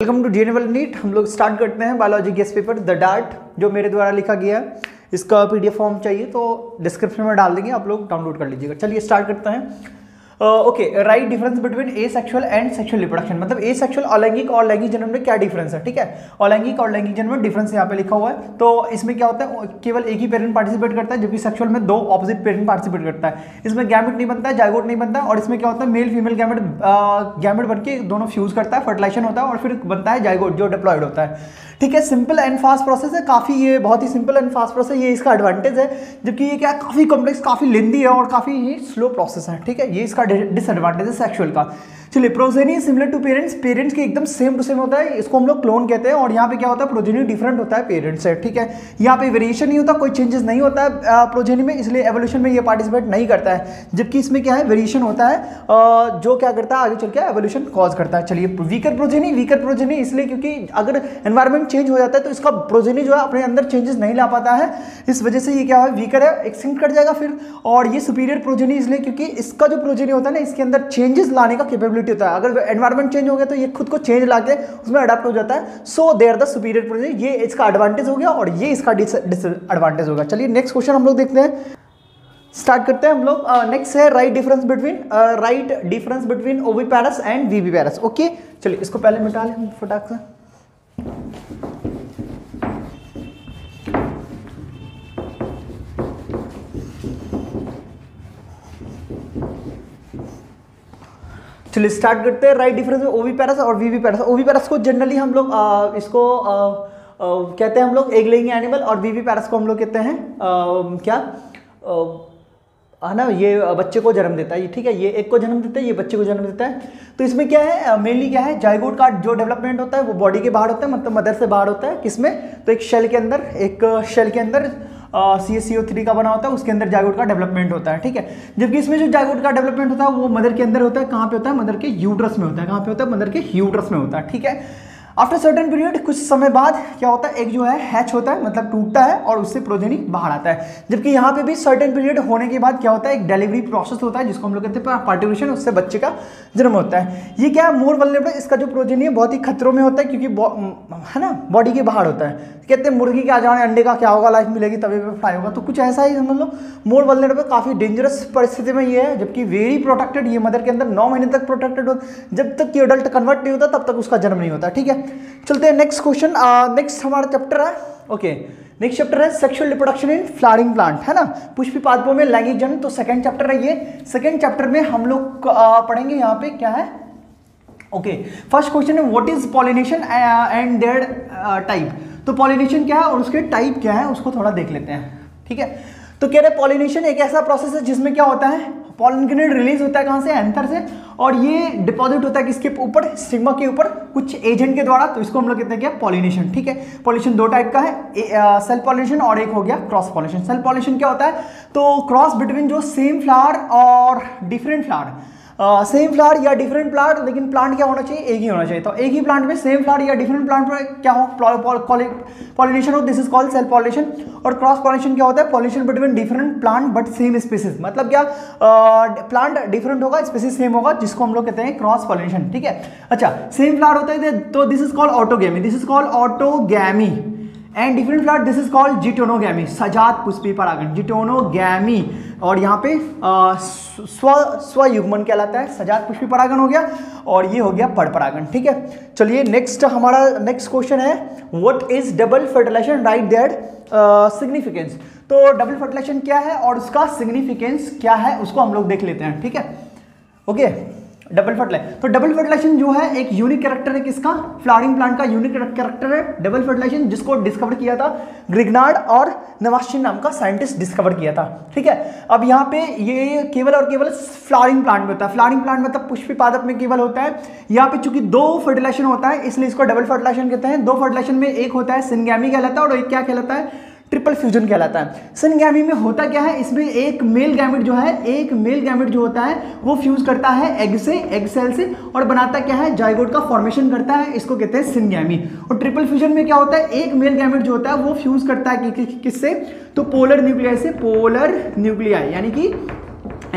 Welcome to J NEET. हम लोग start करते हैं biology guess paper the dart, जो मेरे द्वारा लिखा गया है। इसका पीडीएफ फॉर्म चाहिए तो डिस्क्रिप्शन में डाल देंगे, आप लोग डाउनलोड कर लीजिएगा। चलिए स्टार्ट करते हैं। Okay, right difference between asexual and sexual reproduction, मतलब ए सेक्शुअल अलैंगिक और लैंगिक जन्म में क्या डिफरेंस है। ठीक है, अलैंगिक और लैंगिक जन्म में डिफरेंस यहाँ पे लिखा हुआ है। तो इसमें क्या होता है, केवल एक ही पेरेंट पार्टिसिपेट करता है, जबकि सेक्शुअल में दो ऑपोजिट पेरेंट पार्टिसिपेट करता है। इसमें गैमेट नहीं बनता है, जायगोट नहीं बनता है, और इसमें क्या होता है, मेल फीमेल गैमेट बन के दोनों फ्यूज करता है, फर्टिलाइजेशन होता है और फिर बनता है जायगोट जो डिप्लॉयड होता है। ठीक है, सिंपल एंड फास्ट प्रोसेस है काफ़ी, ये बहुत ही सिंपल एंड फास्ट प्रोसेस है, ये इसका एडवांटेज है। जबकि ये क्या काफ़ी कॉम्प्लेक्स, काफ़ी लेंदी है और काफ़ी ही स्लो प्रोसेस है। ठीक है, ये इसका डिसएडवांटेज है सेक्सुअल का। चलिए, progeny similar to parents, parents के एकदम सेम टू सेम होता है, इसको हम लोग क्लोन कहते हैं। और यहाँ पे क्या होता है, प्रोजेनी डिफरेंट होता है पेरेंट्स से। ठीक है, यहाँ पे वेरिएशन नहीं होता, कोई चेंजेस नहीं होता है प्रोजेनी में, इसलिए एवोल्यूशन में ये पार्टिसिपेट नहीं करता है। जबकि इसमें क्या है, वेरिएशन होता है जो क्या करता है, आगे चल के एवोल्यूशन कॉज करता है। चलिए, वीकर प्रोजेनी इसलिए क्योंकि अगर एनवायरमेंट चेंज हो जाता है तो इसका प्रोजेनी जो है अपने अंदर चेंजेस नहीं ला पाता है, इस वजह से ये क्या है, वीकर है, एक्सटिंक्ट कर जाएगा फिर। और ये सुपीरियर प्रोजेनी इसलिए क्योंकि इसका जो प्रोजेनी होता है ना, इसके अंदर चेंजेस लाने का कैपेबिलिटी होता है। अगर एनवायरमेंट चेंज हो गया तो ये खुद को चेंज लाके उसमें अडॉप्ट हो जाता है। So they are the superior progeny, ये इसका एडवांटेज हो गया और ये इसका डिसएडवांटेज होगा। चलिए नेक्स्ट क्वेश्चन हम लोग देखते हैं, स्टार्ट करते हैं हम लोग। नेक्स्ट है right difference between OB पैरस and VB पैरस। Okay, चलिए इसको पहले मिटा लें फटाक से। चलिए स्टार्ट करते हैं राइट डिफरेंस में ओबी पैरस और वीबी पैरस। ओबी पैरस को जनरली हम लोग इसको कहते हैं हम लोग एग लेइंग एनिमल, और वीबी पैरस को हम लोग कहते हैं है ना, ये बच्चे को जन्म देता है। ठीक है, ये एक को जन्म देता है, ये बच्चे को जन्म देता है। तो इसमें क्या है, मेनली क्या है, जायगोट का जो डेवलपमेंट होता है वो बॉडी के बाहर होता है, मतलब मदर से बाहर होता है। किसमें, तो एक शेल के अंदर CaCO3 का बना होता है, उसके अंदर जायगोट का डेवलपमेंट होता है। ठीक है, जबकि इसमें जो जायगोट का डेवलपमेंट होता है वो मदर के अंदर होता है। कहाँ पे होता है, मदर के यूट्रस में होता है। कहाँ पे होता है, मदर के यूट्रस में होता है। ठीक है, आफ्टर सर्टेन पीरियड, कुछ समय बाद क्या होता है, एक जो है हैच होता है, मतलब टूटता है और उससे प्रोजेनी बाहर आता है। जबकि यहाँ पे भी सर्टेन पीरियड होने के बाद क्या होता है, एक डिलीवरी प्रोसेस होता है जिसको हम लोग कहते हैं पार्टिकुलेशन, उससे बच्चे का जन्म होता है। ये क्या है, मोर वल्नरेबल, इसका जो प्रोजेनी है बहुत ही खतरों में होता है क्योंकि है ना बॉडी के बाहर होता है। कहते हैं मुर्गी के आ जाने अंडे का क्या होगा, लाइफ मिलेगी तभी पे फ्राई होगा, तो कुछ ऐसा ही समझ लो। मोर वल्नरेबल, काफ़ी डेंजरस परिस्थिति में ये है। जबकि वेरी प्रोटेक्टेड, ये मदर के अंदर 9 महीने तक प्रोटेक्टेड होता, जब तक ये एडल्ट कन्वर्ट नहीं होता तब तक उसका जन्म नहीं होता। ठीक है, चलते हैं नेक्स्ट क्वेश्चन। नेक्स्ट हमारा चैप्टर है, ओके नेक्स्ट चैप्टर है sexual reproduction in flowering plant, है ना, पुष्पी पादपों में लैंगिक जन्म। तो सेकंड चैप्टर है ये। सेकंड चैप्टर में हम लोग पढ़ेंगे यहाँ पे क्या है। ओके, फर्स्ट क्वेश्चन है what is pollination and their type. तो पॉलिनेशन क्या है और उसके टाइप क्या है, उसको थोड़ा देख लेते हैं। ठीक है, तो कह रहे पॉलिनेशन एक ऐसा प्रोसेस है जिसमें क्या होता है, पॉलन ग्रेन्यूल रिलीज होता है, कहाँ से, एंथर से, और ये डिपॉजिट होता है किसके ऊपर, स्टिग्मा के ऊपर, कुछ एजेंट के द्वारा। तो इसको हम लोग कहते हैं क्या, पॉलिनेशन। ठीक है, पॉलिनेशन दो टाइप का है, सेल्फ पॉलिनेशन और एक हो गया क्रॉस पॉलिनेशन। सेल्फ पॉलिनेशन क्या होता है, तो क्रॉस बिटवीन जो सेम फ्लावर और डिफरेंट फ्लावर, सेम फ्लावर या डिफरेंट प्लांट, लेकिन प्लांट क्या होना चाहिए, एक ही होना चाहिए। तो एक ही प्लांट में सेम फ्लावर या डिफरेंट प्लांट पर क्या हो, पॉलिनेशन हो, this is called self pollination. और क्रॉस पॉलिनेशन क्या होता है, pollination between different plant but same species, मतलब क्या, प्लांट डिफरेंट होगा, स्पीसीज सेम होगा, जिसको हम लोग कहते हैं क्रॉस पॉलिनेशन। ठीक है, अच्छा सेम फ्लावर होता है तो this is called autogamy, this is called autogamy, and different flower this is called geitonogamy, सजात पुष्पी परागण, जिटोनोगैमी। और यहाँ पे स्वयुग्मन कहलाता है, सजात पुष्पी परागण हो गया, और ये हो गया परपरागण। ठीक है, चलिए नेक्स्ट हमारा नेक्स्ट क्वेश्चन है what is double fertilisation right their significance. तो डबल फर्टिलाइजेशन क्या है और उसका सिग्निफिकेंस क्या है, उसको हम लोग देख लेते हैं। ठीक है, ओके, डबल फर्टिलाइजेशन। तो डबल फर्टिलाइजेशन जो है एक यूनिक कैरेक्टर है, किसका, फ्लावरिंग प्लांट का यूनिक कैरेक्टर है डबल फर्टिलाइजेशन, जिसको डिस्कवर किया था ग्रिग्नार्ड और नवासीन नाम का साइंटिस्ट डिस्कवर किया था। ठीक है, अब यहाँ पे ये केवल और केवल फ्लावरिंग प्लांट में होता है, फ्लावरिंग प्लांट मतलब पुष्पी पादप में केवल होता है। यहाँ पे चूंकि दो फर्टिलाइजेशन होता है इसलिए इसको डबल फर्टिलाइजेशन कहते हैं। दो फर्टिलाइजेशन में एक होता है सिनगैमी कहलाता है और एक क्या कहलाता है, ट्रिपल फ्यूजन कहलाता है। सिनगैमी में होता क्या है, इसमें एक मेल गैमेट जो होता है वो फ्यूज करता है एग से, एग सेल से, और बनाता क्या है, जायगोट का फॉर्मेशन करता है, इसको कहते हैं सिनगैमी। और ट्रिपल फ्यूजन में क्या होता है, एक मेल गैमेट जो होता है वो फ्यूज करता है किससे, तो पोलर न्यूक्लियाई से, पोलर न्यूक्लियाई यानी कि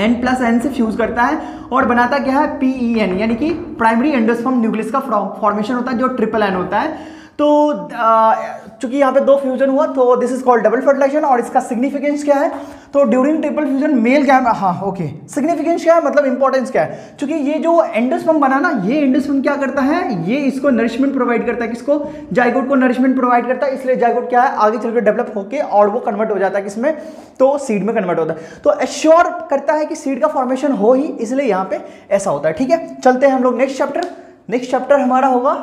एन प्लस एन से फ्यूज करता है और बनाता क्या है पीईएन यानी कि प्राइमरी एंडोस्पर्म न्यूक्लियस का फॉर्मेशन होता है जो ट्रिपल एन होता है। तो चूंकि यहाँ पे दो फ्यूजन हुआ तो this is called double fertilisation. और इसका सिग्निफिकेंस क्या है तो ड्यूरिंग ट्रिपल फ्यूजन मेल क्या है, हाँ ओके, सिग्निफिकेंस क्या है मतलब इंपॉर्टेंस क्या है, चूंकि ये जो एंडोस्पर्म बना ना ये एंडोस्पर्म क्या करता है ये इसको नरिशमेंट प्रोवाइड करता है, किसको जाइगोट को नरिशमेंट प्रोवाइड करता है, इसलिए जाइगोट क्या है आगे चलकर डेवलप होकर और वो कन्वर्ट हो जाता है किसमें तो सीड में कन्वर्ट होता है। तो एश्योर करता है कि सीड का फॉर्मेशन हो ही, इसलिए यहाँ पे ऐसा होता है। ठीक है चलते हैं हम लोग नेक्स्ट चैप्टर, नेक्स्ट चैप्टर हमारा होगा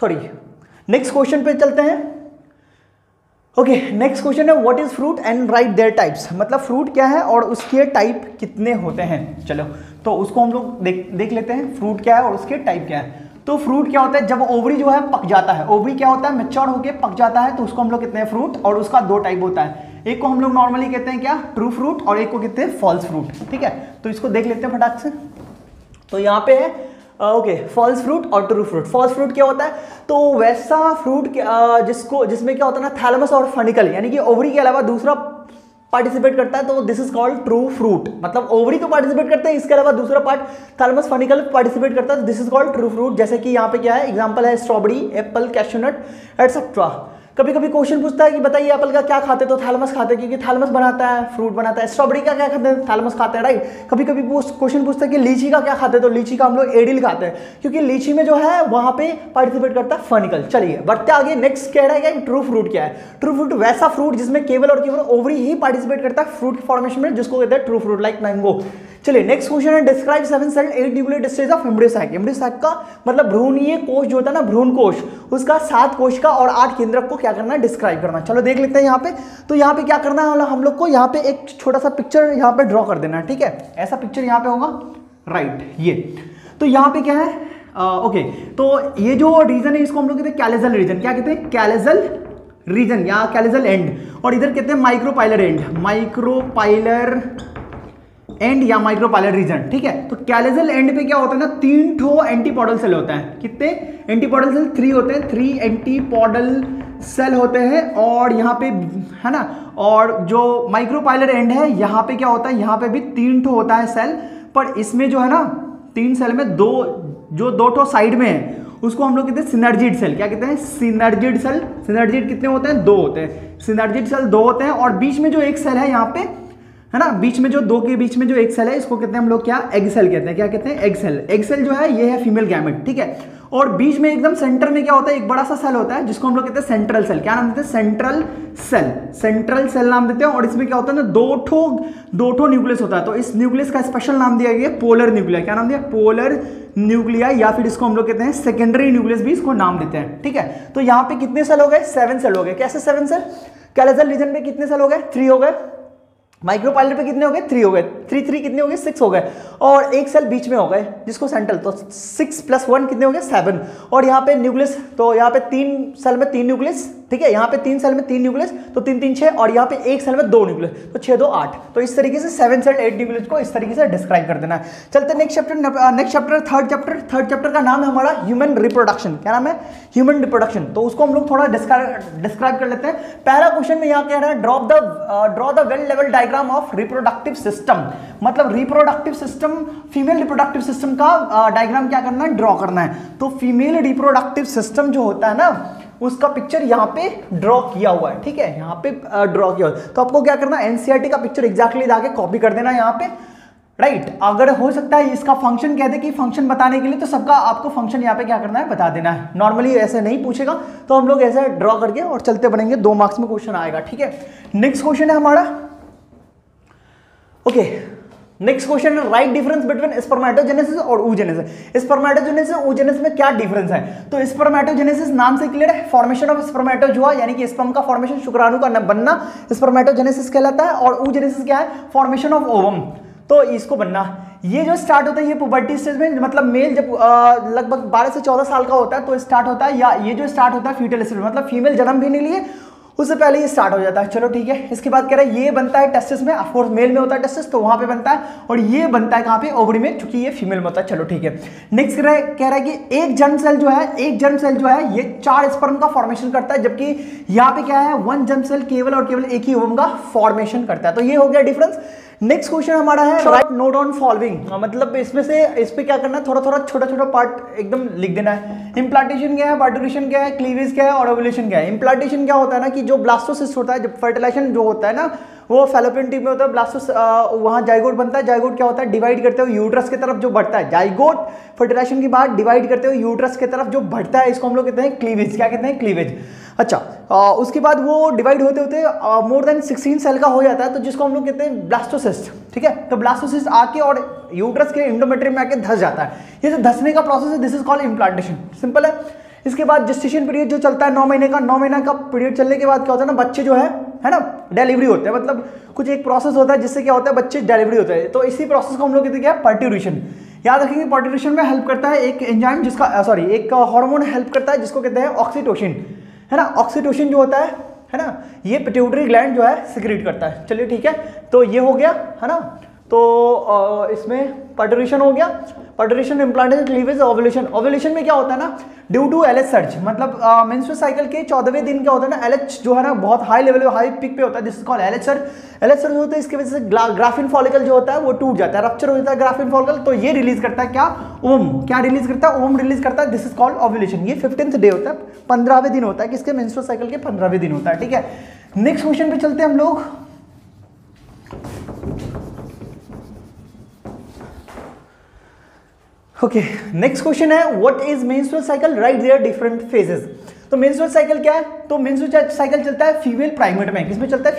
सॉरी नेक्स्ट क्वेश्चन पे चलते हैं। ओके नेक्स्ट क्वेश्चन है what is fruit and right there types, मतलब फ्रूट क्या है और उसके टाइप कितने होते हैं। चलो तो उसको हम लोग देख लेते हैं फ्रूट क्या है और उसके टाइप क्या है। तो फ्रूट क्या होता है जब ओवरी जो है पक जाता है, ओवरी क्या होता है मैच्योर होकर पक जाता है तो उसको हम लोग कहते हैं फ्रूट और उसका दो टाइप होता है, एक को हम लोग नॉर्मली कहते हैं क्या ट्रू फ्रूट और एक को कहते हैं फॉल्स फ्रूट। ठीक है तो इसको देख लेते हैं फटाक से। तो यहाँ पे है ओके फॉल्स फ्रूट और ट्रू फ्रूट। फॉल्स फ्रूट क्या होता है तो वैसा फ्रूट जिसमें क्या होता है ना थैलेमस और फनिकल यानी कि ओवरी के अलावा दूसरा पार्टिसिपेट करता है तो this is called true fruit. मतलब ओवरी तो पार्टिसिपेट करते हैं इसके अलावा दूसरा पार्ट थैलेमस फनिकल पार्टिसिपेट करता है this is called true fruit. जैसे कि यहाँ पे क्या है एग्जाम्पल है स्ट्रॉबेरी, एप्पल, कैशूनट एटसेट्रा। कभी कभी क्वेश्चन पूछता है कि बताइए एप्पल का क्या खाते तो थैलेमस खाते हैं क्योंकि थैलेमस बनाता है फ्रूट बनाता है। स्ट्रॉबेरी का क्या खाते हैं थैलेमस खाते हैं राइट। कभी कभी क्वेश्चन पूछता है कि लीची का क्या खाते हैं तो लीची का हम लोग एडिल खाते हैं क्योंकि लीची में जो है वहाँ पे पार्टिसिपेट करता है फनिकल। चलिए बढ़ते आगे नेक्स्ट कह रहा है कि ट्रू फ्रूट क्या है। ट्रू फ्रूट वैसा फ्रूट जिसमें केवल और केवल ओवरी ही पार्टिसिपेट करता है फ्रूट के फॉर्मेशन में जिसको कहते हैं ट्रू फ्रूट लाइक मैंगो। चलिए नेक्स्ट क्वेश्चन है describe 7 cell 8 nuclear stage of embryo sac. Embryo sac का मतलब भ्रूणीय कोश जो होता है ना भ्रूण कोश उसका 7 कोश का और 8 केंद्रक को क्या करना है डिस्क्राइब करना है। चलो देख लेते हैं यहाँ पे। तो यहाँ पे क्या करना है हम लोग को यहाँ पे एक छोटा सा पिक्चर यहाँ पे ड्रॉ कर देना है। ठीक है ऐसा पिक्चर यहाँ पे होगा राइट ये। तो यहाँ पे क्या है ओके तो ये जो रीजन है इसको हम लोग कहते हैं कैलेजल रीजन। क्या कहते हैं कैलेजल रीजन या कैलेजल एंड। और इधर कहते हैं माइक्रोपाइलर एंड, माइक्रोपाइलर एंड या माइक्रोपाइलर रीजन। ठीक है तो कैलेजल एंड पे क्या होता है ना 3 ठो एंटीपोडल सेल होता है। कितने एंटीपोडल सेल 3 होते हैं, 3 एंटीपोडल सेल होते हैं। और यहाँ पे है ना और जो माइक्रोपाइलर एंड है यहाँ पे क्या होता है यहाँ पे भी 3 ठो होता है सेल, पर इसमें जो है ना 3 सेल में दो ठो साइड में है उसको हम लोग कहते हैं सिनर्जिड सेल। क्या कहते हैं सिनर्जिड सेल। सिनर्जिड कितने होते हैं 2 होते हैं, सिनर्जिड सेल 2 होते हैं। और बीच में जो एक सेल है यहाँ पे है ना बीच में जो 2 के बीच में जो एक सेल है इसको कहते हैं हम लोग क्या एग सेल कहते हैं। क्या कहते हैं एग सेल। एग सेल जो है ये है फीमेल गैमेट। ठीक है और बीच में एकदम सेंटर में क्या होता है एक बड़ा सा सेल होता है जिसको हम लोग कहते हैं सेंट्रल सेल। क्या नाम देते हैं सेंट्रल सेल, सेंट्रल सेल नाम देते हैं। और इसमें क्या होता है ना दो ठो न्यूक्लियस होता है तो इस न्यूक्लियस का स्पेशल नाम दिया गया पोलर न्यूक्लिया। क्या नाम दिया पोलर न्यूक्लिया या फिर इसको हम लोग कहते हैं सेकेंडरी न्यूक्लियस भी इसको नाम देते हैं। ठीक है तो यहाँ पे कितने सेल हो गए 7 सेल हो गए। कैसे 7 सेल, कैलेजल रीजन पे कितने सेल हो गए 3 हो गए, माइक्रोपाइलर पे कितने हो गए 3 हो गए, 3 कितने हो गए 6 हो गए और एक सेल बीच में हो गए जिसको सेंट्रल, तो 6 + 1 कितने हो गए 7। और यहाँ पे न्यूक्लियस तो यहाँ पे 3 सेल में 3 न्यूक्लियस। ठीक है यहाँ पे 3 सेल में 3 न्यूक्लियस तो 3, 3, 6 और यहाँ पे एक सेल में 2 न्यूक्लियस तो 6, 2, 8। तो इस तरीके से 7 सेल 8 न्यूक्लियस को इस तरीके से डिस्क्राइब कर देना है। चलते नेक्स्ट चैप्टर थर्ड चैप्टर का नाम है हमारा ह्यूमन रिप्रोडक्शन। क्या नाम है ह्यूमन रिप्रोडक्शन। तो उसको हम लोग थोड़ा डिस्क्राइब कर लेते हैं। पहला क्वेश्चन में यहाँ कह रहा है draw the well level diagram of reproductive system. मतलब reproductive system female reproductive system का डायग्राम क्या करना है ड्रॉ करना है। तो फीमेल रिप्रोडक्टिव सिस्टम जो होता है ना उसका पिक्चर यहाँ पे ड्रॉ किया हुआ है। ठीक है यहाँ पे ड्रॉ किया हुआ है तो आपको क्या करना है एनसीईआरटी का पिक्चर एग्जैक्टली लाके कॉपी कर देना है यहाँ पे राइट। अगर हो सकता है इसका फंक्शन कह दे कि फंक्शन बताने के लिए तो सबका आपको फंक्शन यहाँ पे क्या करना है बता देना है। नॉर्मली ऐसे नहीं पूछेगा तो हम लोग ऐसे ड्रॉ करके और चलते बनेंगे, 2 मार्क्स में क्वेश्चन आएगा। ठीक है नेक्स्ट क्वेश्चन है हमारा ओके नेक्स्ट क्वेश्चन है राइट डिफरेंस बिटवीन स्पर्मेटोजेनेसिस और ओजेनेसिस। स्पर्मेटोजेनेसिस और ओजेनेसिस में क्या डिफरेंस है तो स्पर्मेटोजेनेसिस नाम से क्लियर है फॉर्मेशन ऑफ स्पर्मेटोजोआ यानी कि स्पर्म का फॉर्मेशन शुक्राणु का बनना स्पर्मेटोजेनेसिस कहलाता है। और ओजेनेसिस क्या है फॉर्मेशन ऑफ ओवम तो इसको बनना। ये जो स्टार्ट होता है ये पुबर्टी स्टेज में मतलब मेल जब लगभग 12 से 14 साल का होता है तो स्टार्ट होता है, या ये जो स्टार्ट होता है फीटल स्टेज मतलब फीमेल जन्म लेने के लिए उससे पहले ये स्टार्ट हो जाता है। चलो ठीक है इसके बाद कह रहा है ये बनता है टेस्टिस में, ऑफ कोर्स मेल में होता है टेस्टिस तो वहां पे बनता है। और ये बनता है कहाँ पे ओवरी में क्योंकि ये फीमेल में होता है। चलो ठीक है नेक्स्ट कह रहा है कि एक जर्म सेल जो है ये 4 स्पर्म का फॉर्मेशन करता है जबकि यहाँ पे क्या है 1 जर्म सेल केवल और केवल एक ही ओवम का फॉर्मेशन करता है। तो ये हो गया डिफरेंस। नेक्स्ट क्वेश्चन हमारा है शॉर्ट नोट ऑन फॉलोइंग, मतलब इसमें से इस पे क्या करना है, थोड़ा थोड़ा छोटा छोटा पार्ट एकदम लिख देना है। इम्प्लांटेशन क्या है, पार्टिकुलेशन क्या है, क्लीवेज क्या है और ओव्यूलेशन क्या है। इम्प्लांटेशन क्या होता है ना कि जो ब्लास्टोसिस्ट होता है, जब फर्टिलाइजेशन जो होता है ना वो फैलोपियन ट्यूब में होता है, ब्लास्टोस वहाँ जाइगोट बनता है। जाइगोट क्या होता है, डिवाइड करते हुए यूट्रस की तरफ जो बढ़ता है, जाइगोट फर्टिलाइजेशन के बाद डिवाइड करते हुए यूट्रस की तरफ जो बढ़ता है इसको हम लोग कहते हैं क्लीवेज। क्या कहते हैं, क्लीवेज। अच्छा उसके बाद वो डिवाइड होते होते मोर देन 16 सेल का हो जाता है, तो जिसको हम लोग कहते हैं ब्लास्टोसिस्ट। ठीक है, तो ब्लास्टोसिस्ट आके और यूट्रस के इंडोमेट्रियम में आके धस जाता है। ये जो धसने का प्रोसेस है this is called implantation, simple है। इसके बाद जेस्टेशन पीरियड जो चलता है 9 महीने का पीरियड चलने के बाद क्या होता है ना, बच्चे जो है ना डिलीवरी होते हैं, मतलब कुछ एक प्रोसेस होता है जिससे क्या होता है बच्चे डिलीवरी होते हैं। तो इसी प्रोसेस को हम लोग कहते हैं क्या, पार्ट्यूरेशन। याद रखेंगे पार्ट्यूरेशन में हेल्प करता है एक एंजाइम जिसका एक हार्मोन हेल्प करता है जिसको कहते हैं ऑक्सीटोसिन, है ना। ऑक्सीटोसिन जो होता है ना, ये पिट्यूटरी ग्लैंड जो है सिक्रीट करता है। चलिए ठीक है, तो ये हो गया है ना, तो इसमें पार्ट्यूरेशन हो गया, parturition, implantation, cleavage, ovulation. Ovulation में क्या होता है ना, ड्यू टू एलएच सर्ज, मतलब मेंस्ट्रुअल साइकिल के 14वें दिन क्या होता है ना, एलएच जो है ना बहुत हाई लेवल, हाई पीक पे होता है, this is called LH surge. LH surge होता है, इसकी वजह से ग्राफीन फॉलिकल जो होता है वो टूट जाता है, रप्चर हो जाता है ग्राफीन फॉलिकल, तो ये रिलीज करता है क्या, ओम। क्या रिलीज करता है, ओम रिलीज करता है, दिस इज कॉल्ड ओव्यूलेशन। ये 15th डे होता है, 15वें दिन होता है, किसके, मेंस्ट्रुअल साइकिल के 15वें दिन होता है। ठीक है, नेक्स्ट क्वेश्चन पे चलते हैं हम लोग। ओके नेक्स्ट क्वेश्चन है, what is menstrual cycle, right their different phases. तो मेंस्ट्रुअल साइकिल क्या है, तो मेंस्ट्रुअल साइकिल चलता है फीमेल प्राइमेट में। किसमें चलता है,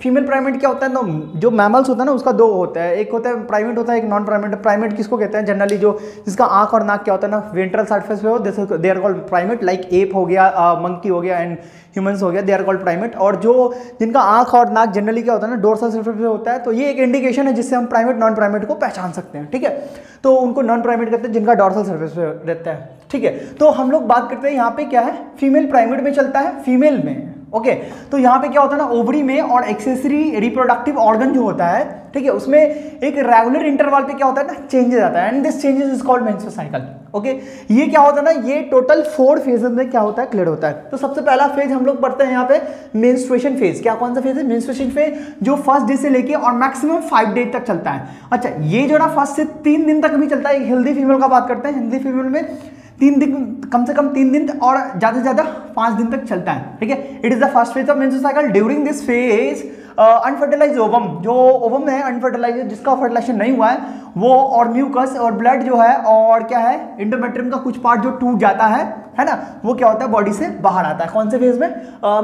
फीमेल प्राइमेट क्या होता है ना, जो मैमल्स होता है ना उसका दो होता है, एक होता है प्राइमेट होता है, एक नॉन प्राइमेट। प्राइमेट किसको कहते हैं, जनरली जो जिसका आंख और नाक क्या होता है ना वेंट्रल सरफेस पे हो, they are called primate, like ape हो गया, मंकी हो गया एंड ह्यूमंस हो गया, दे आर कॉल्ड प्राइमेट। और जो जिनका आंख और नाक जनरली क्या होता है ना डोर्सल सरफेस पे होता है, तो ये एक इंडिकेशन है जिससे हम प्राइमेट नॉन प्राइमेट को पहचान सकते हैं। ठीक है, तो उनको नॉन प्राइमेट कहते हैं जिनका डोर्सल सरफेस पे रहता है। ठीक है, तो हम लोग बात करते हैं यहाँ पे क्या है, फीमेल प्राइमेट में चलता है, फीमेल में। ओके, तो यहाँ पे क्या होता है ना, ओवरी में और एक्सेसरी रिप्रोडक्टिव ऑर्गन जो होता है, ठीक है, उसमें एक रेगुलर इंटरवल पे क्या होता है ना चेंजेस आता है, and this changes is called menstrual cycle. Okay, ये क्या होता है ना, ये टोटल 4 फेजेस में क्या होता है, क्लियर होता है। तो सबसे पहला फेज हम लोग पढ़ते हैं यहाँ पे मेंस्ट्रुएशन फेज। क्या, कौन सा फेज है, मेंस्ट्रुएशन फेज, जो फर्स्ट डे से लेके और मैक्सिमम 5 डे तक चलता है। अच्छा, ये जो ना फर्स्ट से 3 दिन तक भी चलता है। हेल्दी फीमेल का बात करते हैं, हेल्दी फीमेल में 3 दिन, कम से कम 3 दिन और ज़्यादा से ज़्यादा 5 दिन तक चलता है। ठीक है, it is the first phase of menstrual cycle. During this phase unfertilised ovum, जो ओवम है अनफर्टिलाइज, जिसका फर्टिलाइजेशन नहीं हुआ है वो, और म्यूकस और ब्लड जो है, और क्या है इंडोमेट्रियम का कुछ पार्ट जो टूट जाता है ना, वो क्या होता है बॉडी से बाहर आता है। कौन से फेज में,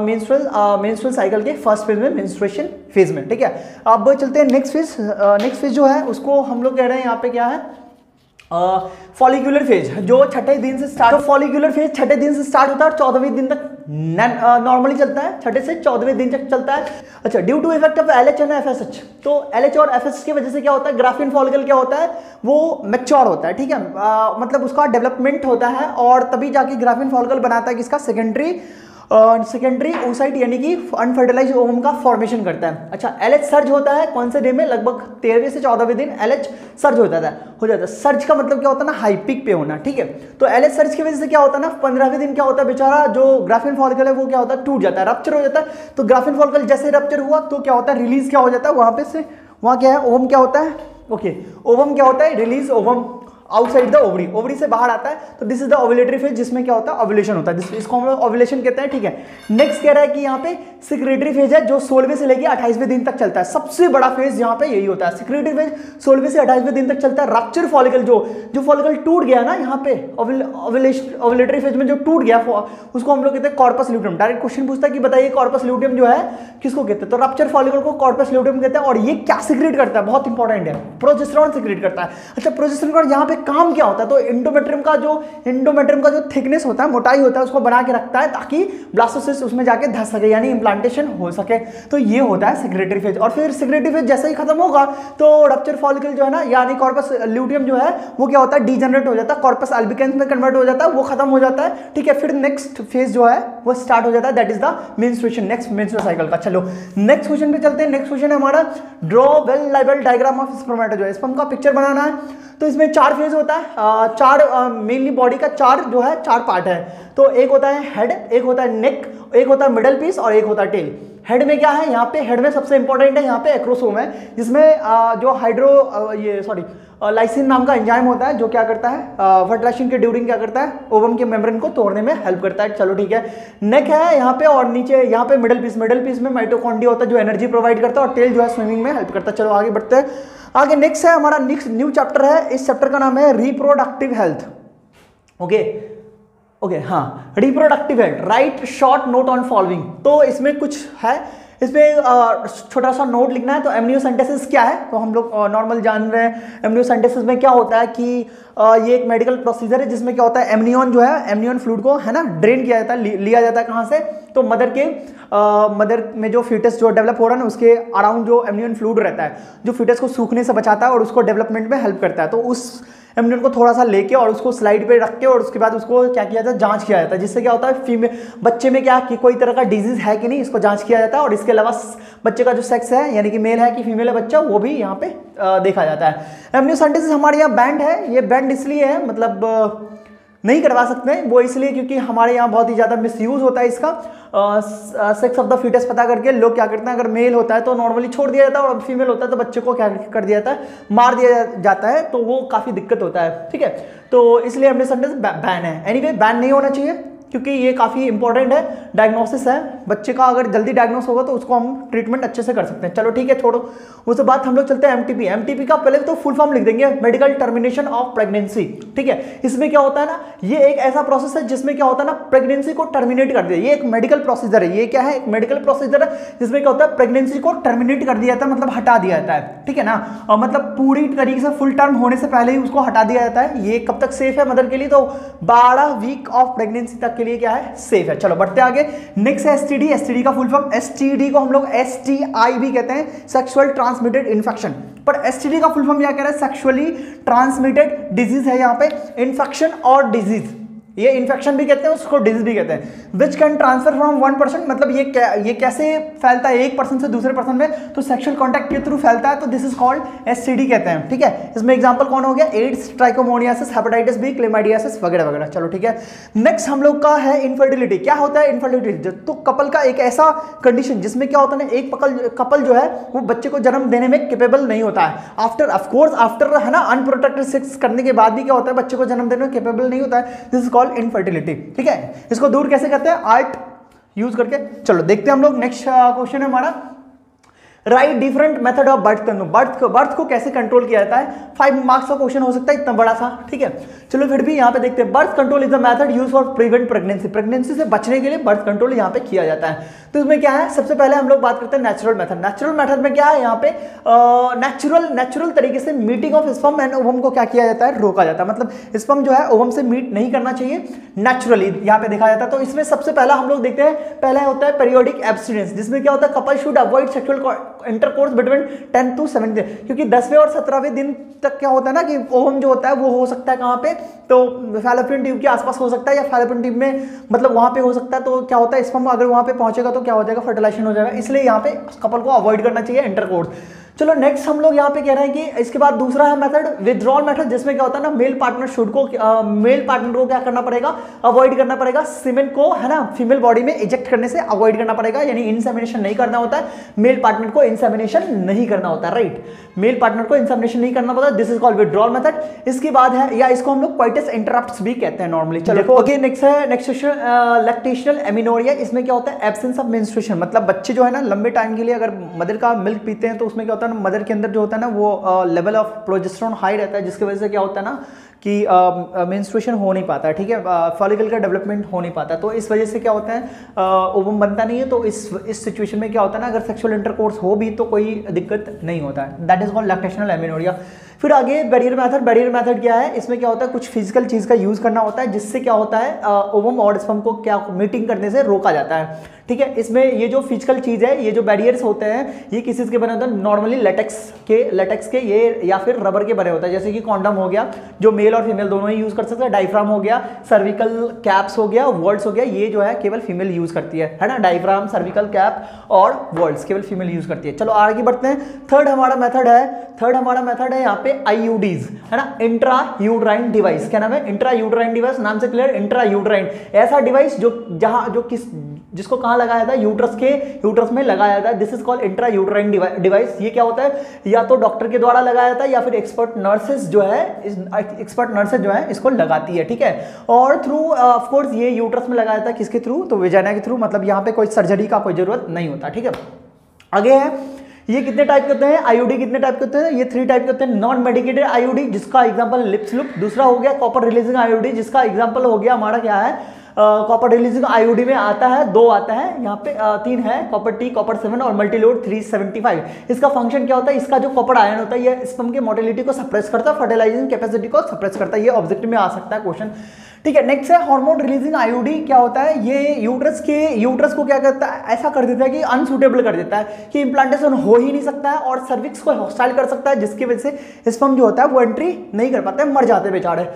मेंस्ट्रुअल साइकिल के फर्स्ट फेज में, मेंस्ट्रुएशन फेज में। ठीक है, अब चलते हैं नेक्स्ट फेज। नेक्स्ट फेज जो है उसको हम लोग कह रहे हैं यहाँ पे क्या है, फॉलिकुलर फेज, जो 6ठे दिन से स्टार्ट। फॉलिकुलर फेज 6ठे दिन से स्टार्ट होता है और 14वें दिन तक नॉर्मली चलता है, 6ठे से 14वें दिन तक चलता है। अच्छा, due to effect of LH and FSH, तो एलएच और एफएसएच की वजह से क्या होता है, ग्राफीन फॉलिकल क्या होता है वो मैच्योर होता है। ठीक है, मतलब उसका डेवलपमेंट होता है और तभी जाके ग्राफीन फॉलिकल बनाता है किसका, सेकेंडरी ओसाइट, यानी कि अनफर्टिलाइज ओवम का फॉर्मेशन करता है। अच्छा, एलएच सर्ज होता है कौन से डे में, लगभग 13वें से 14वें दिन एलएच सर्ज हो जाता है। सर्ज का मतलब क्या होता है ना, हाई पीक पे होना। ठीक है, तो एलएच सर्ज की वजह से क्या होता है ना, 15वें दिन क्या होता है, बेचारा जो ग्राफीन फॉलिकल है वो क्या होता है टूट जाता है, रप्चर हो जाता है। तो ग्राफीन फॉलिकल जैसे रप्चर हुआ तो क्या होता है, रिलीज क्या हो जाता है, वहाँ क्या है, ओवम क्या होता है, ओके, ओवम क्या होता है, release ovum outside the ovary, ovary से बाहर आता है। तो this is the ovulatory phase, जिसमें क्या होता है ओव्यूलेशन होता है, इसको हम लोग ओव्यूलेशन कहते हैं। ठीक है, नेक्स्ट कह रहा है कि यहाँ पे सिक्रेटरी फेज है, जो 16वें से लेकर 28वें दिन तक चलता है। सबसे बड़ा फेज यहाँ पे यही होता है, सिक्रेटरी फेज 16वें से 28वें दिन तक चलता है। रप्चर फॉलिकल जो फॉलिकल टूट गया ना, यहाँ पे ओव्यूलेटरी फेज में जो टूट गया उसको हम लोग कहते हैं कॉर्पस ल्यूटियम। डायरेक्ट क्वेश्चन पूछता है कि बताइए कॉर्पस ल्यूटियम जो है किसको कहते हैं, तो रप्चर फॉलिकल को कॉर्पस ल्यूटियम कहते हैं। और ये क्या सिक्रेट करता है, बहुत इंपॉर्टेंट है, प्रोजेस्टेरॉन सिक्रेट करता है। अच्छा, प्रोजेस्टेरॉन यहाँ पे काम क्या होता है, तो इंडोमेट्रियम का जो थिकनेस होता है, मोटाई होता है, उसको बना के रखता है ताकि ब्लास्टोसिस्ट उसमें जाके धस सके, यानी इम्प्लांटेशन हो सके। तो ये होता है सिक्रेटरी फेज। और फिर सिक्रेटरी फेज जैसे ही खत्म होगा तो रप्चर फॉलिकल जो है ना, यानी कॉर्पस ल्यूटियम जो है वो क्या होता है, डीजनरेट हो जाता है, कॉर्पस अल्बिकेंस में कन्वर्ट हो जाता है, वो खत्म हो जाता है। ठीक है, फिर नेक्स्ट फेज जो है वो स्टार्ट हो जाता है, that is the menstruation, next menstrual cycle का। चलो नेक्स्ट क्वेश्चन पे चलते हैं। नेक्स्ट क्वेश्चन है हमारा, draw well labelled diagram of spermatozoid, sperm का पिक्चर बनाना है। तो इसमें 4 फेज जो होता है चार मेनली बॉडी का चार पार्ट है। तो एक होता है हेड, एक होता है नेक, एक होता है मिडल पीस और एक होता है टेल। हेड में क्या है, यहाँ पे हेड में सबसे इंपॉर्टेंट है यहाँ पे एक्रोसोम है, जिसमें जो लाइसिन नाम का एंजाइम होता है जो क्या करता है फर्टिलाइजेशन के ड्यूरिंग क्या करता है ओवम के मेम्ब्रेन को तोड़ने में हेल्प करता है। चलो ठीक है, नेक है यहाँ पे और नीचे यहाँ पे मिडिल पीस, मिडिल पीस में माइटोकॉन्ड्रिया होता है जो एनर्जी प्रोवाइड करता है और टेल जो है स्विमिंग में हेल्प करता है। चलो आगे बढ़ते हैं, आगे नेक्स्ट है हमारा, नेक्स्ट न्यू चैप्टर है, इस चैप्टर का नाम है रिप्रोडक्टिव हेल्थ। ओके ओके हाँ, reproductive health, write short note on following. तो इसमें कुछ है, इसमें छोटा सा नोट लिखना है। तो एमनियोसेंटेसिस क्या है, तो हम लोग नॉर्मल जान रहे हैं एमनियोसेंटेसिस में क्या होता है कि ये एक मेडिकल प्रोसीजर है जिसमें क्या होता है एमनियन जो है एमनियन फ्लूइड को है ना ड्रेन किया जाता है, लिया जाता है कहाँ से, तो मदर के मदर में जो फीटस जो डेवलप हो रहा है उसके अराउंड जो एमनियन फ्लूइड रहता है जो फीटस को सूखने से बचाता है और उसको डेवलपमेंट में हेल्प करता है। तो उस एमनियन को थोड़ा सा लेके और उसको स्लाइड पे रख के और उसके बाद उसको क्या किया जाता है, जांच किया जाता है, जिससे क्या होता है फीमेल बच्चे में क्या कि कोई तरह का डिजीज है कि नहीं इसको जांच किया जाता है। और इसके अलावा बच्चे का जो सेक्स है यानी कि मेल है कि फीमेल है बच्चा, वो भी यहाँ पे देखा जाता है। एमनियोसेंटेसिस हमारे यहाँ बैंड है, ये बैंड इसलिए है मतलब नहीं करवा सकते वो इसलिए क्योंकि हमारे यहाँ बहुत ही ज़्यादा मिसयूज़ होता है इसका। सेक्स ऑफ द फीटस पता करके लोग क्या करते हैं, अगर मेल होता है तो नॉर्मली छोड़ दिया जाता है और फीमेल होता है तो बच्चे को क्या कर दिया जाता है, मार दिया जाता है, तो वो काफ़ी दिक्कत होता है। ठीक है, तो इसलिए एमनियोसेंटेसिस बैन है। एनीवे बैन नहीं होना चाहिए क्योंकि ये काफ़ी इंपॉर्टेंट है, डायग्नोसिस है, बच्चे का अगर जल्दी डायग्नोस होगा तो उसको हम ट्रीटमेंट अच्छे से कर सकते हैं। चलो ठीक है, छोड़ो उसके बाद हम लोग चलते हैं एमटीपी। एमटीपी का पहले तो फुल फॉर्म लिख देंगे, मेडिकल टर्मिनेशन ऑफ प्रेगनेंसी। ठीक है, इसमें क्या होता है ना, ये एक ऐसा प्रोसेस है जिसमें क्या होता है ना प्रेगनेंसी को टर्मिनेट कर दिया, ये एक मेडिकल प्रोसीजर है। ये क्या है, एक मेडिकल प्रोसीजर है जिसमें क्या होता है प्रेगनेंसी को टर्मिनेट कर दिया जाता है, मतलब हटा दिया जाता है। ठीक है ना, और मतलब पूरी तरीके से फुल टर्म होने से पहले ही उसको हटा दिया जाता है। ये कब तक सेफ है मदर के लिए, तो 12 वीक ऑफ प्रेगनेंसी तक लिए क्या है, सेफ है। चलो बढ़ते आगे, नेक्स्ट है एसटीडी। एसटीडी का फुल फॉर्म, एसटीडी को हम लोग एसटीआई भी कहते हैं, सेक्सुअल ट्रांसमिटेड इन्फेक्शन, पर एसटीडी का फुल फॉर्म क्या कह रहा है, सेक्सुअली ट्रांसमिटेड डिजीज है। यहां पे इन्फेक्शन और डिजीज, ये इन्फेक्शन भी कहते हैं उसको, डिजीज भी कहते हैं, which can transfer from one person, मतलब ये कैसे फैलता है एक पर्सन से दूसरे पर्सन में, तो सेक्सुअल कॉन्टैक्ट के थ्रू फैलता है, तो दिस इज कॉल्ड एसटीडी कहते हैं। ठीक है, इसमें एग्जांपल कौन हो गया, AIDS, trichomoniasis, hepatitis B, chlamydiasis वगैरह वगैरह। चलो ठीक है, नेक्स्ट हम लोग का है इन्फर्टिलिटी। क्या होता है इन्फर्टिलिटी, तो कपल का एक ऐसा कंडीशन जिसमें क्या होता है ना, एक कपल जो है वो बच्चे को जन्म देने में केपेबल नहीं होता है, आफ्टर ऑफकोर्स आफ्टर है ना अनप्रोटेक्टेड सेक्स करने के बाद भी क्या होता है बच्चे को जन्म देने में केपेबल नहीं होता है, दिस इनफर्टिलिटी। ठीक है, इसको दूर कैसे करते हैं, आर्ट यूज करके। चलो देखते हैं हम लोग, नेक्स्ट क्वेश्चन है हमारा, write different method of birth को कैसे कंट्रोल किया जाता है। 5 मार्क्स का क्वेश्चन हो सकता है, इतना बड़ा सा। ठीक है, चलो फिर भी यहाँ पे देखते हैं, birth control is the method use for prevent pregnancy, pregnancy से बचने के लिए बर्थ कंट्रोल यहाँ पे किया जाता है। तो इसमें क्या है, सबसे पहले हम लोग बात करते हैं नेचुरल मेथड। नेचुरल मेथड में क्या है, यहाँ पे नेचुरल तरीके से meeting of sperm and ovum को क्या किया जाता है, रोका जाता है, मतलब स्पर्म जो है ओवम से मीट नहीं करना चाहिए नेचुरली, यहाँ पे देखा जाता है। तो इसमें सबसे पहला हम लोग देखते हैं, पहला होता है पीरियोडिक एब्स्टिनेंस, जिसमें क्या होता है couple should avoid sexual intercourse between 10 to 7 दिन, क्योंकि 10वें और 17वें दिन तक क्या होता है ना कि ओवम जो होता है वो हो सकता है कहाँ पे, तो फैलोपियन ट्यूब के आसपास हो सकता है या फैलोपियन ट्यूब में मतलब वहाँ पे हो सकता है। तो क्या होता है स्पर्म अगर वहाँ पे पहुँचेगा तो क्या हो जाएगा, फर्टिलाइजेशन हो जाएगा, इसलिए यहाँ पे कपल को अवॉइड करना चाहिए इंटरकोर्स। चलो नेक्स्ट हम लोग यहाँ पे कह रहे हैं कि इसके बाद दूसरा है मेथड विद्रॉल मेथड, जिसमें क्या होता है ना मेल पार्टनर को क्या करना पड़ेगा, अवॉइड करना पड़ेगा, सीमेन को है ना फीमेल बॉडी में इजेक्ट करने से अवॉइड करना पड़ेगा, यानी इंसेमिनेशन नहीं करना होता है, मेल पार्टनर को इंसेमिनेशन नहीं करना होता, राइट, मेल पार्टनर को इंसेमिनेशन नहीं करना पड़ता, this is called withdrawal method. इसके बाद है, या इसको हम लोग कोइटस इंटरप्ट्स भी कहते हैं नॉर्मली। चलो ओके, नेक्स्ट है, नेक्स्ट क्वेश्चन लैक्टेशनल एमिनोरिया। इसमें क्या होता है एब्सेंस ऑफ मेंस्ट्रुएशन, मतलब बच्चे जो है ना लंबे टाइम के लिए अगर मदर का मिल्क पीते हैं तो उसमें क्या ना मदर के अंदर जो होता है ना वो लेवल ऑफ प्रोजेस्टेरोन हाई रहता है, जिसकी वजह से क्या होता है ना कि मेंस्ट्रुएशन हो नहीं पाता है। ठीक है, फॉलिकल का डेवलपमेंट हो नहीं पाता, तो इस वजह से क्या होता है ओवम बनता नहीं है। तो इस सिचुएशन में क्या होता है ना, अगर सेक्सुअल इंटरकोर्स हो भी तो कोई दिक्कत नहीं होता है, that is called lactational amenorrhoea. फिर आगे बैरियर मेथड। बैरियर मेथड क्या है, इसमें क्या होता है कुछ फिजिकल चीज़ का यूज़ करना होता है, जिससे क्या होता है ओवम और स्पर्म को क्या मीटिंग करने से रोका जाता है। ठीक है, इसमें ये जो फिजिकल चीज़ है, ये जो बैरियर्स होते हैं ये किस चीज़ के बने होते हैं, नॉर्मली लेटेक्स के ये या फिर रबर के बने होता है, जैसे कि कॉन्डम हो गया जो मेल और फीमेल दोनों ही यूज़ कर सकते हैं, डायफ्राम हो गया, सर्विकल कैप्स हो गया, वर्ल्ड्स हो गया, ये जो है केवल फीमेल यूज़ करती है ना, डायफ्राम, सर्विकल कैप और वर्ल्ड्स केवल फीमेल यूज़ करती है। चलो आगे बढ़ते हैं, थर्ड हमारा मेथड है, यहाँ पे आईयूडीज है ना, इंट्रा यूट्राइन डिवाइस। क्या नाम है? Intra uterine device. नाम से क्लियर, इंट्रा यूट्राइन ऐसा डिवाइस जो जहां जो किस जिसको कहां लगाया था, यूट्रस के यूट्रस में लगाया था। This is called intra uterine device. ये क्या होता है? या तो डॉक्टर के द्वारा लगाया था या फिर एक्सपर्ट नर्सेज जो है इसको लगाती है, ठीक है। और थ्रू ऑफ कोर्स ये यूट्रस में लगाया था, किसके थ्रू? तो वेजाइना के थ्रू। मतलब यहाँ पे कोई सर्जरी का कोई जरूरत नहीं होता, ठीक है। आगे है, ये कितने टाइप के होते हैं आईयूडी? कितने टाइप के होते हैं? ये 3 टाइप के होते हैं। नॉन मेडिकेटेड आईयूडी जिसका एग्जांपल लिप्स लूप, दूसरा हो गया कॉपर रिलीजिंग आईयूडी जिसका एग्जांपल हो गया हमारा क्या है, कॉपर रिलीजिंग आईयूडी में आता है 2 आता है यहाँ पे, 3 है, कॉपर टी, कॉपर 7 और मल्टीलोड 375। इसका फंक्शन क्या होता है? इसका जो कॉपर आयन होता है ये स्पर्म के मोर्टेलिटी को सप्रेस करता है, फर्टिलाइजेशन कैपेसिटी को सप्रेस करता है। ये ऑब्जेक्टिव में आ सकता है क्वेश्चन, ठीक है। नेक्स्ट है हार्मोन रिलीजिंग आईयूडी। क्या होता है? ये यूट्रस को क्या करता है, ऐसा कर देता है कि अनसूटेबल कर देता है कि इम्प्लांटेशन हो ही नहीं सकता है और सर्विक्स को हॉस्टाइल कर सकता है, जिसकी वजह से स्पर्म जो होता है वो एंट्री नहीं कर पाता है, मर जाते बेचारे।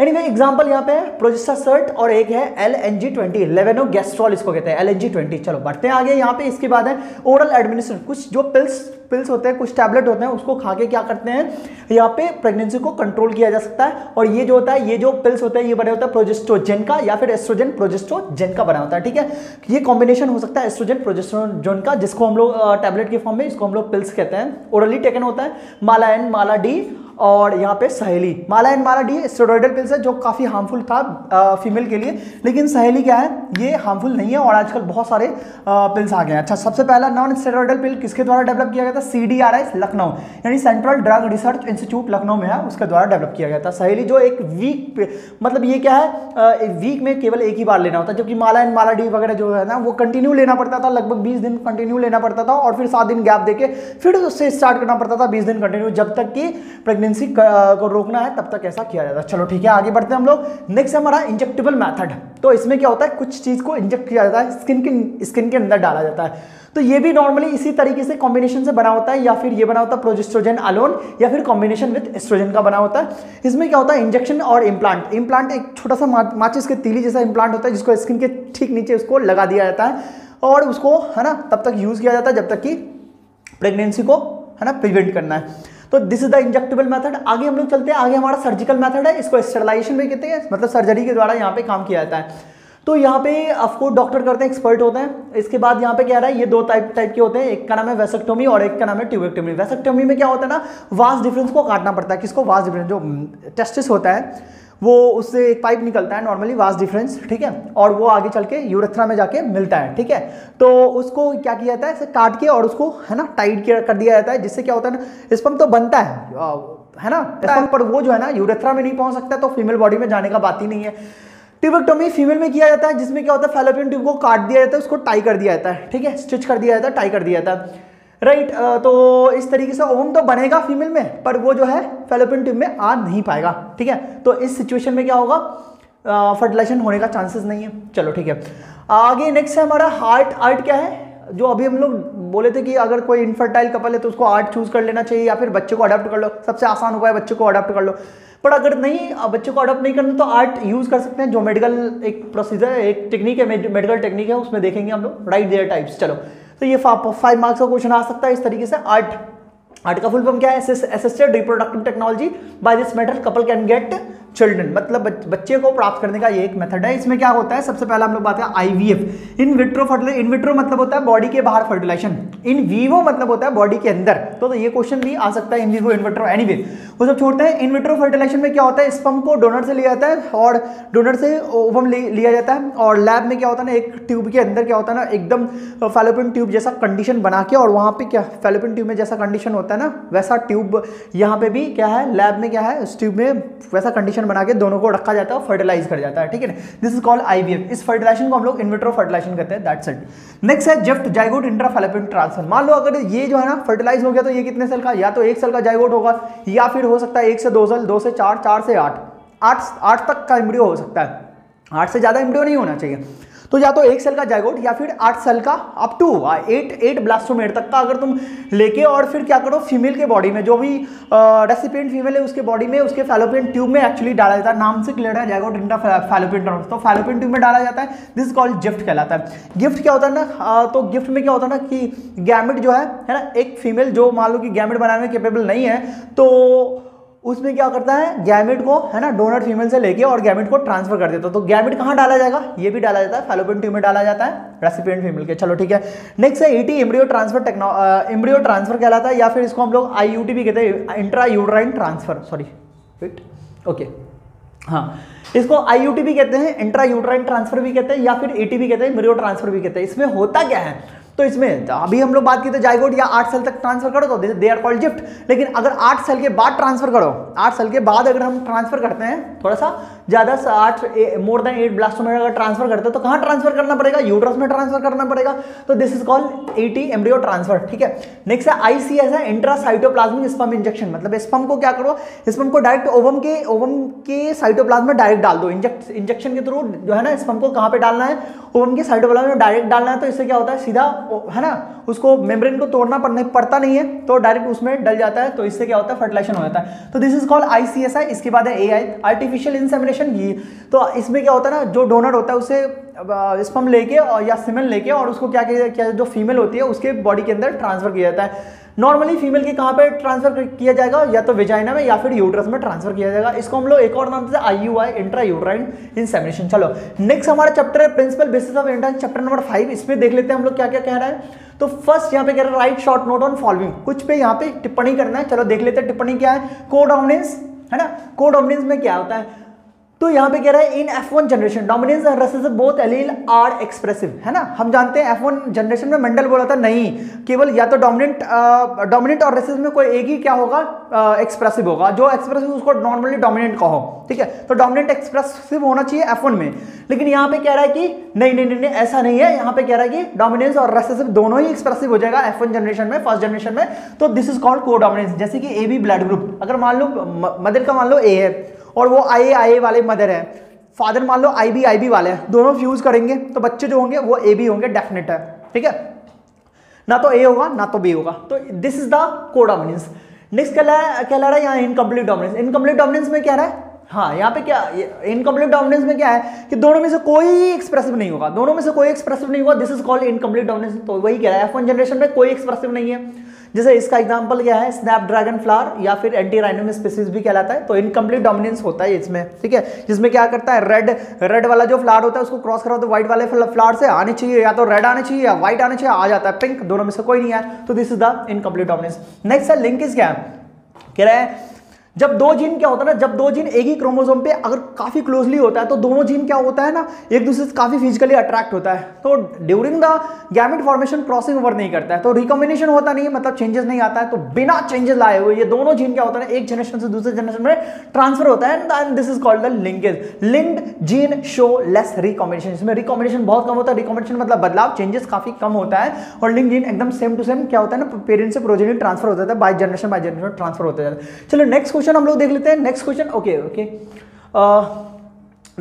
एनीवे एग्जांपल यहाँ पे है प्रोजेस्टासर्ट और एक है LNG20 लेवेनो गैस्ट्रॉल, इसको कहते हैं LNG20। चलो बढ़ते हैं आगे। यहाँ पे इसके बाद है ओरल एडमिनिस्ट्रेशन। कुछ जो पिल्स होते हैं, कुछ टैबलेट होते हैं, उसको खा के क्या करते हैं यहाँ पे प्रेगनेंसी को कंट्रोल किया जा सकता है। और ये जो होता है, ये जो पिल्स होता है ये बने होता है प्रोजेस्ट्रोजेन का या फिर एस्ट्रोजन प्रोजेस्ट्रोजेन का बना होता है, ठीक है। ये कॉम्बिनेशन हो सकता है एस्ट्रोजन प्रोजेस्ट्रोजन का, जिसको हम लोग टैबलेट के फॉर्म में इसको हम लोग पिल्स कहते हैं। ओरली टेकन होता है। माला एन, माला डी और यहाँ पे Saheli. Mala and Mala D steroidal pills है जो काफ़ी हार्मफुल था फीमेल के लिए, लेकिन सहेली क्या है, ये हार्मफुल नहीं है और आजकल बहुत सारे पिल्स आ गए हैं। अच्छा, सबसे पहला नॉन स्टेरॉइडल पिल किसके द्वारा डेवलप किया गया था? CDRI लखनऊ, यानी central drug research institute Lucknow में है, उसके द्वारा डेवलप किया गया था। सहेली जो एक वीक, मतलब ये क्या है, वीक में केवल एक ही बार लेना होता है, जबकि माला एंड माला डी वगैरह जो है ना वो कंटिन्यू लेना पड़ता था, लगभग 20 दिन कंटिन्यू लेना पड़ता था और फिर 7 दिन गैप देके फिर उससे स्टार्ट करना पड़ता था, 20 दिन कंटिन्यू, जब तक कि प्रेगनेंसी को रोकना है तब तक ऐसा किया जाता है। चलो ठीक है, आगे बढ़ते हैं हम लोग। नेक्स्ट हमारा इंजेक्टेबल मेथड। तो इसमें क्या होता है, कुछ चीज़ को इंजेक्ट किया जाता है, स्किन के अंदर डाला जाता है। तो ये भी नॉर्मली इसी तरीके से कॉम्बिनेशन से बना होता है, या फिर ये बना होता है प्रोजेस्ट्रोजन अलोन या फिर कॉम्बिनेशन विद एस्ट्रोजन का बना होता है। इसमें क्या होता है, इंजेक्शन और इम्प्लांट। इम्प्लांट एक छोटा सा माचिस के तीली जैसा इम्प्लांट होता है, जिसको स्किन के ठीक नीचे उसको लगा दिया जाता है और उसको है ना तब तक यूज़ किया जाता है जब तक कि प्रेगनेंसी को है ना प्रिवेंट करना है। तो this is the injectable method. आगे हम लोग चलते हैं। आगे हमारा सर्जिकल मेथड है, इसको स्टरलाइजेशन भी कहते हैं, मतलब सर्जरी के द्वारा यहाँ पे काम किया जाता है। तो यहाँ पे ऑफकोर्स डॉक्टर करते हैं, एक्सपर्ट होते हैं। इसके बाद यहाँ पे क्या रहा है, ये 2 टाइप के होते हैं, एक का नाम है वैसेक्टोमी और एक का नाम है ट्यूबेक्टोमी। वैसेक्टोमी में क्या होता है ना, वास डिफरेंस को काटना पड़ता है। किसको? वास डिफरेंस, जो टेस्टिस होता है वो, उससे एक पाइप निकलता है नॉर्मली, वास डिफरेंस, ठीक है, और वो आगे चल के यूरेथ्रा में जाके मिलता है, ठीक है। तो उसको क्या किया जाता है, इसे काट के और उसको है ना टाइट कर दिया जाता है, जिससे क्या होता है ना, स्पर्म तो बनता है ना स्पर्म, पर वो जो है ना यूरेथ्रा में नहीं पहुंच सकता, तो फीमेल बॉडी में जाने का बात ही नहीं है। ट्यूबेक्टोमी फीमेल में किया जाता है, जिसमें क्या होता है, फैलोपियन ट्यूब को काट दिया जाता है, उसको टाई कर दिया जाता है, ठीक है, स्टिच कर दिया जाता है, टाई कर दिया जाता है, राइट। तो इस तरीके से ओवम तो बनेगा फीमेल में, पर वो जो है फैलोपियन ट्यूब में आ नहीं पाएगा, ठीक है। तो इस सिचुएशन में क्या होगा, फर्टिलाइजेशन होने का चांसेस नहीं है। चलो ठीक है, आगे नेक्स्ट है हमारा हार्ट। हार्ट क्या है, जो अभी हम लोग बोले थे कि अगर कोई इनफर्टाइल कपल है तो उसको हार्ट चूज कर लेना चाहिए या फिर बच्चे को अडॉप्ट कर लो, सबसे आसान उपाय बच्चे को अडॉप्ट कर लो। पर अगर नहीं, बच्चे को अडॉप्ट नहीं करना तो हार्ट यूज़ कर सकते हैं, जो मेडिकल एक प्रोसीजर है, एक टेक्निक है, मेडिकल टेक्निक है, उसमें देखेंगे हम लोग, राइट देयर टाइप्स। चलो तो ये 5 मार्क्स का क्वेश्चन आ सकता है इस तरीके से। हार्ट का फुल फॉर्म क्या है, assisted reproductive technology, by this method couple can get children, मतलब बच्चे को प्राप्त करने का ये एक मेथड है। इसमें क्या होता है, सबसे पहला हम लोग बात है IVF, in vitro fertilisation. In vitro मतलब होता है बॉडी के बाहर फर्टिलाइजेशन, इन वीवो मतलब होता है बॉडी के अंदर। तो ये क्वेश्चन भी आ सकता है, in vivo, in vitro, anyway वो सब छोड़ते हैं। इन विट्रो फर्टिलाइजेशन में क्या होता है, स्पर्म को डोनर से लिया जाता है और डोनर से ओवम लिया जाता है, और लैब में क्या होता है ना, एक ट्यूब के अंदर क्या होता है ना, एकदम फैलोपियन ट्यूब जैसा कंडीशन बना के, और वहाँ पे क्या फैलोपियन ट्यूब में जैसा कंडीशन होता है ना, वैसा ट्यूब यहाँ पे भी क्या है, लैब में क्या है, उस ट्यूब में वैसा कंडीशन बना के दोनों को रखा जाता है और फर्टिलाइज कर जाता है, ठीक है ना। This is called IVF. इस फर्टिलाइजेशन को हम लोग इन विट्रो फर्टिलाइजेशन कहते हैं, दैट्स इट। नेक्स्ट है जेफ्ट, जायगोट इंट्राफैलोपियन ट्रांसफर। मान लो अगर ये जो है ना फर्टिलाइज हो गया तो ये कितने सेल का, या तो 1 सेल का जायगोट होगा, या फिर हो सकता है 1 से 2 सेल, 2 से 4, 4 से 8 तक का एम्ब्रियो हो सकता है। 8 से ज्यादा एम्ब्रियो नहीं होना चाहिए। तो या तो 1 सेल का जायगोट या फिर 8 सेल का, अप टू 8 ब्लास्टोमेर तक का अगर तुम लेके, और फिर क्या करो, फीमेल के बॉडी में, जो भी रेसिपिएंट फीमेल है उसके बॉडी में, उसके फैलोपियन ट्यूब में एक्चुअली डाला जाता है। नाम से क्लियर है, जायगोट फैलोपियन ट्यूब, तो फैलोपियन ट्यूब में डाला जाता है। दिस कॉल्ड गिफ्ट कहलाता है। गिफ्ट क्या होता है ना, तो गिफ्ट में क्या होता है ना कि गैमेट जो है ना, एक फीमेल जो मान लो कि गैमेट बनाने में कैपेबल नहीं है, तो उसमें क्या करता है, गैमेट को है ना डोनर फीमेल से लेके और गैमेट को ट्रांसफर कर देता है। तो गैमेट कहाँ डाला जाएगा, ये भी डाला जाता है फैलोपियन ट्यूब में डाला जाता है रेसिपिएंट फीमेल के। चलो ठीक है, नेक्स्ट है ET embryo transfer embryo transfer कहलाता है या फिर इसको हम लोग आईयूटी भी कहते हैं, intra uterine transfer, sorry fit okay हाँ, इसको आईयूटी भी कहते हैं, इंट्रा यूट्राइन ट्रांसफर भी कहते हैं या फिर ईटी भी कहते हैं, एम्ब्रियो ट्रांसफर भी कहते हैं। इसमें होता क्या है, तो इसमें अभी हम लोग बात की तो जाइगोट या 8 साल तक ट्रांसफर करो तो दे आर कॉल्ड जिफ्ट, लेकिन अगर 8 साल के बाद ट्रांसफर करो, 8 साल के बाद अगर हम ट्रांसफर करते हैं थोड़ा सा ज़्यादा 8 मोर देन 8 ब्लास्टोमेयर अगर ट्रांसफर करते हैं तो कहाँ ट्रांसफर करना पड़ेगा, यूट्रस में ट्रांसफर करना पड़ेगा, तो this is called ET embryo transfer. ठीक है, नेक्स्ट है आईसीएस है इंट्रा साइटोप्लाज्मिक स्पर्म इंजेक्शन, मतलब स्पर्म को क्या करो, स्पर्म को डायरेक्ट ओवम के साइटोप्लाज्म में डायरेक्ट डाल दो, इंजेक्शन के थ्रू जो है ना स्पर्म को कहाँ पे डालना है, ओवम के साइटोप्लाज्म में डायरेक्ट डालना है। तो इससे क्या होता है, सीधा है ना उसको मेम्ब्रेन को तोड़ना पड़ता नहीं है, तो डायरेक्ट उसमें डल जाता है, तो इससे क्या होता है फर्टिलाइजेशन हो जाता है। तो दिस इज कॉल्ड आईसीएसआई। इसके बाद है एआई आर्टिफिशियल इंसेमिनेशन, ये तो इसमें क्या होता है ना, जो डोनर होता है उसे स्पर्म लेके और या सीमेन लेके और उसको क्या किया जो फीमेल होती है उसके बॉडी के अंदर ट्रांसफर किया जाता है। नॉर्मली फीमेल के कहाँ पे ट्रांसफर किया जाएगा, या तो वेजाइना में या फिर यूट्रस में ट्रांसफर किया जाएगा। इसको हम लोग एक और नाम से आईयूआई इंट्रा यूट्राइन इंसेमिनेशन। चलो नेक्स्ट हमारा चैप्टर है principle basis of entrance, chapter number 5। इसमें देख लेते हैं हम लोग क्या क्या कह रहा है। तो फर्स्ट यहाँ पे कह रहा है right short note on following, कुछ पे यहाँ पे टिप्पणी करना है। चलो देख लेते हैं टिप्पणी क्या है। कोडोमिनेंस है ना, कोडोमिनेंस में क्या होता है, तो यहाँ पे कह रहा है in F1 generation dominance and recessive both allele are expressive, है ना। हम जानते हैं F1 जनरेशन में मेंडल बोला था नहीं, केवल या तो डोमिनेंट और रिसेसिव में कोई एक ही क्या होगा एक्सप्रेसिव होगा, जो एक्सप्रेसिव उसको नॉर्मली डोमिनेंट कहो। ठीक है, तो डोमिनेंट एक्सप्रेसिव होना चाहिए F1 में, लेकिन यहाँ पे कह रहा है कि नहीं ऐसा नहीं है। यहाँ पे कह रहा है कि डोमिनेंस और रिसेसिव दोनों ही एक्सप्रेसिव हो जाएगा F1 जनरेशन में, फर्स्ट जनरेशन में। तो this is called codominance. जैसे कि AB ब्लड ग्रुप, अगर मान लो मदर का मान लो A है और वो IA वाले मदर है, फादर मान लो IB वाले हैं, दोनों फ्यूज करेंगे तो बच्चे जो होंगे वो AB होंगे, डेफिनेट है। ठीक है, ना तो A होगा ना तो B होगा, तो this is the codominance. Next कहला रहा है यहाँ इनकम्प्लीट डोमिनेंस। इनकम्प्लीट डोमिनेंस में क्या रहा है, हाँ यहाँ पे क्या इनकम्प्लीट डोमिनेंस में क्या है कि दोनों में से कोई एक्सप्रेसिव नहीं होगा, दोनों में से कोई एक्सप्रेसिव नहीं होगा, this is called incomplete dominance. तो वही कह रहा है F1 जनरेशन में कोई एक्सप्रेसिव नहीं है। जैसे इसका एग्जांपल क्या है, स्नैपड्रैगन फ्लावर या फिर एंटी राइनोम स्पीसीज भी कहलाता है। तो इनकम्प्लीट डोमिनेंस होता है इसमें। ठीक है, जिसमें क्या करता है रेड वाला जो फ्लावर होता है उसको क्रॉस करो तो व्हाइट वाले फ्लावर से आने चाहिए, या तो रेड आने चाहिए या व्हाइट आने चाहिए, आ जाता है पिंक, दोनों में से कोई नहीं आया, तो this is the incomplete dominance. Next है लिंकेज, क्या है कह रहा है जब दो जीन क्या होता है ना, जब दो जीन एक ही क्रोमोसोम पे अगर काफी क्लोजली होता है तो दोनों जीन क्या होता है ना एक दूसरे से काफी फिजिकली अट्रैक्ट होता है, तो during the gamete formation crossing over नहीं करता है, तो रिकॉम्बिनेशन होता नहीं है, मतलब चेंजेस नहीं आता है। तो बिना चेंजेस लाए हुए ये दोनों जीन क्या होता है एक जनरेशन से दूसरे जनरेशन में ट्रांसफर होता है, and this is called the linkage. Linked gene show less recombination, इसमें रिकॉम्बिनेशन बहुत कम होता है, रिकॉम्बिनेशन मतलब बदलाव, चेंजेस काफी कम होता है, और लिंक्ड जीन एकदम सेम टू सेम क्या होता है ना पेरेंट से प्रोजेनी ट्रांसफर होता है, बाय जनरेशन ट्रांसफर होता है। चलो नेक्स्ट हम लोग देख लेते हैं। नेक्स्ट क्वेश्चन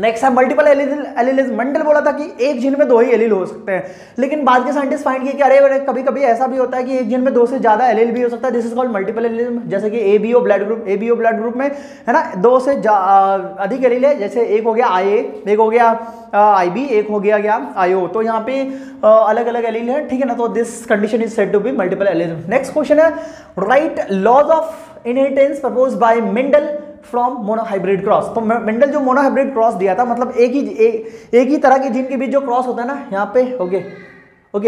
नेक्स्ट है मल्टीपल एलील्स। मेंडल बोला था कि एक जीन में दो ही एलील हो सकते हैं, लेकिन बाद के साइंटिस्ट फाइंड किया कि अरे कभी-कभी ऐसा भी होता है कि एक जीन में दो से ज्यादा एलील भी हो सकता है, this is called multiple allele. जैसे कि एबीओ ब्लड ग्रुप में है ना दो से अधिक एलील है, जैसे एक हो गया IA, एक हो गया IB, एक हो गया IO, तो यहाँ पे अलग अलग एलील है। ठीक है ना, तो this condition is said to be multiple allele. Next question है right laws of inheritance proposed by Mendel from monohybrid cross. तो मेंडल जो मोनोहाइब्रिड क्रॉस दिया था, मतलब एक ही तरह के जीन के बीच जो क्रॉस होता है ना, यहाँ पे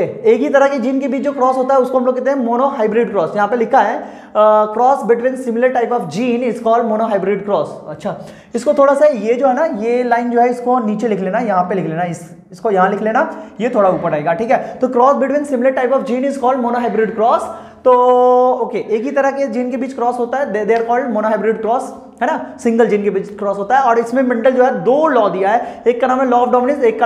एक ही तरह के जीन के बीच जो क्रॉस होता है उसको हम लोग कहते हैं मोनोहाइब्रिड क्रॉस। यहाँ पे लिखा है cross between similar type of gene is called monohybrid cross. अच्छा, इसको थोड़ा सा ये जो है ना ये लाइन जो है इसको नीचे लिख लेना, यहाँ पे लिख लेना, इसको यहाँ लिख लेना, ये थोड़ा ऊपर आएगा। ठीक है, तो cross between similar type of gene is called monohybrid cross. तो एक ही तरह के जीन के बीच क्रॉस होता है, they are called monohybrid cross, है ना, सिंगल जीन के बीच क्रॉस होता है। और इसमें मेंडल जो है दो लॉ दिया है, एक का नाम है लॉ ऑफ डोमिनेंस, एक का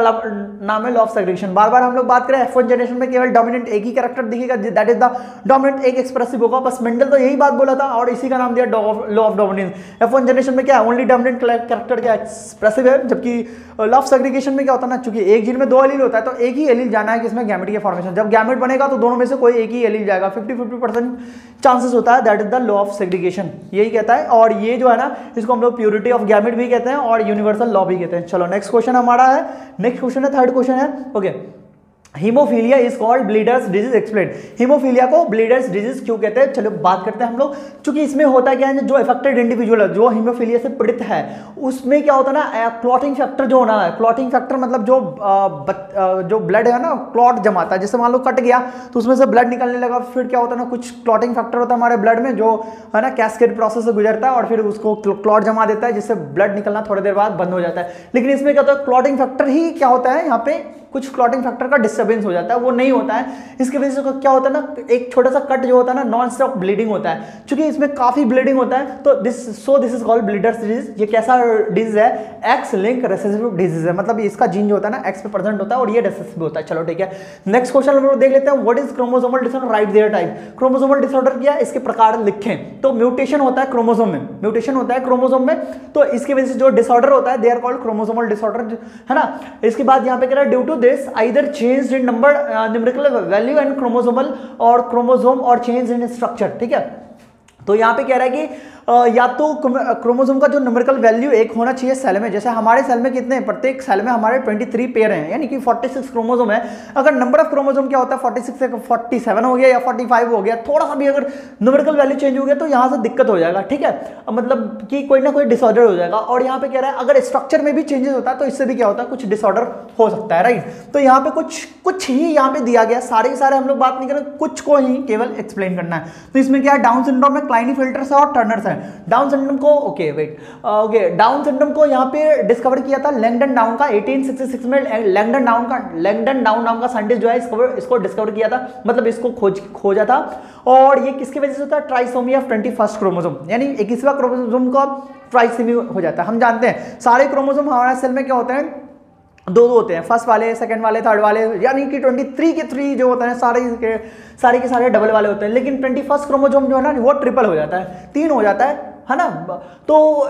नाम है लॉ ऑफ सेग्रीगेशन। बार बार हम लोग बात करें F1 जनरेशन में केवल डोमिनेंट एक ही कैरेक्टर दिखेगा, दैट इज द डोमिनेंट, एक एक्सप्रेसिव होगा, बस मेंडल तो यही बात बोला था और इसी का नाम दिया law of dominance. F1 generation में क्या है, ओनली डोमिनेंट कैरेक्टर क्या एक्सप्रेसिव है, जबकि लॉ ऑफ सेग्रीगेशन में क्या होता है ना, चूंकि एक जीन में दो एलील होता है तो एक ही एलील जाना है कि इसमें गैमेट के फॉर्मेशन, जब गैमेट बनेगा तो दोनों में से कोई एक ही एलील जाएगा, 50% चांसेस होता है, that is the law of segregation, यही कहता है। और ये जो है ना इसको हम लोग प्योरिटी ऑफ गैमेट भी कहते हैं और यूनिवर्सल लॉ भी कहते हैं। चलो नेक्स्ट क्वेश्चन हमारा है, नेक्स्ट क्वेश्चन है थर्ड क्वेश्चन है haemophilia is called bleeders disease, explain haemophilia को ब्लीडर्स डिजीज क्यों कहते हैं। चलो बात करते हैं हम लोग, क्योंकि इसमें होता क्या है, जो अफेक्टेड इंडिविजुअल जो हीमोफीलिया से पीड़ित है उसमें क्या होता है ना, क्लॉटिंग फैक्टर जो होना है, क्लॉटिंग फैक्टर मतलब जो ब्लड है ना क्लॉट जमाता है, जैसे मान लो कट गया तो उसमें से ब्लड निकलने लगा, फिर क्या होता है ना कुछ क्लॉटिंग फैक्टर होता है हमारे ब्लड में जो है ना कैस्केड प्रोसेस से गुजरता है और फिर उसको क्लॉट जमा देता है जिससे ब्लड निकलना थोड़ी देर बाद बंद हो जाता है। लेकिन इसमें क्या होता है क्लॉटिंग फैक्टर ही क्या होता है, यहाँ पे कुछ क्लॉटिंग फैक्टर का डिस्टर्बेंस हो जाता है, वो नहीं होता है, इसकी वजह से क्या होता है ना एक छोटा सा कट जो होता है ना नॉन स्टॉप ब्लीडिंग होता है, क्योंकि इसमें काफ़ी ब्लीडिंग होता है। तो this is called bleeders disease. ये कैसा डिजीज है, एक्स लिंक रिसेसिव डिजीज है, मतलब इसका जीन जो होता है ना एक्स पे प्रेजेंट होता है और ये रिसेसिव होता है। चलो ठीक है, नेक्स्ट क्वेश्चन हम लोग देख लेते हैं, what is chromosomal disorder, right there type. Chromosomal disorder क्या है, इसके प्रकार लिखें। तो म्यूटेशन होता है क्रोमोसोम में, म्यूटेशन होता है क्रोमोसोम में, तो इसकी वजह से जो डिसऑर्डर होता है they are called chromosomal disorder, है ना। इसके बाद यहाँ पे कह रहा है due to this either changed in number numerical value and chromosomal or chromosome or change in structure, ठीक है। तो यहाँ पे कह रहा है कि या तो क्रोमोसोम का जो न्यूमेरिकल वैल्यू एक होना चाहिए सेल में, जैसे हमारे सेल में कितने, प्रत्येक सेल में हमारे 23 पेयर हैं, यानी कि 46 क्रोमोसोम है। अगर नंबर ऑफ क्रोमोसोम क्या होता है 46 से 47 हो गया या 45 हो गया, थोड़ा सा भी अगर न्यूमेरिकल वैल्यू चेंज हो गया तो यहाँ से दिक्कत हो जाएगा, ठीक है, मतलब कि कोई ना कोई डिसऑर्डर हो जाएगा। और यहाँ पे कह रहा है अगर स्ट्रक्चर में भी चेंजेस होता है तो इससे भी क्या होता है कुछ डिसऑर्डर हो सकता है, राइट। तो यहाँ पे कुछ ही यहाँ पे दिया गया, सारे के सारे हम लोग बात नहीं करें, कुछ को ही केवल एक्सप्लेन करना है। तो इसमें क्या है, डाउन सिंड्रोम में क्लाइनफेल्टर और टर्नर है। डाउन सिंड्रोम को डाउन सिंड्रोम को यहां पे डिस्कवर किया था लैंगडन डाउन का, 1866 में लैंगडन डाउन नाम का साइंटिस्ट जो है इसको डिस्कवर किया था, मतलब इसको खोजा था। और ये किसकी वजह से होता है, ट्राइसोमी ऑफ 21st क्रोमोसोम, यानी 21वां क्रोमोसोम का ट्राइसोमी हो जाता है। हम जानते हैं सारे क्रोमोसोम हमारे सेल में क्या होते हैं, दो होते हैं, फर्स्ट वाले, सेकंड वाले, थर्ड वाले, यानी कि 23 के 3 जो होता है सारे के सारे डबल वाले होते हैं। लेकिन 21st क्रोमोसोम जो है ना वो ट्रिपल हो जाता है, तीन हो जाता है ना, तो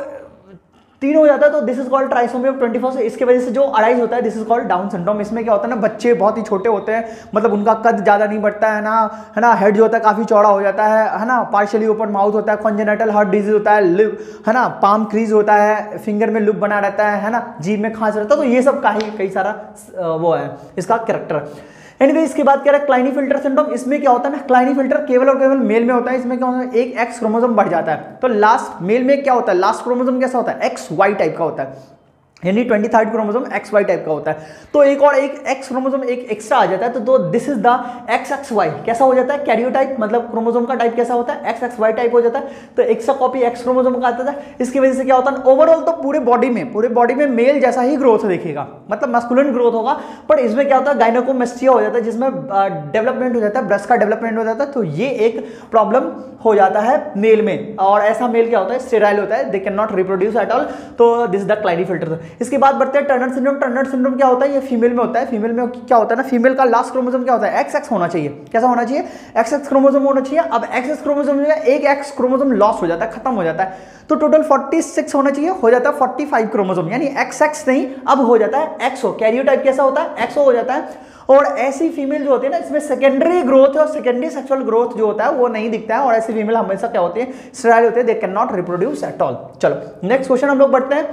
तीन हो जाता है, तो this is called trisomy of 21st। इसके वजह से जो अराइज होता है this is called Down syndrome. इसमें क्या होता है ना, बच्चे बहुत ही छोटे होते हैं, मतलब उनका कद ज़्यादा नहीं बढ़ता है ना, है ना, हेड जो होता है काफ़ी चौड़ा हो जाता है ना, पार्शियली ओपन माउथ होता है, कॉन्जेनेटल हार्ट डिजीज होता है, लिप है ना, पाम क्रीज होता है, फिंगर में लुप बना रहता है ना, जीभ में खांस रहता है, तो ये सब कई सारा वो है इसका कैरेक्टर। एनीवे इसके बाद क्या है, क्लाइनफेल्टर सिंड्रोम। इसमें क्या होता है ना, क्लाइनफेल्टर केवल और केवल मेल में होता है। इसमें क्या होता है, एक एक्स क्रोमोसोम बढ़ जाता है, तो लास्ट मेल में क्या होता है, लास्ट क्रोमोसोम कैसा होता है, एक्स वाई टाइप का होता है, यानी 23rd chromosome X Y type का होता है। तो एक और एक एक्स क्रोमोसोम एक एक्स्ट्रा आ जाता है, तो this is the X X Y. कैसा हो जाता है, कैरियोटाइप, मतलब क्रोमोसोम का टाइप कैसा होता है, एक्स एक्स वाई टाइप हो जाता है, तो एक्स्ट्रा कॉपी एक्स क्रोमोसोम का आता है। इसकी वजह से क्या होता है ओवरऑल, तो पूरे बॉडी में मेल जैसा ही ग्रोथ दिखेगा, मतलब मस्कुलिन ग्रोथ होगा, पर इसमें क्या होता है गायनेकोमेस्टिया हो जाता है, जिसमें डेवलपमेंट हो जाता है, ब्रेस्ट का डेवलपमेंट हो जाता है। तो ये एक प्रॉब्लम हो जाता है मेल में, और ऐसा मेल क्या होता है, स्टेराइल होता है, they can not reproduce at all. तो दिस द क्लाइनफेल्टर। इसके बाद बढ़ते हैं टर्नर सिंड्रोम। टर्नर सिंड्रोम क्या होता है, ये फीमेल में होता है। फीमेल में क्या होता है ना, फीमेल का लास्ट क्रोमोसोम क्या होता है, एक्स एक्स होना चाहिए। कैसा होना चाहिए, एक्स एक्स क्रोमोसोम होना चाहिए। अब एक्स एक्स क्रोमोसोम में एक एक्स क्रोमोसोम लॉस हो जाता है, खत्म हो जाता है, तो टोटल 46 होना चाहिए, हो जाता है 45 क्रोमोसोम, यानी एक्स एक्स नहीं, अब हो जाता है एक्सओ। कैरियोटाइप कैसा होता है, एक्सओ हो जाता है। और ऐसी फीमेल जो होती है ना, इसमें सेकेंडरी ग्रोथ और सेकेंडरी सेक्सुअल ग्रोथ जो होता है वो नहीं दिखता है, और ऐसी फीमेल हमेशा क्या होती है, स्टेराइल होते हैं, they can not reproduce at all. चलो नेक्स्ट क्वेश्चन हम लोग बढ़ते हैं।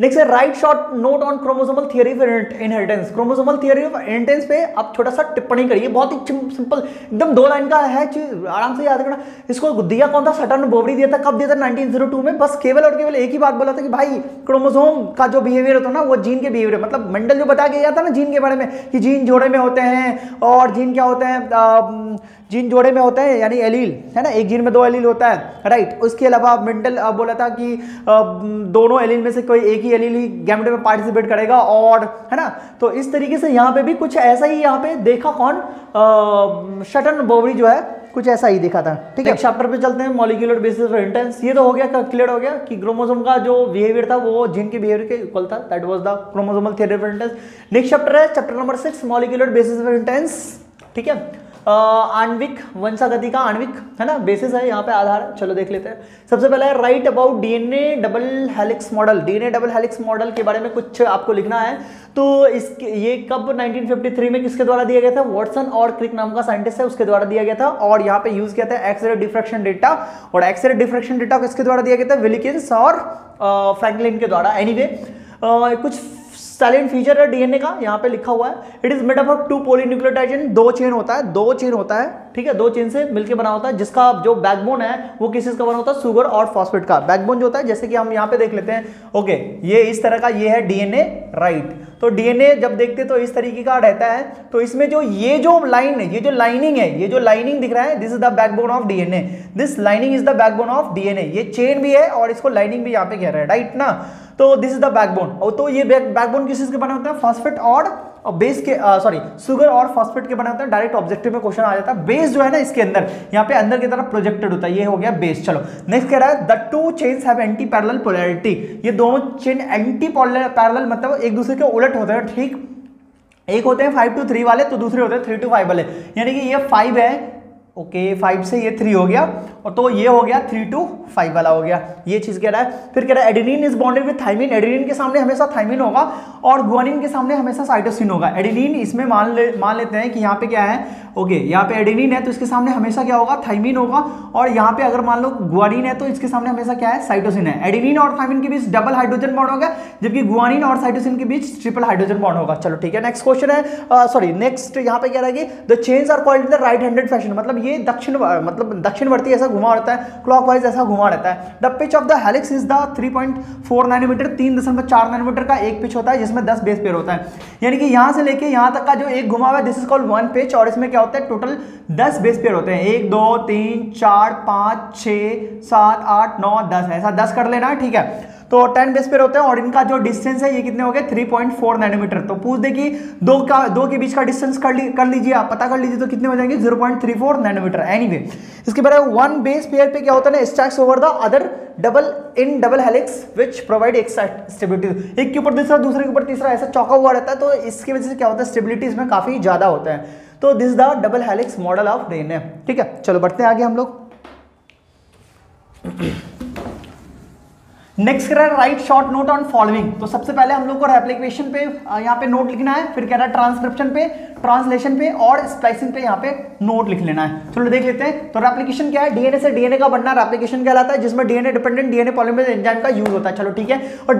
नेक्स्ट है right short note on chromosomal theory of inheritance. Chromosomal theory of inheritance पे आप छोटा सा टिप्पणी करिए, बहुत ही सिंपल, एकदम 2 लाइन का है चीज, आराम से याद करना। इसको दिया कौन था, सटन बोवरी दिया था। कब दिया था, 1902 में। बस केवल और केवल एक ही बात बोला था कि भाई क्रोमोसोम का जो बिहेवियर होता है ना वो जीन के बिहेवियर, मतलब मेंडल जो बता के गया था ना जीन के बारे में कि जीन जोड़े में होते हैं, और जीन क्या होते हैं, जीन जोड़े में होते हैं, यानी एलील है ना, एक जीन में 2 एलील होता है, राइट। उसके अलावा मेंडल बोला था कि दोनों एलील में से कोई एक ही एलील ही गैमेट में पार्टिसिपेट करेगा, और है ना, तो इस तरीके से यहाँ पे भी कुछ ऐसा ही यहाँ पे देखा कौन, सटन बोवरी जो है कुछ ऐसा ही देखा था, ठीक है। चैप्टर पे चलते हैं, मॉलिक्यूलर बेसिस ऑफ इनहेरिटेंस। ये तो हो गया, क्लियर हो गया कि क्रोमोसोम का जो बिहेवियर था वो जीन के बिहेवियर के इक्वल था, that was the chromosomal theory of inheritance. Next chapter है chapter number 6, molecular basis of inheritance, ठीक है। आणविक वंशागति का आणविक है ना बेसिस है, यहाँ पे आधार है। चलो देख लेते हैं। सबसे पहला है right about DNA double helix model. DNA double helix model के बारे में कुछ आपको लिखना है। तो इसके ये कब 1953 में किसके द्वारा दिया गया था, वाटसन और क्रिक नाम का साइंटिस्ट है, उसके द्वारा दिया गया था। और यहाँ पे यूज किया था एक्सरे डिफ्रैक्शन डेटा, और एक्सरे डिफ्रैक्शन डेटा किसके द्वारा दिया गया था, विलकिंस और फ्रैंकलिन के द्वारा। एनीवे कुछ साइलेंट फीचर है डीएनए का, यहाँ पे लिखा हुआ है it is made up of 2 polynucleotide chain, दो चेन होता है, ठीक है, दो चेन से मिलकर बना होता है, जिसका जो बैकबोन है वो किस चीज का बना होता है, सुगर और फॉस्फेट का बैकबोन जो होता है, जैसे कि हम यहाँ पे देख लेते हैं। ओके, ये इस तरह का ये है डीएनए, राइट। तो डीएनए जब देखते तो इस तरीके का रहता है, तो इसमें जो ये जो लाइन है, ये जो लाइनिंग है, ये जो लाइनिंग दिख रहा है, this is the backbone of DNA, this lining is the backbone of DNA. ये चेन भी है और इसको लाइनिंग भी यहाँ पे कह रहा है, राइट ना। तो दिस इज द बैकबोन, और तो ये बैकबोन किस चीज के बना होता है, फॉस्फेट और बेस के, सॉरी सुगर और फॉस्फेट के बना होता है। डायरेक्ट ऑब्जेक्टिव में क्वेश्चन आ जाता है, बेस जो है ना इसके अंदर यहाँ पे अंदर की तरफ प्रोजेक्टेड होता है, ये हो गया बेस। चलो नेक्स्ट कह रहा है the two chains have anti parallel polarity, ये दोनों चेन एंटी पैरेलल मतलब एक दूसरे के उलट होते हैं, ठीक। एक होते हैं 5 to 3 वाले, तो दूसरे होते हैं 3 to 5 वाले, यानी कि ये 5 है, ओके 5 से ये 3 हो गया, और तो ये हो गया 3 to 5 वाला हो गया, ये चीज़ कह रहा है। फिर कह रहा है adenine is bonded with thymine, adenine के सामने हमेशा थाइमिन होगा और गुआनिन के सामने हमेशा साइटोसिन होगा। एडेनिन इसमें मान लेते हैं कि यहाँ पे क्या है, ओके यहाँ पे एडेनिन है तो इसके सामने हमेशा क्या होगा, थाइमिन होगा, और यहाँ पे अगर मान लो गुआनिन है तो इसके सामने हमेशा क्या है, साइटोसिन है। एडेनिन और थाइमिन के बीच डबल हाइड्रोजन बॉन्ड होगा, जबकि गुआनिन और साइटोसिन के बीच ट्रिपल हाइड्रोजन बॉन्ड होगा। चलो ठीक है, नेक्स्ट क्वेश्चन है, सॉरी नेक्स्ट यहाँ पे कह रहा है कि the chains are called in the right handed fashion, मतलब ये दक्षिणवर्ती ऐसा घुमा रहता है, क्लॉकवाइज ऐसा घुमा रहता है। The pitch of the helix is the 3.4 nanometre, 3.4 nanometre का एक पिच होता है, जिसमें 10 बेस पेयर होता है, यानी कि यहाँ से लेके यहाँ तक का जो एक घुमा हुआ है this is called one pitch, और इसमें क्या होता है टोटल 10 बेस पेयर होते हैं, 1 2 3 4 5 6 7 8 9 10, ऐसा 10 कर लेना, ठीक है। तो 10 बेस पेयर होते हैं और इनका जो डिस्टेंस है ये कितने हो गए, 3.4 नैनोमीटर। तो पूछ दे कि दो के बीच का डिस्टेंस कर लीजिए आप, पता कर लीजिए तो कितने हो जाएंगे, 0.34 नैनोमीटर। एनीवे इसके बारे में वन बेस पेयर पे क्या होता है ना, stacks over the other double in double helix which provide exact stability, एक के ऊपर दूसरा, दूसरे के ऊपर तीसरा, ऐसा चौका हुआ रहता है, तो इसकी वजह से क्या होता है, स्टेबिलिटी इसमें काफ़ी ज़्यादा होता है। तो this the double helix model of DNA, ठीक है। चलो बढ़ते हैं आगे हम लोग। नेक्स्ट कह रहा है right short note on following, तो सबसे पहले हम लोग को रेप्लिकेशन पे यहाँ पे नोट लिखना है, फिर कह रहा है ट्रांसक्रिप्शन पे, ट्रांसलेशन पे और स्प्लाइसिंग पे यहाँ पे नोट लिख लेना है। चलो देख लेते हैं। तो रेप्लिकेशन क्या है, डीएनए से डीएनए का बनना रेप्लिकेशन कहलाता है, जिसमें DNA dependent DNA polymerase enzyme का यूज होता है। चलो ठीक है, और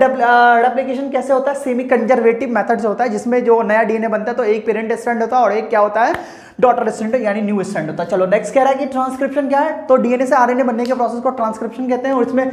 रेप्लिकेशन कैसे होता है, सेमी कंजर्वेटिव मेथड से होता है, जिसमें जो नया डीएनए बनता है तो एक पेरेंट स्ट्रैंड होता है और एक क्या होता है, डॉटर स्ट्रैंड यानी न्यू स्ट्रैंड होता है। चलो नेक्स्ट कह रहा है कि ट्रांसक्रिप्शन क्या है, तो डीएनए से आरएनए बनने के प्रोसेस को ट्रांसक्रिप्शन कहते हैं, और इसमें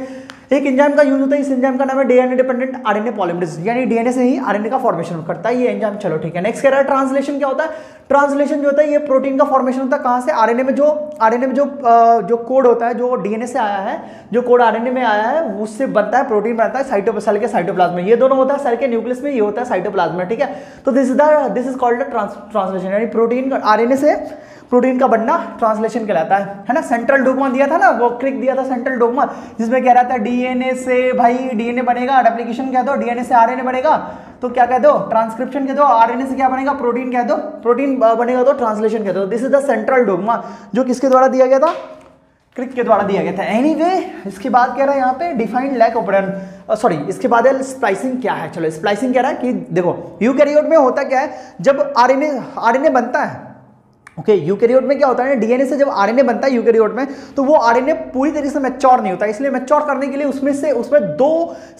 एक एंजाइम का यूज होता है, इस एंजाइम का नाम है डीएनए डिपेंडेंट आरएनए पॉलीमरेज, यानी डीएनए से ही आरएनए का फॉर्मेशन करता है ये एंजाइम। चलो ठीक है, नेक्स्ट कह रहा है ट्रांसलेशन क्या होता है, ट्रांसलेशन जो होता है ये प्रोटीन का फॉर्मेशन होता है, कहाँ से, आरएनए में, जो कोड होता है जो डीएनए से आया है, जो कोड आरएनए में आया है उससे बनता है प्रोटीन, बनता है साइटोप्लाज्म के साइटोप्लाज्म में, ये दोनों होता है सेल के न्यूक्लियस में, ये होता है साइटोप्लाज्म में, ठीक है। तो दिस इज कॉल्ड ट्रांसलेशन, यानी प्रोटीन आरएनए से प्रोटीन का बनना ट्रांसलेशन कहलाता है ना। सेंट्रल डोगमा दिया था ना, वो क्रिक दिया था सेंट्रल डोगमा, जिसमें कह रहा था डीएनए से भाई डीएनए बनेगा, रेप्लिकेशन कह दो डीएनए से आरएनए बनेगा तो क्या कह दो, ट्रांसक्रिप्शन कह दो, आरएनए से क्या बनेगा, प्रोटीन कह दो, प्रोटीन बनेगा तो ट्रांसलेशन कह दो। This is the central dogma, जो किसके द्वारा दिया गया था, क्रिक के द्वारा दिया गया था। एनीवे इसके बाद कह रहा है यहाँ पे डिफाइंड लैक ऑपरेंड, सॉरी इसके बाद है स्प्लाइसिंग क्या है। चलो स्प्लाइसिंग कह रहा है कि देखो यूकैरियोट में होता क्या है, जब आरएनए बनता है, ओके यूकैरियोट में क्या होता है, डीएनए से जब आरएनए बनता है यूकैरियोट में, तो वो आरएनए पूरी तरीके से मैच्योर नहीं होता, इसलिए मैच्योर करने के लिए उसमें 2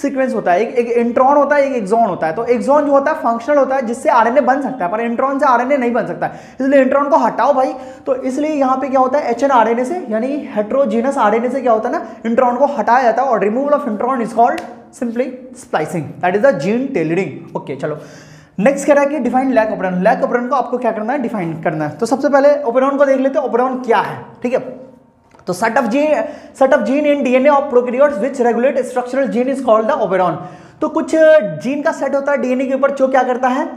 सीक्वेंस होता है, एक इंट्रॉन होता है, एक एक्सॉन होता है। तो एक्सॉन जो होता है फंक्शनल होता है, जिससे आरएनए बन सकता है, पर इंट्रॉन से आरएनए नहीं बन सकता, इसलिए इंट्रॉन को हटाओ भाई। तो इसलिए यहाँ पे क्या होता है, एचएनआरएनए से यानी हेट्रोजीनस आरएनए से क्या होता है ना, इंट्रॉन को हटाया जाता है, और removal of intron is called simply splicing, that is the gene tailoring. Okay चलो नेक्स्ट कह रहा है कि define lac operon, lac operon को आपको क्या करना है, डिफाइन करना है। तो सबसे पहले ऑपरेंड को देख लेते हैं, ऑपरेंड क्या है, ठीक है। तो set of gene in DNA of prokaryotes which regulate structural gene is called the operon. तो कुछ जीन का सेट होता है डीएनए के ऊपर जो क्या करता है,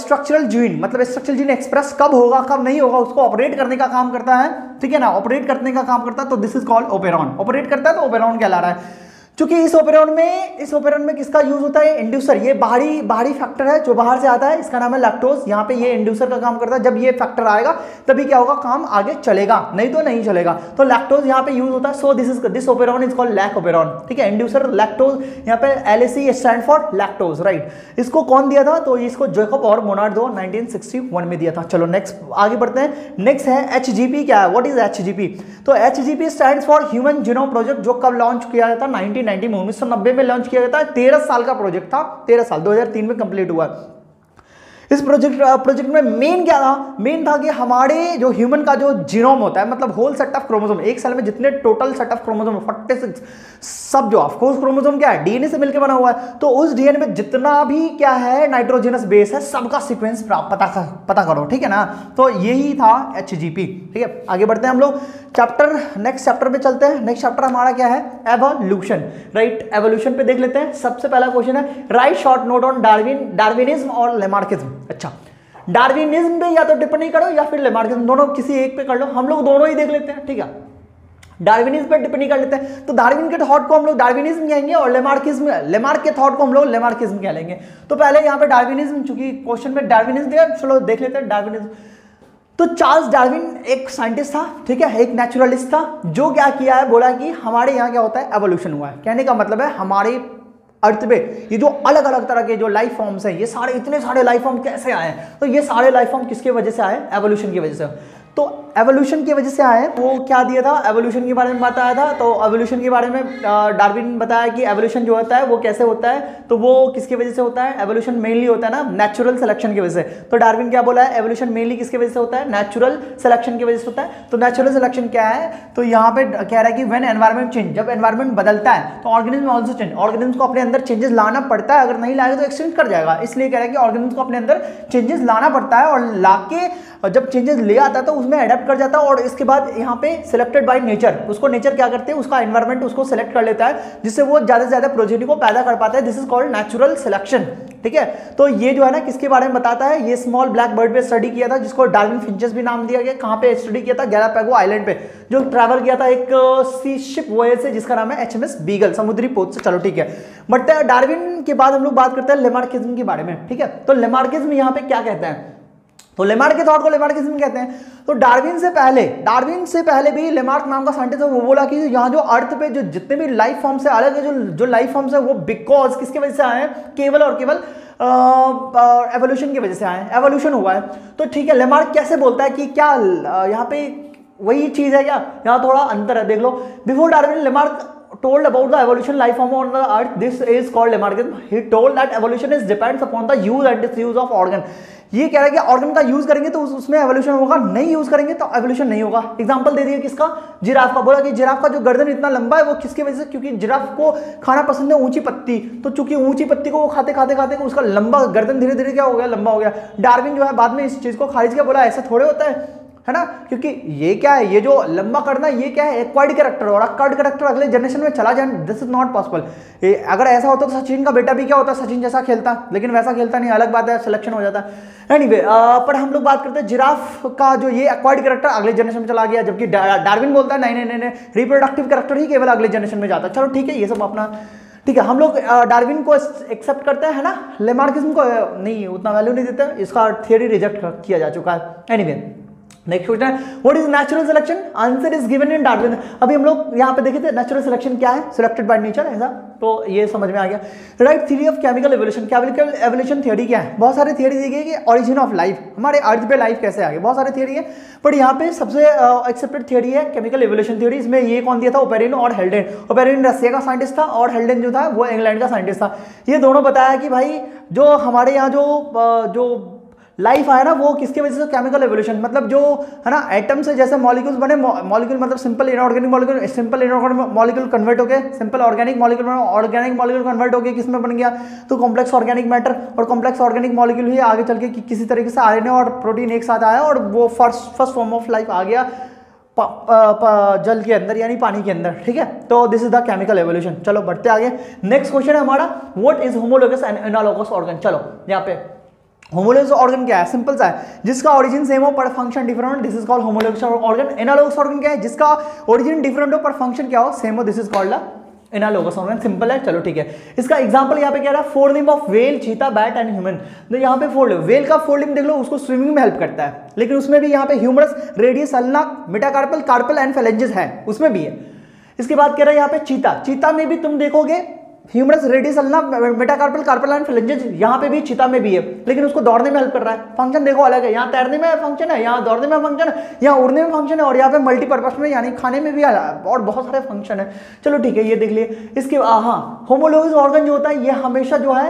स्ट्रक्चरल जीन, मतलब स्ट्रक्चरल जीन एक्सप्रेस कब होगा कब नहीं होगा उसको ऑपरेट करने का काम करता है, ठीक है ना, ऑपरेट करने का काम करता है। तो this is called operon, operate करता है तो ऑपरेंड कहला रहा है। चूंकि इस ऑपरेंड में किसका यूज होता है, इंड्यूसर, ये बाहरी फैक्टर है जो बाहर से आता है, इसका नाम है लैक्टोज, यहाँ पे ये इंड्यूसर का काम करता है, जब ये फैक्टर आएगा तभी क्या होगा, काम आगे चलेगा, नहीं तो नहीं चलेगा। तो लैक्टोज यहाँ पे यूज होता है, so this operon is called lac operon, ठीक है। इंड्यूसर लैक्टोज, यहाँ पे LAC stand for lactose, right. इसको कौन दिया था, तो इसको जोकोब और मोनार्डो 1961 में दिया था। चलो नेक्स्ट आगे बढ़ते हैं। नेक्स्ट है HGP क्या है, व्हाट इज HGP। तो HGP stand for human genome project, जो कब लॉन्च किया जाता है, 19 1990 में 1990 में लॉन्च किया गया था। 13 साल का प्रोजेक्ट था, 13 साल, 2003 में कंप्लीट हुआ। इस प्रोजेक्ट में मेन क्या था? मेन था कि हमारे जो ह्यूमन का जो जीनोम होता है, मतलब होल सेट ऑफ क्रोमोसोम, एक सेल में जितने टोटल सेट ऑफ क्रोमोसोम 46, सब जो ऑफ कोर्स क्रोमोसोम क्या है, डीएनए से मिलकर बना हुआ है। तो उस डीएनए में जितना भी क्या है नाइट्रोजनस बेस है, सबका सीक्वेंस पता करो, ठीक है ना। तो यही था एचजीपी। ठीक है, आगे बढ़ते हैं हम लोग, चैप्टर नेक्स्ट चैप्टर पे चलते हैं। नेक्स्ट चैप्टर हमारा क्या है, एवोल्यूशन। राइट, एवोल्यूशन पे देख लेते हैं। सबसे पहला क्वेश्चन है, right short note on Darwinism और लेमार्किज्म। अच्छा, डार्विनिज्म पे या तो टिप्पणी करो या फिर लेमार्किज्म, दोनों किसी एक पे कर लो। हम लोग दोनों ही देख लेते हैं, ठीक है। डार्विनिज्म पे टिप्पणी कर लेते हैं। तो डार्विन के थॉट को हम लोग डार्विनिज्म कहेंगे और लेमार्क के थॉट को हम लोग लेमार्किज्म कह लेंगे। तो पहले यहाँ पे डार्विनिज्म, चूंकि क्वेश्चन में डार्विनिज्म दिया, चलो देख लेते हैं डार्विनिज्म। तो चार्ल्स डार्विन एक साइंटिस्ट था, ठीक है, एक नेचुरलिस्ट था, जो क्या किया है, बोला कि हमारे यहाँ क्या होता है, एवोल्यूशन हुआ है। कहने का मतलब है हमारे अर्थ पे ये जो अलग अलग तरह के जो लाइफ फॉर्म्स हैं, ये सारे इतने सारे लाइफ फॉर्म कैसे आए हैं? तो ये सारे लाइफ फॉर्म किसके वजह से आए, एवोल्यूशन की वजह से। तो एवोल्यूशन की वजह से आए, वो क्या दिया था, एवोल्यूशन के बारे में बताया था। तो एवोल्यूशन के बारे में डार्विन बताया कि एवोल्यूशन जो होता है वो कैसे होता है, तो वो किसकी वजह से होता है, एवोल्यूशन मेनली होता है ना नेचुरल सिलेक्शन की वजह से। तो डार्विन क्या बोला है, एवोल्यूशन मेनली किसकी वजह से होता है, नेचुरल सिलेक्शन की वजह से होता है। तो नेचुरल सिलेक्शन क्या है, तो यहाँ पे कह रहा है कि व्हेन एनवायरमेंट चेंज, जब एनवायरमेंट बदलता है तो ऑर्गेनिज्म ऑल्सो चेंज, ऑर्गेनिज्म को अपने अंदर चेंजेस लाना पड़ता है, अगर नहीं लाएगा तो एक्सटिंक्ट कर जाएगा। इसलिए कह रहा है कि ऑर्गेनिज्म को अपने अंदर चेंजेस लाना पड़ता है, और लाके जब चेंजेस ले आता है तो उसमें एडेप्ट कर जाता है, और इसके बाद यहाँ पे सिलेक्टेड बाय नेचर, उसको नेचर क्या करते हैं, उसका एनवायरमेंट उसको सिलेक्ट कर लेता है, जिससे वो ज्यादा से ज्यादा प्रोजेनी को पैदा कर पाता है। This is called natural selection, ठीक है। तो ये जो है ना किसके बारे में बताता है, ये स्मॉल ब्लैक बर्ड पे स्टडी किया था, जिसको डार्विन फिंचेस भी नाम दिया गया। कहाँ पे स्टडी किया था, गैलापागो आइलैंड पे, जो ट्रैवल किया था एक सी शिप वॉयज से, जिसका नाम है HMS बीगल, समुद्री पोत से। चलो ठीक है, बट डार्विन के बाद हम लोग बात करते हैं लेमार्किज्म के बारे में, ठीक है। तो लेमार्किज्म यहाँ पे क्या कहते हैं, तो लेमार्क के थॉट को लेमार्किज्म कहते हैं। तो डार्विन से पहले भी लेमार्क नाम का साइंटिस्ट है, वो बोला कि यहाँ जो अर्थ पे जो जितने भी लाइफ फॉर्म्स है, अलग जो लाइफ फॉर्म्स है, वो बिकॉज किसके वजह से आए हैं, केवल और केवल एवोल्यूशन की वजह से आए, एवोल्यूशन हुआ है। तो ठीक है, लेमार्क कैसे बोलता है कि क्या यहाँ पे वही चीज़ है, क्या यहाँ थोड़ा अंतर है, देख लो। Before Darwin Lamarck told about the evolution life form on the earth, this is called Lamarckism. He told that evolution is depends upon the use and disuse of organ. ये कह रहा है कि ऑर्गन का यूज करेंगे तो उसमें evolution होगा, नहीं यूज करेंगे तो एवोल्यूशन नहीं होगा। एग्जांपल दे दिया किसका, जिराफ का, बोला कि जिराफ का जो गर्दन इतना लंबा है वो किसकी वजह से, क्योंकि जिराफ को खाना पसंद है ऊंची पत्ती, तो चूंकि ऊंची पत्ती को वो खाते उसका लंबा गर्दन धीरे धीरे क्या हो गया, लंबा हो गया। डार्विन जो है बाद में इस चीज को खारिज किया, बोला ऐसे थोड़े होता है ना, क्योंकि ये क्या है, ये जो लंबा करना ये क्या है, एक्वाइड कैरेक्टर, और एक्वाइड कैरेक्टर अगले जनरेशन में चला जाए, दिस इज नॉट पॉसिबल। अगर ऐसा होता तो सचिन का बेटा भी क्या होता, सचिन जैसा खेलता, लेकिन वैसा खेलता नहीं, अलग बात है, सिलेक्शन हो जाता। एनीवे पर हम लोग बात करते हैं जिराफ का जो ये एक्वाइड कैरेक्टर अगले जनरेशन में चला गया, जबकि डार्विन बोलता है नहीं, रिप्रोडक्टिव कैरेक्टर ही केवल अगले जनरेशन में जाता। चलो ठीक है, ये सब अपना ठीक है, हम लोग डार्विन को एक्सेप्ट करते हैं, है ना। लेमार्किज्म को नहीं, उतना वैल्यू नहीं देते, इसका थियोरी रिजेक्ट किया जा चुका है। एनीवे नेक्स्ट क्वेश्चन है, what is natural selection, answer is given in Darwin. अभी हम लोग यहाँ पे देखे थे नेचुरल सिलेक्शन क्या है, सिलेक्टेड बाय नेचर, ऐसा, तो ये समझ में आ गया। Right, theory of chemical evolution, chemical evolution theory क्या है, बहुत सारे थ्योरी दी गई कि ऑरिजिन ऑफ लाइफ, हमारे अर्थ पे लाइफ कैसे आ गई, बहुत सारे थ्योरी है, बट यहाँ पे सबसे एक्सेप्टेड थ्योरी है केमिकल एवोल्यूशन थ्योरी। इसमें ये कौन दिया था, ओपेरिन और हेल्डेन। ओपेरिन रसिया का साइंटिस्ट था और हेल्डेन जो था वो इंग्लैंड का साइंटिस्ट था। ये दोनों बताया कि भाई जो हमारे यहाँ जो लाइफ आया ना, वो किसके वजह से, केमिकल एवोल्यूशन, मतलब जो है ना एटम से जैसे मॉलिक्यूल्स बने, मॉलिक्यूल मतलब simple inorganic molecule, simple inorganic molecule convert हो गए सिंपल ऑर्गेनिक मॉलिक्यूल में, ऑर्गेनिक मॉलिक्यूल कन्वर्ट हो गए किसमें बन गया, तो कॉम्प्लेक्स ऑर्गेनिक मैटर, और कॉम्प्लेक्स ऑर्गेनिक मॉलिक्यूल ही आगे चल के किसी तरीके से आरएनए और प्रोटीन एक साथ आया, और वो फर्स्ट फॉर्म ऑफ लाइफ आ गया जल के अंदर, यानी पानी के अंदर, ठीक है। तो this is the chemical evolution. चलो बढ़ते आगे, नेक्स्ट क्वेश्चन है हमारा, what is homologous and analogous organ. चलो यहाँ पे होमोलोगस ऑर्गन क्या है, सिंपल सा है, जिसका ऑरिजिन सेम हो पर function different, this is called homologous organ. Analogous organ क्या है, जिसका ऑरिजिन डिफरेंट हो पर फंक्शन क्या हो, सेम हो, this is called analogous organ, simple है। चलो ठीक है, इसका एग्जांपल यहाँ पे क्या रहा, forelimb of whale, cheetah, bat and human. तो यहाँ पे फोर लिम्ब, व्हेल का फोर लिम्ब देख लो, उसको स्विमिंग में हेल्प करता है, लेकिन उसमें भी यहाँ पे humerus, radius, ulna, metacarpal, carpal and phalanges है, उसमें भी है। इसके बाद कह रहा है यहाँ पे चीता, चीता में भी तुम देखोगे humerus radius ulna metacarpal carpal line phalanges यहाँ पे भी चिता में भी है, लेकिन उसको दौड़ने में हेल्प कर रहा है। फंक्शन देखो अलग है, यहाँ तैरने में फंक्शन है, यहाँ दौड़ने में फंक्शन है, यहाँ उड़ने में फंक्शन है, और यहाँ पे मल्टीपर्पज में यानी खाने में भी और बहुत सारे फंक्शन है। चलो ठीक है, ये देख लिए। इसके हाँ, होमोलोगस ऑर्गन जो होता है ये हमेशा जो है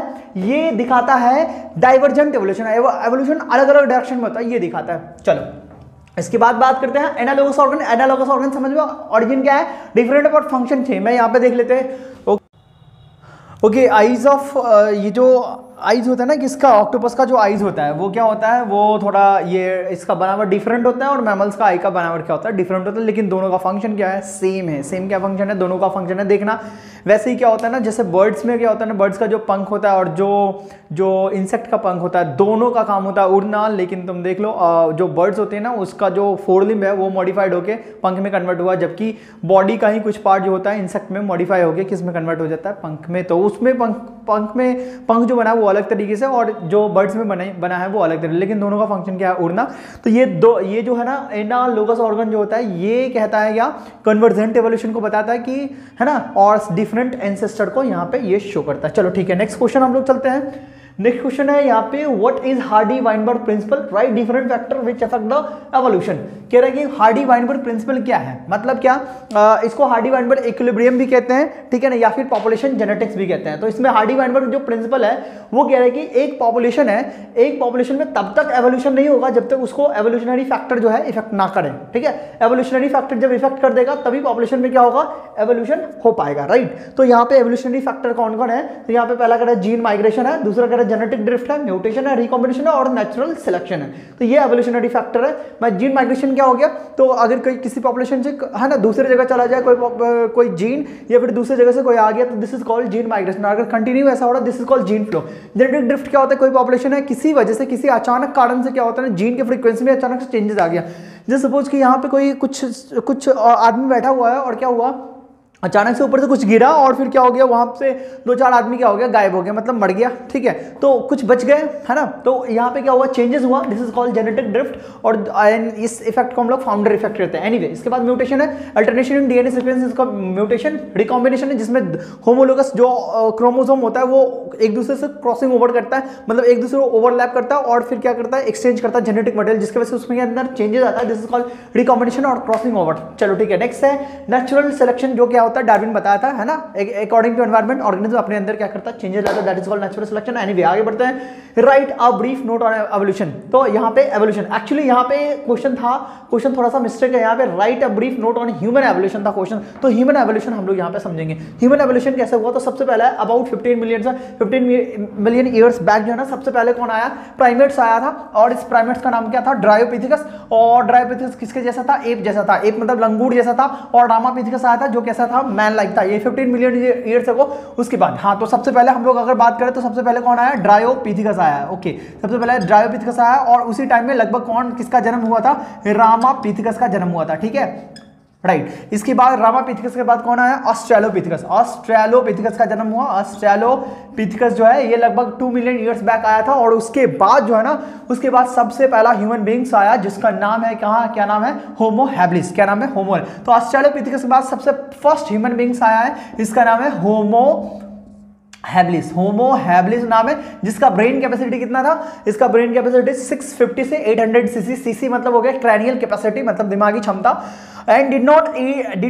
ये दिखाता है डाइवर्जेंट एवोल्यूशन, एवोल्यूशन अलग अलग डायरेक्शन में होता है, ये दिखाता है। चलो इसके बाद बात करते हैं एनालोगस ऑर्गन। एनालोगस ऑर्गन समझ में ऑरिजिन क्या है, डिफरेंट और फंक्शन सेम है। यहाँ पे देख लेते हैं। ओके, आइज ऑफ ये जो आइज होता है ना किसका, ऑक्टोपस का जो आइज होता है वो क्या होता है, वो थोड़ा ये इसका बनावट डिफरेंट होता है, और मैमल्स का आई का बनावट क्या होता है, डिफरेंट होता है, लेकिन दोनों का फंक्शन क्या है, सेम है। सेम क्या फंक्शन है, दोनों का फंक्शन है देखना। वैसे ही क्या होता है ना, जैसे बर्ड्स में क्या होता है ना, बर्ड्स का जो पंख होता है और जो इंसेक्ट का पंख होता है, दोनों का काम होता है उड़ना, लेकिन तुम देख लो जो बर्ड्स होते हैं ना उसका जो फोर लिम्ब है वो मॉडिफाइड होकर पंख में कन्वर्ट हुआ, जबकि बॉडी का ही कुछ पार्ट जो होता है इंसेक्ट में मॉडिफाई होकर किस में कन्वर्ट हो जाता है, पंख में। तो उसमें पंख जो बना है वो अलग तरीके से, और जो बर्ड्स में बना है वो अलग तरीके, लेकिन दोनों का फंक्शन क्या है, उड़ना। तो ये जो है ना एनालोगस ऑर्गन जो होता है ये कहता है क्या, कन्वर्जेंट एवोल्यूशन को बताता है कि है ना, और डिफरेंट एंसेस्टर को यहाँ पे ये शो करता है। चलो ठीक है, नेक्स्ट क्वेश्चन हम लोग चलते हैं। नेक्स्ट क्वेश्चन है यहाँ पे, what is Hardy Weinberg principle, right different factor which affect the evolution. कह रहा है कि हार्डी वाइनबर्ग प्रिंसिपल क्या है, मतलब क्या इसको हार्डी वाइनबर्ग इक्विलिब्रियम भी कहते हैं, ठीक है ना, या फिर पॉपुलेशन जेनेटिक्स भी कहते हैं। तो इसमें हार्डी वाइनबर्ग जो प्रिंसिपल है वो कह रहा है कि एक पॉपुलेशन है, एक पॉपुलेशन में तब तक एवोल्यूशन नहीं होगा जब तक उसको एवोल्यूशनरी फैक्टर जो है इफेक्ट ना करें, ठीक है। एवोल्यूशनरी फैक्टर जब इफेक्ट कर देगा तभी पॉपुलेशन में क्या होगा, एवोल्यूशन हो पाएगा, राइट। तो यहाँ पे एवोल्यूशनरी फैक्टर कौन कौन है, तो यहाँ पे पहला कह रहा है जीन माइग्रेशन है, दूसरा कह रहा है जेनेटिक ड्रिफ्ट है, म्यूटेशन है, रिकॉम्बिनेशन है, और नेचुरल सिलेक्शन है। तो ये एवोल्यूशनरी फैक्टर है। मैं जीन माइग्रेशन क्या हो गया, तो अगर कोई किसी पॉपुलेशन से है ना दूसरी जगह चला जाए कोई जीन, या फिर दूसरी जगह से कोई आ गया, तो this is called gene migration. अगर कंटिन्यू ऐसा हो रहा है this is called gene flow. Genetic drift क्या होता है, कोई पॉपुलेशन है किसी वजह से, किसी अचानक कारण से क्या होता है ना, जीन की फ्रीक्वेंसी में अचानक से चेंजेस आ गया। जैसे सपोज कि यहाँ पे कोई कुछ आदमी बैठा हुआ है और क्या हुआ, अचानक से ऊपर से कुछ गिरा और फिर क्या हो गया, वहाँ से दो चार आदमी क्या हो गया, गायब हो गया, मतलब मर गया, ठीक है। तो कुछ बच गए है ना, तो यहाँ पे क्या हुआ, चेंजेस हुआ, this is called genetic drift, और इस इफेक्ट को हम लोग फाउंडर इफेक्ट कहते हैं। एनीवे, इसके बाद म्यूटेशन है, अल्टरनेशन इन डीएनए सीक्वेंस, इसका म्यूटेशन, रिकॉम्बिनेशन है जिसमें होमोलोगस जो क्रोमोसोम होता है वो एक दूसरे से क्रॉसिंग ओवर करता है, मतलब एक दूसरे को ओवरलैप करता है और फिर क्या करता है, एक्सचेंज करता है जेनेटिक मटेरियल, जिसके वजह से उसमें अंदर चेंजेस आता है, दिस इज कॉल्ड रिकॉम्बिनेशन और क्रॉसिंग ओवर। चलो ठीक है, नेक्स्ट है नेचुरल सिलेक्शन, जो क्या डार्विन बताया था है ना, अकॉर्डिंग टू एनवायरनमेंट ऑर्गेनिज्म अपने अंदर क्या करता है, चेंजेस लाता है, that is called natural selection. Anyway आगे बढ़ते हैं। Right a brief note on evolution. तो यहां पे एवोल्यूशन, एक्चुअली यहां पे क्वेश्चन थोड़ा सा मिस्टेक है, यहां पे right a brief note on human evolution था क्वेश्चन, तो ह्यूमन एवोल्यूशन हम लोग यहां पे समझेंगे। ह्यूमन एवोल्यूशन कैसे हुआ, तो सबसे पहले अबाउट 15 मिलियन ईयर्स बैक जो है ना, सबसे पहले कौन आया, प्राइमेट्स आया था, और इस प्राइमेट्स का नाम क्या था, ड्रायोपिथेकस। और ड्रायोपिथेकस किसके जैसा था, एप जैसा था, एप मतलब लंगूर जैसा था, और रामापिथेकस आया था जो कैसा था, मैन लाइक था। ये 15 मिलियन ईयर्स है को उसके बाद। हाँ, तो सबसे पहले हम लोग अगर बात करें तो सबसे पहले कौन आया, ड्रायोपिथेकस आया। ओके, सबसे पहले ड्रायोपिथेकस आया, और उसी टाइम में लगभग कौन किसका जन्म हुआ था, रामापिथेकस का जन्म हुआ था, ठीक है राइट। इसके बाद रामापिथेकस के बाद कौन आया, ऑस्ट्रेलोपिथेकस। ऑस्ट्रेलोपिथेकस का जन्म हुआ, ऑस्ट्रेलोपिथेकस जो है ये लगभग 2 मिलियन ईयर्स बैक आया था, और उसके बाद जो है ना, उसके बाद सबसे पहला ह्यूमन बींग्स आया जिसका नाम है, कहाँ क्या नाम है, होमो हैबिलिस। क्या नाम है, होमो। तो ऑस्ट्रेलोपिथेकस के बाद सबसे फर्स्ट ह्यूमन बींग्स आया है, इसका नाम है होमो हैबिलिस। होमो हैबिलिस नाम है जिसका ब्रेन कैपेसिटी कितना था, इसका ब्रेन कैपेसिटी 650 से 800 सीसी। सीसी मतलब हो गया क्रैनियल कैपेसिटी, मतलब दिमागी क्षमता। And did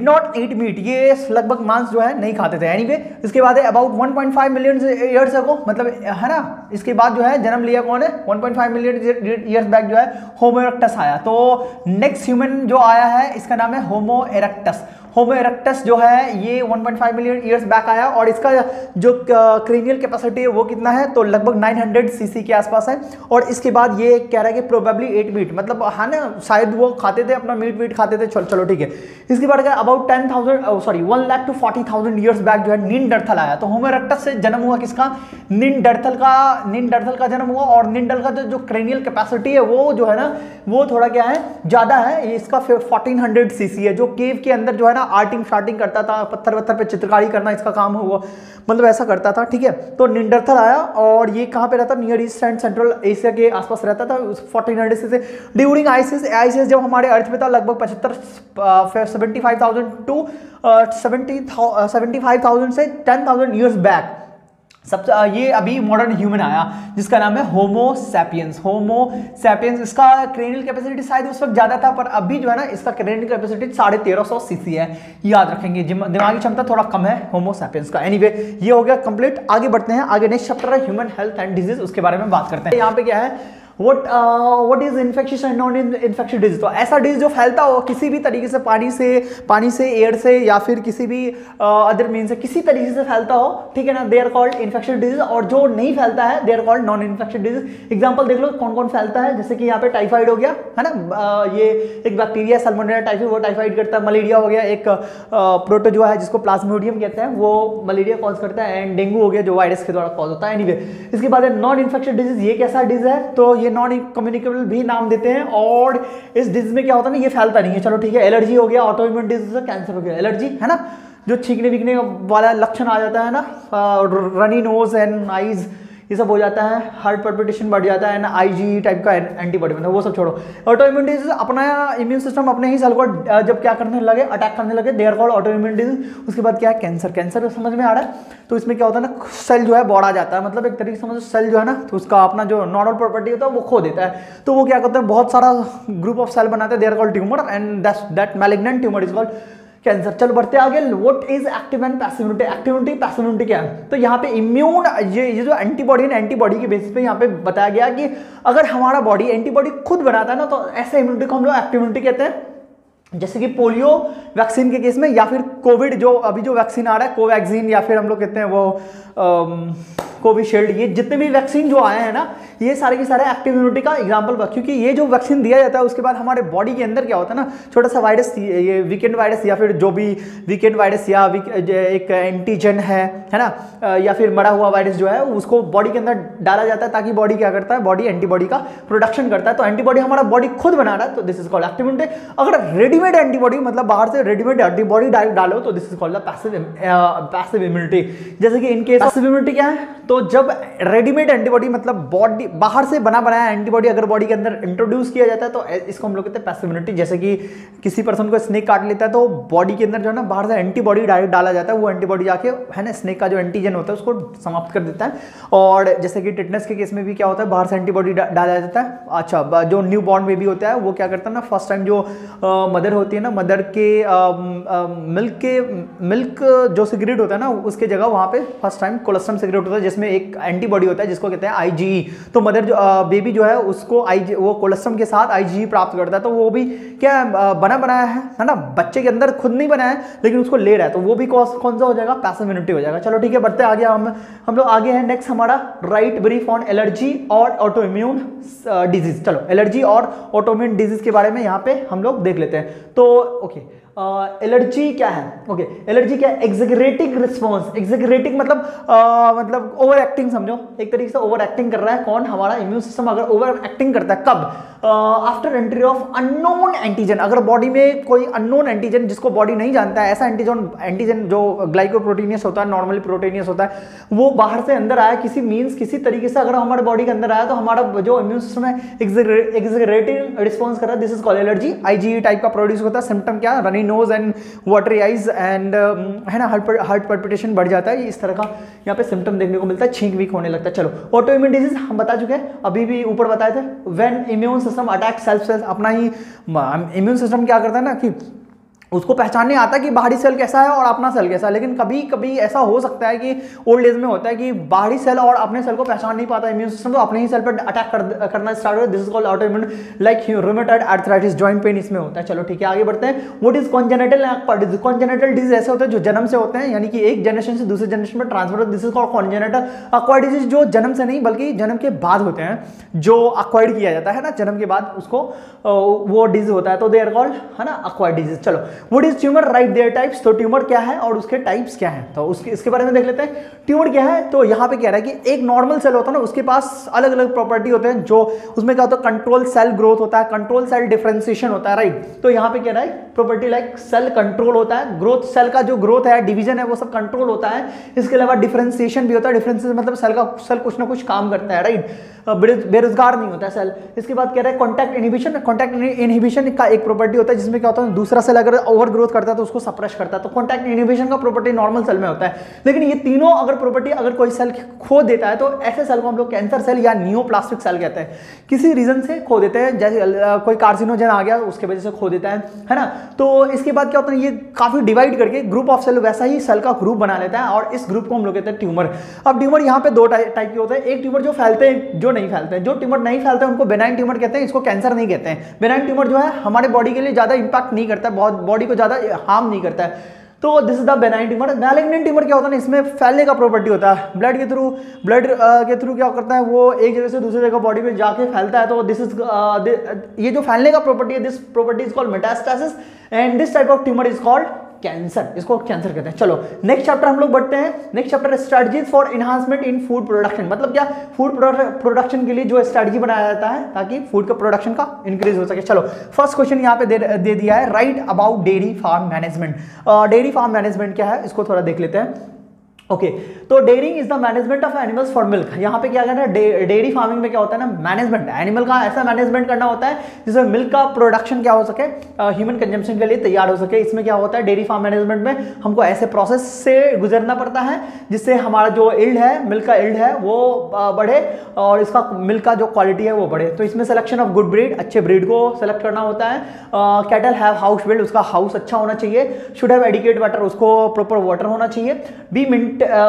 not eat meat, ये लगभग मांस जो है नहीं खाते थे। एनीवे इसके बाद है अबाउट 1.5 मिलियन ईयर्स को, मतलब है ना, इसके बाद जो है जन्म लिया कौन है, 1.5 मिलियन ईयर्स बैक जो है होमो इरेक्टस आया। तो नेक्स्ट ह्यूमन जो आया है इसका नाम है होमो इरेक्टस। होमो इरेक्टस जो है ये 1.5 मिलियन ईयर्स बैक आया, और इसका जो क्रेनियल कैपेसिटी है वो कितना है, तो लगभग 900 सीसी के आसपास है। और इसके बाद ये कह रहा है कि प्रोबेबली एट मीट, मतलब है ना, शायद वो खाते थे अपना, मीट वीट खाते थे। चलो ठीक है, इसके बाद क्या about 1 lakh to 40,000 years back जो है नीन्थल आया। तो होमो इरेक्टस से जन्म हुआ किसका, नीन्थल का जन्म हुआ, और नीन्थल का जो क्रेनियल कैपेसिटी है वो जो है ना, वो थोड़ा क्या है, ज़्यादा है, इसका 1400 सीसी है, जो केव के अंदर जो है ना आर्टिंग शार्टिंग करता था, पत्थर पे चित्रकारी करना इसका काम हुआ, मतलब ऐसा करता था, ठीक है। तो निंडरथल आया, और ये कहाँ पे रहता, near east and central Asia के आसपास रहता था। 1400 से ड्यूरिंग आइस एज जब हमारे अर्थ में था लगभग 75 75,000 से 10,000 ईयर्स बैक सबसे ये अभी मॉडर्न ह्यूमन आया जिसका नाम है होमो सेपियंस। इसका क्रेनियल कैपेसिटी शायद उस वक्त ज़्यादा था, पर अभी जो है ना इसका क्रेनियल कैपेसिटी 1350 सीसी है, याद रखेंगे। दिमागी क्षमता थोड़ा कम है होमो सेपियंस का। एनीवे ये हो गया कंप्लीट। आगे बढ़ते हैं, आगे नेक्स्ट चैप्टर है ह्यूमन हेल्थ एंड डिजीज, उसके बारे में बात करते हैं। यहाँ पे क्या है, what is infectious and non infectious disease. तो ऐसा डिजीज जो फैलता हो किसी भी तरीके से, पानी से एयर से या फिर किसी भी अदर मीन से, किसी तरीके से फैलता हो, ठीक है ना, they are called infectious disease. और जो नहीं फैलता है they are called non infectious disease. Example देख लो कौन कौन फैलता है, जैसे कि यहाँ पे टाइफाइड हो गया है ना, ये एक बैक्टीरिया सल्मोनेला टाइफी वो टाइफाइड करता है। मलेरिया हो गया, एक प्रोटोजोआ है जिसको प्लाज्मोडियम कहते हैं, वो मलेरिया कॉज करता है। एंड डेंगू हो गया जो वायरस के द्वारा कॉज होता है। एनीवे इसके बाद नॉन इन्फेक्शियस डिजीज, ये कैसा डिजीज है, तो ये नॉन कम्युनिकेबल भी नाम देते हैं। और इस डिजीज में क्या होता है ना, ये फैलता नहीं है। चलो ठीक है, एलर्जी हो गया, ऑटोइम्यून डिजीज, कैंसर हो गया। एलर्जी है ना, जो छींकने वीकने वाला लक्षण आ जाता है ना, रनी नोज एंड आईज, ये सब हो जाता है। हार्ट पर्पिटेशन बढ़ जाता है, एंड आईजी टाइप का एंटीबॉडी बनता है। वो सब छोड़ो, ऑटोइम्यून डिजीज अपना इम्यून सिस्टम अपने ही सेल को जब क्या करने लगे, अटैक करने लगे, they are called autoimmune disease. उसके बाद क्या है, कैंसर। कैंसर समझ में आ रहा है, तो इसमें क्या होता है ना, सेल जो है बढ़ा जाता है, मतलब एक तरीके से समझो सेल जो है ना, तो उसका अपना जो नॉर्मल प्रॉपर्टी होता है वो खो देता है। तो वो क्या करते हैं, बहुत सारा ग्रुप ऑफ सेल बनाते हैं, they are called tumour, and that malignant tumour is called cancer. चल बढ़ते आगे, what is active and passive immunity. Passive immunity क्या है, तो यहाँ पे इम्यून ये जो एंटीबॉडी है, एंटीबॉडी के बेसिस पे यहाँ पे बताया गया कि अगर हमारा बॉडी एंटीबॉडी खुद बनाता है ना, तो ऐसे इम्यूनिटी को हम लोग एक्टिव इम्यूनिटी कहते हैं। जैसे कि पोलियो वैक्सीन के केस में, या फिर कोविड जो अभी जो वैक्सीन आ रहा है कोवैक्सीन, या फिर हम लोग कहते हैं वो कोविशील्ड, ये जितने भी वैक्सीन जो आए हैं ना, ये सारे के सारे एक्टिव इम्यूनिटी का एग्जाम्पल बस, क्योंकि ये जो वैक्सीन दिया जाता है उसके बाद हमारे बॉडी के अंदर क्या होता है ना, छोटा सा वायरस, ये वीकेंड वायरस या फिर जो भी वीकेंड वायरस या एक एंटीजन है ना, या फिर मरा हुआ वायरस जो है उसको बॉडी के अंदर डाला जाता है, ताकि बॉडी क्या करता है, बॉडी एंटीबॉडी का प्रोडक्शन करता है। तो एंटीबॉडी हमारा बॉडी खुद बना रहा है, तो this is called active immunity. अगर रेडीमेड एंटीबॉडी, मतलब बाहर से रेडीमेड एंटीबॉडी डालो, तो this is called passive immunity. जैसे कि इनके पैसिव इम्यूनिटी क्या है, तो जब रेडीमेड एंटीबॉडी, मतलब बॉडी बाहर से बना बनाया एंटीबॉडी अगर बॉडी के अंदर इंट्रोड्यूस किया जाता है, तो इसको हम लोग कहते हैं पैसिव इम्यूनिटी। जैसे कि किसी पर्सन को स्नेक काट लेता है, तो बॉडी के अंदर जो है ना बाहर से एंटीबॉडी डायरेक्ट डाला जाता है, वो एंटीबॉडी जाके है ना स्नेक का जो एंटीजन होता है उसको समाप्त कर देता है। और जैसे कि टिटनेस के केस में भी क्या होता है, बाहर से एंटीबॉडी डाला जाता है। अच्छा, जो न्यू बॉर्न बेबी होता है वो क्या करता है ना, फर्स्ट टाइम जो मदर होती है ना, मदर के मिल्क जो सिगरेट होता है ना, उसके जगह वहाँ पे फर्स्ट टाइम कोलेस्ट्रम सिगरेट होता है, जिसमें एक एंटीबॉडी होता है जिसको कहते हैं आईजीई। तो मदर जो बेबी जो है उसको वो कोलेस्ट्रम के साथ आईजीई प्राप्त करता है, तो वो भी क्या बना बनाया है ना, बच्चे के अंदर खुद नहीं बनाया है लेकिन उसको ले रहा है, तो वो भी कौन सा हो जाएगा, पैसिव इम्यूनिटी हो जाएगा। चलो ठीक है, बढ़ते आगे हम लोग आगे हैं। नेक्स्ट हमारा राइट ब्रीफ ऑन एलर्जी और ऑटोइम्यून डिजीज। चलो एलर्जी और ऑटोइम्यून डिजीज के बारे में यहाँ पे हम लोग देख लेते हैं। तो ओके, एलर्जी क्या है, ओके एलर्जी क्या है, एग्जैगरेटिंग रिस्पॉन्स। एग्जैगरेटिंग मतलब ओवर एक्टिंग, समझो एक तरीके से ओवर एक्टिंग कर रहा है कौन, हमारा इम्यून सिस्टम अगर ओवर एक्टिंग करता है, कब, after entry of unknown antigen. अगर बॉडी में कोई अननोन एंटीजन जिसको बॉडी नहीं जानता है, ऐसा एंटीजन जो ग्लाइकोप्रोटीनियस होता है, नॉर्मली प्रोटीनियस होता है, वो बाहर से अंदर आया किसी मीन्स किसी तरीके से, अगर हमारे बॉडी के अंदर आया तो हमारा जो इम्यून सिस्टम है एग्जैगरेटिंग रिस्पॉन्स कर रहा है, this is called allergy. IgE type का प्रोड्यूस होता है, सिम्टम क्या, running nose and watery eyes and है ना, हार्ट पर्पिटेशन बढ़ जाता है, इस तरह का यहाँ पे सिम्टम देखने को मिलता है, छींक वीक होने लगता है। चलो ऑटोइम्यून डिजीज हम बता चुके हैं, अभी भी ऊपर बताए थे, when immune system attack self cells. अपना ही इम्यून सिस्टम क्या करता है ना, कि उसको पहचानने आता है कि बाहरी सेल कैसा है और अपना सेल कैसा है, लेकिन कभी कभी ऐसा हो सकता है कि ओल्ड एज में होता है कि बाहरी सेल और अपने सेल को पहचान नहीं पाता इम्यून सिस्टम, तो अपने ही सेल पर अटैक करना स्टार्ट हो। This is called autoimmune, like rheumatoid arthritis, joint pain इसमें होता है। चलो ठीक है, आगे बढ़ते हैं। What is congenital disease. Congenital disease ऐसे होते हैं जो जन्म से होते हैं, यानी कि एक जनरेशन से दूसरे जनरेशन में ट्रांसफर होता है, this is called congenital. Acquired disease जो जन्म से नहीं बल्कि जन्म के बाद होते हैं, जो अक्वायर्ड किया जाता है ना जन्म के बाद उसको वो डिजीज होता है, तो दे आर कॉल्ड है ना अक्वायर्ड डिजीज। चलो What is tumor? Write their types. तो ट्यूमर क्या है और उसके टाइप्स क्या हैं, तो उसके इसके बारे में देख लेते हैं। ट्यूमर क्या है, तो यहाँ पे कह रहा है कि एक नॉर्मल सेल होता है ना, उसके पास अलग अलग प्रॉपर्टी होते हैं, जो उसमें क्या होता है, कंट्रोल सेल ग्रोथ होता है, कंट्रोल सेल डिफरेंशिएशन होता है, राइट। तो यहाँ पे कह रहा है प्रॉपर्टी लाइक सेल कंट्रोल होता है, ग्रोथ सेल का जो ग्रोथ है डिवीजन है वो सब कंट्रोल होता है, इसके अलावा डिफरेंशिएशन भी होता है, डिफरेंशिएशन मतलब सेल कुछ ना कुछ काम करता है, राइट। बेरोजगार नहीं होता है सेल। इसके बाद कह रहा है कॉन्टैक्ट इनहिबिशन का एक प्रॉपर्टी होता है जिसमें क्या होता है दूसरा सेल अगर ओवर ग्रोथ करता है तो उसको सप्रेस करता है। तो कॉन्टैक्ट इनहिबिशन का प्रॉपर्टी नॉर्मल सेल में होता है, लेकिन ये तीनों अगर प्रॉपर्टी अगर कोई सेल खो देता है तो ऐसे सेल को हम लोग कैंसर सेल या नियोप्लास्टिक सेल कहते हैं। किसी रीजन से खो देते हैं, जैसे कोई कार्सिनोजन आ गया उसके वजह से खो देता है ना। तो इसके बाद क्या होता है ये काफी डिवाइड करके ग्रुप ऑफ सेल वैसा ही सेल का ग्रुप बना लेता है और इस ग्रुप को हम लोग कहते हैं ट्यूमर। अब ट्यूमर यहाँ पे दो टाइप के होते हैं, एक ट्यूमर जो फैलते हैं जो नहीं फैलते हैं। जो ट्यूमर नहीं फैलते हैं उनको बेनाइन ट्यूमर कहते हैं, इसको कैंसर नहीं कहते हैं। बेनाइन ट्यूमर जो है हमारे बॉडी के लिए ज्यादा इंपैक्ट नहीं करता है, बहुत बॉडी को ज्यादा हार्म नहीं करता है, तो this is the benign tumour. Malignant tumour क्या होता है ना, इसमें फैलने का प्रॉपर्टी होता है, ब्लड के थ्रू क्या करता है वो एक जगह से दूसरी जगह बॉडी में जाके फैलता है। तो दिस इज ये जो फैलने का प्रॉपर्टी है this property is called metastasis and this type of tumour is called cancer, इसको कैंसर कहते हैं। चलो नेक्स्ट चैप्टर हम लोग बढ़ते हैं। Next chapter strategies for enhancement in food production, मतलब क्या फूड प्रोडक्शन के लिए जो स्ट्रेटजी बनाया जाता है ताकि फूड का प्रोडक्शन का इंक्रीज हो सके। चलो फर्स्ट क्वेश्चन यहाँ पे दे दिया है, right about dairy farm management. Dairy farm management क्या है इसको थोड़ा देख लेते हैं। ओके तो dairying is the management of animals for milk. यहाँ पे क्या कहना है डेयरी फार्मिंग में क्या होता है ना मैनेजमेंट, एनिमल का ऐसा मैनेजमेंट करना होता है जिसमें मिल्क का प्रोडक्शन क्या हो सके ह्यूमन कंजम्पशन के लिए तैयार हो सके। इसमें क्या होता है डेयरी फार्म मैनेजमेंट में हमको ऐसे प्रोसेस से गुजरना पड़ता है जिससे हमारा जो इल्ड है मिल्क का इल्ड है वो बढ़े और इसका मिल्क का जो क्वालिटी है वो बढ़े। तो इसमें सिलेक्शन ऑफ गुड ब्रीड, अच्छे ब्रीड को सेलेक्ट करना होता है। कैटल हैव हाउस बिल्ड, उसका हाउस अच्छा होना चाहिए। शुड हैव एडिक्वेट वाटर, उसको प्रॉपर वाटर होना चाहिए।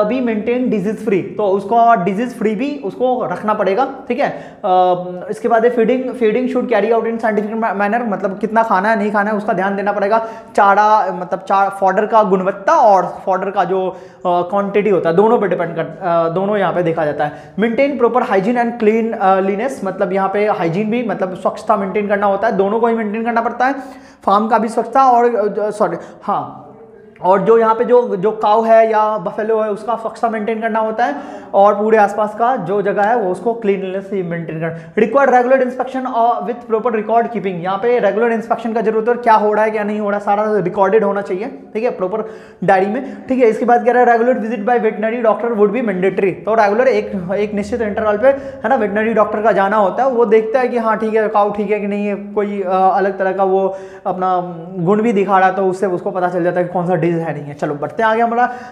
बी मेंटेन डिजीज फ्री, तो उसको डिजीज फ्री भी उसको रखना पड़ेगा, ठीक है। इसके बाद feeding should carry out in scientific manner, मतलब कितना खाना है नहीं खाना है उसका ध्यान देना पड़ेगा। चारा मतलब फॉडर का गुणवत्ता और फॉडर का जो क्वांटिटी होता है दोनों पे डिपेंड कर दोनों यहाँ पे देखा जाता है। Maintain proper hygiene and cleanliness, मतलब यहाँ पे हाइजीन भी मतलब स्वच्छता मेंटेन करना होता है, दोनों को ही मेंटेन करना पड़ता है, फार्म का भी स्वच्छता और और जो यहाँ पे जो काऊ है या बफेलो है उसका फक्सा मेंटेन करना होता है और पूरे आसपास का जो जगह है वो उसको क्लीनलीनेस मेंटेन करना। Required regular inspection with proper record keeping, यहाँ पे रेगुलर इंस्पेक्शन का जरूरत है, क्या हो रहा है क्या नहीं हो रहा सारा रिकॉर्डेड होना चाहिए, ठीक है, प्रॉपर डायरी में, ठीक है। इसके बाद कह रहा है regular visit by veterinary doctor would be mandatory, तो रेगुलर एक निश्चित इंटरवल पे है ना वेटनरी डॉक्टर का जाना होता है, वो देखता है कि हाँ ठीक है काऊ ठीक है कि नहीं है, कोई अलग तरह का वो अपना गुण भी दिखा रहा है तो उससे उसको पता चल जाता है कि कौन सा है नहीं है। चलो बढ़ते हैं आगे।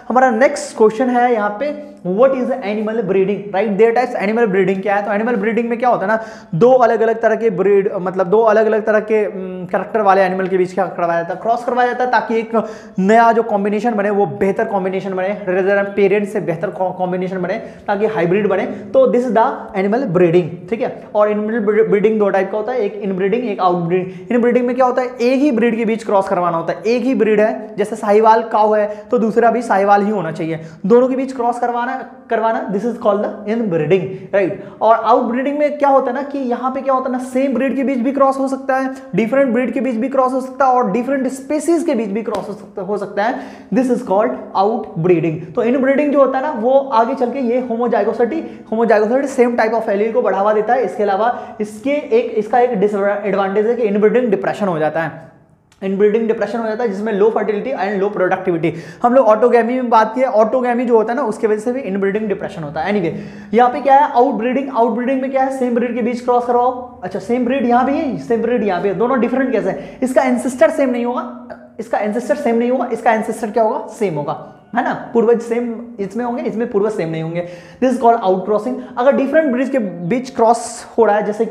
हमारा नेक्स्ट क्वेश्चन है यहाँ पे what is animal breeding, write there types. Animal breeding क्या है, तो एनिमल ब्रीडिंग में क्या होता है ना दो अलग अलग तरह के ब्रीड मतलब दो अलग अलग तरह के कैरेक्टर वाले एनिमल के बीच क्या करवाया जाता है क्रॉस करवाया जाता है ताकि एक नया जो कॉम्बिनेशन बने वो बेहतर कॉम्बिनेशन बने, रेदर देन पेरेंट्स से बेहतर कॉम्बिनेशन बने ताकि हाइब्रिड बने। तो this is the animal breeding, ठीक है। और एनिमल ब्रीडिंग दो टाइप का होता है, एक इनब्रीडिंग एक आउटब्रीडिंग। इनब्रीडिंग में क्या होता है एक ही ब्रीड के बीच क्रॉस करवाना होता है, एक ही ब्रीड है जैसे साहिवाल काऊ है तो दूसरा भी साहिवाल ही होना चाहिए, दोनों के बीच क्रॉस करवाना this is called the inbreeding, right. और आउटब्रीडिंग में क्या होता है ना कि यहाँ पे क्या होता है ना सेम ब्रीड के बीच भी क्रॉस हो सकता है, डिफरेंट ब्रीड के बीच भी क्रॉस हो सकता है और डिफरेंट स्पीसीज के बीच भी क्रॉस हो सकता है, दिस इज कॉल्ड आउटब्रीडिंग। तो इनब्रीडिंग जो होता है ना वो आगे चल के ये homozygosity same type of allele को बढ़ावा देता है। इसके अलावा इसका एक डिसएडवांटेज है कि इनब्रीडिंग डिप्रेशन हो जाता है, इनब्रीडिंग डिप्रेशन हो जाता है जिसमें low fertility and low productivity. हम लोग ऑटोगैमी में बात की, ऑटोगैमी जो होता है ना उसके वजह से भी इनब्रीडिंग डिप्रेशन होता है। एनीवे यहाँ पे क्या है आउटब्रीडिंग में क्या है सेम ब्रीड के बीच क्रॉस करवाओ, अच्छा सेम ब्रीड यहाँ भी है सेम ब्रीड यहाँ भी है, दोनों डिफरेंट कैसे है, इसका एंसेस्टर सेम नहीं होगा, इसका एंसेस्टर क्या होगा सेम होगा है ना, पूर्वज सेम इसमें होंगे इसमें पूर्वज सेम नहीं होंगे, this is called out crossing. अगर डिफरेंट ब्रीड के बीच क्रॉस हो रहा है जैसे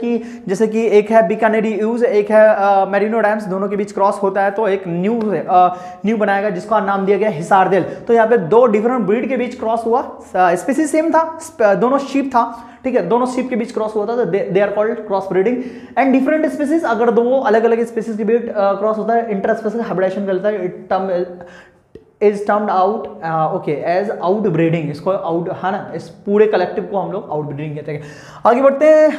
कि एक है बीकानेरी यूज एक है मेरिनो डैम्स, दोनों के बीच क्रॉस होता है तो एक न्यू बनाएगा जिसका नाम दिया गया हिसारदेल। तो यहाँ पे दो डिफरेंट ब्रीड के बीच क्रॉस हुआ, स्पीसीज सेम था, दोनों शीप था, ठीक है, दोनों शिप के बीच क्रॉस होता है they are called cross breeding. And different species अगर दो अलग अलग स्पीसीज के बीच क्रॉस होता है इंटर स्पेसिफिक हाइब्रिडेशन कहलाता है, is termed out okay as out breeding, इसको आउट है ना इस पूरे कलेक्टिव को हम लोग आउट ब्रीडिंग कहते हैं। आगे बढ़ते हैं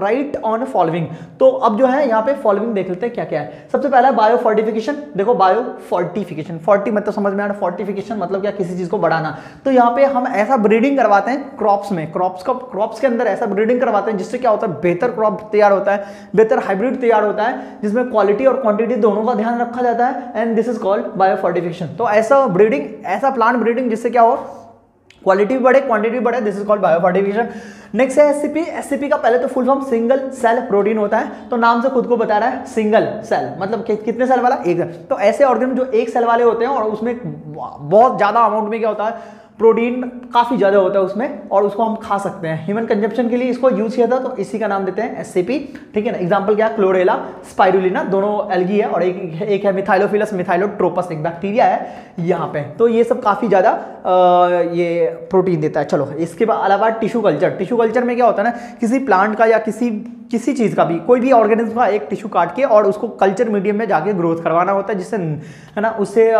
राइट ऑन फॉलोइंग। तो अब जो है यहाँ पे फॉलोइंग देख लेते हैं क्या क्या है। सबसे पहला है बायोफोर्टिफिकेशन, देखो बायोफोर्टिफिकेशन, फोर्टी मतलब समझ में आना, फोर्टिफिकेशन मतलब क्या किसी चीज को बढ़ाना। तो यहाँ पे हम ऐसा ब्रीडिंग करवाते हैं क्रॉप्स में, क्रॉप्स के अंदर ऐसा ब्रीडिंग करवाते हैं जिससे क्या होता है बेहतर क्रॉप तैयार होता है, बेहतर हाइब्रिड तैयार होता है जिसमें क्वालिटी और क्वांटिटी दोनों का ध्यान रखा जाता है and this is called biofortification. तो ऐसा प्लांट ब्रीडिंग जिससे क्या हो क्वालिटी भी बढ़े, क्वांटिटी भी बढ़े, this is called biofortification. Next है एससीपी। एससीपी का पहले तो full form single cell protein होता है, तो नाम से खुद को बता रहा है सिंगल सेल, मतलब कितने सेल वाला, एक। तो ऐसे ऑर्गेनिज्म जो एक सेल वाले होते हैं और उसमें बहुत ज़्यादा अमाउंट में क्या होता है, प्रोटीन काफ़ी ज़्यादा होता है उसमें, और उसको हम खा सकते हैं, ह्यूमन कंजप्शन के लिए इसको यूज किया था, तो इसी का नाम देते हैं एससीपी, ठीक है ना। एग्जांपल क्या, क्लोरेला, स्पाइरुलिना, दोनों एल्गी है, और एक है मिथाइलोफिलस मिथाइलोट्रोपस, एक बैक्टीरिया है यहाँ पे। तो ये सब काफ़ी ज़्यादा ये प्रोटीन देता है। चलो इसके अलावा टिश्यू कल्चर। टिश्यू कल्चर में क्या होता है ना, किसी प्लांट का या किसी चीज़ का भी, कोई भी ऑर्गेनिज्म का एक टिश्यू काट के और उसको कल्चर मीडियम में जाके ग्रोथ करवाना होता है, जिससे है ना उससे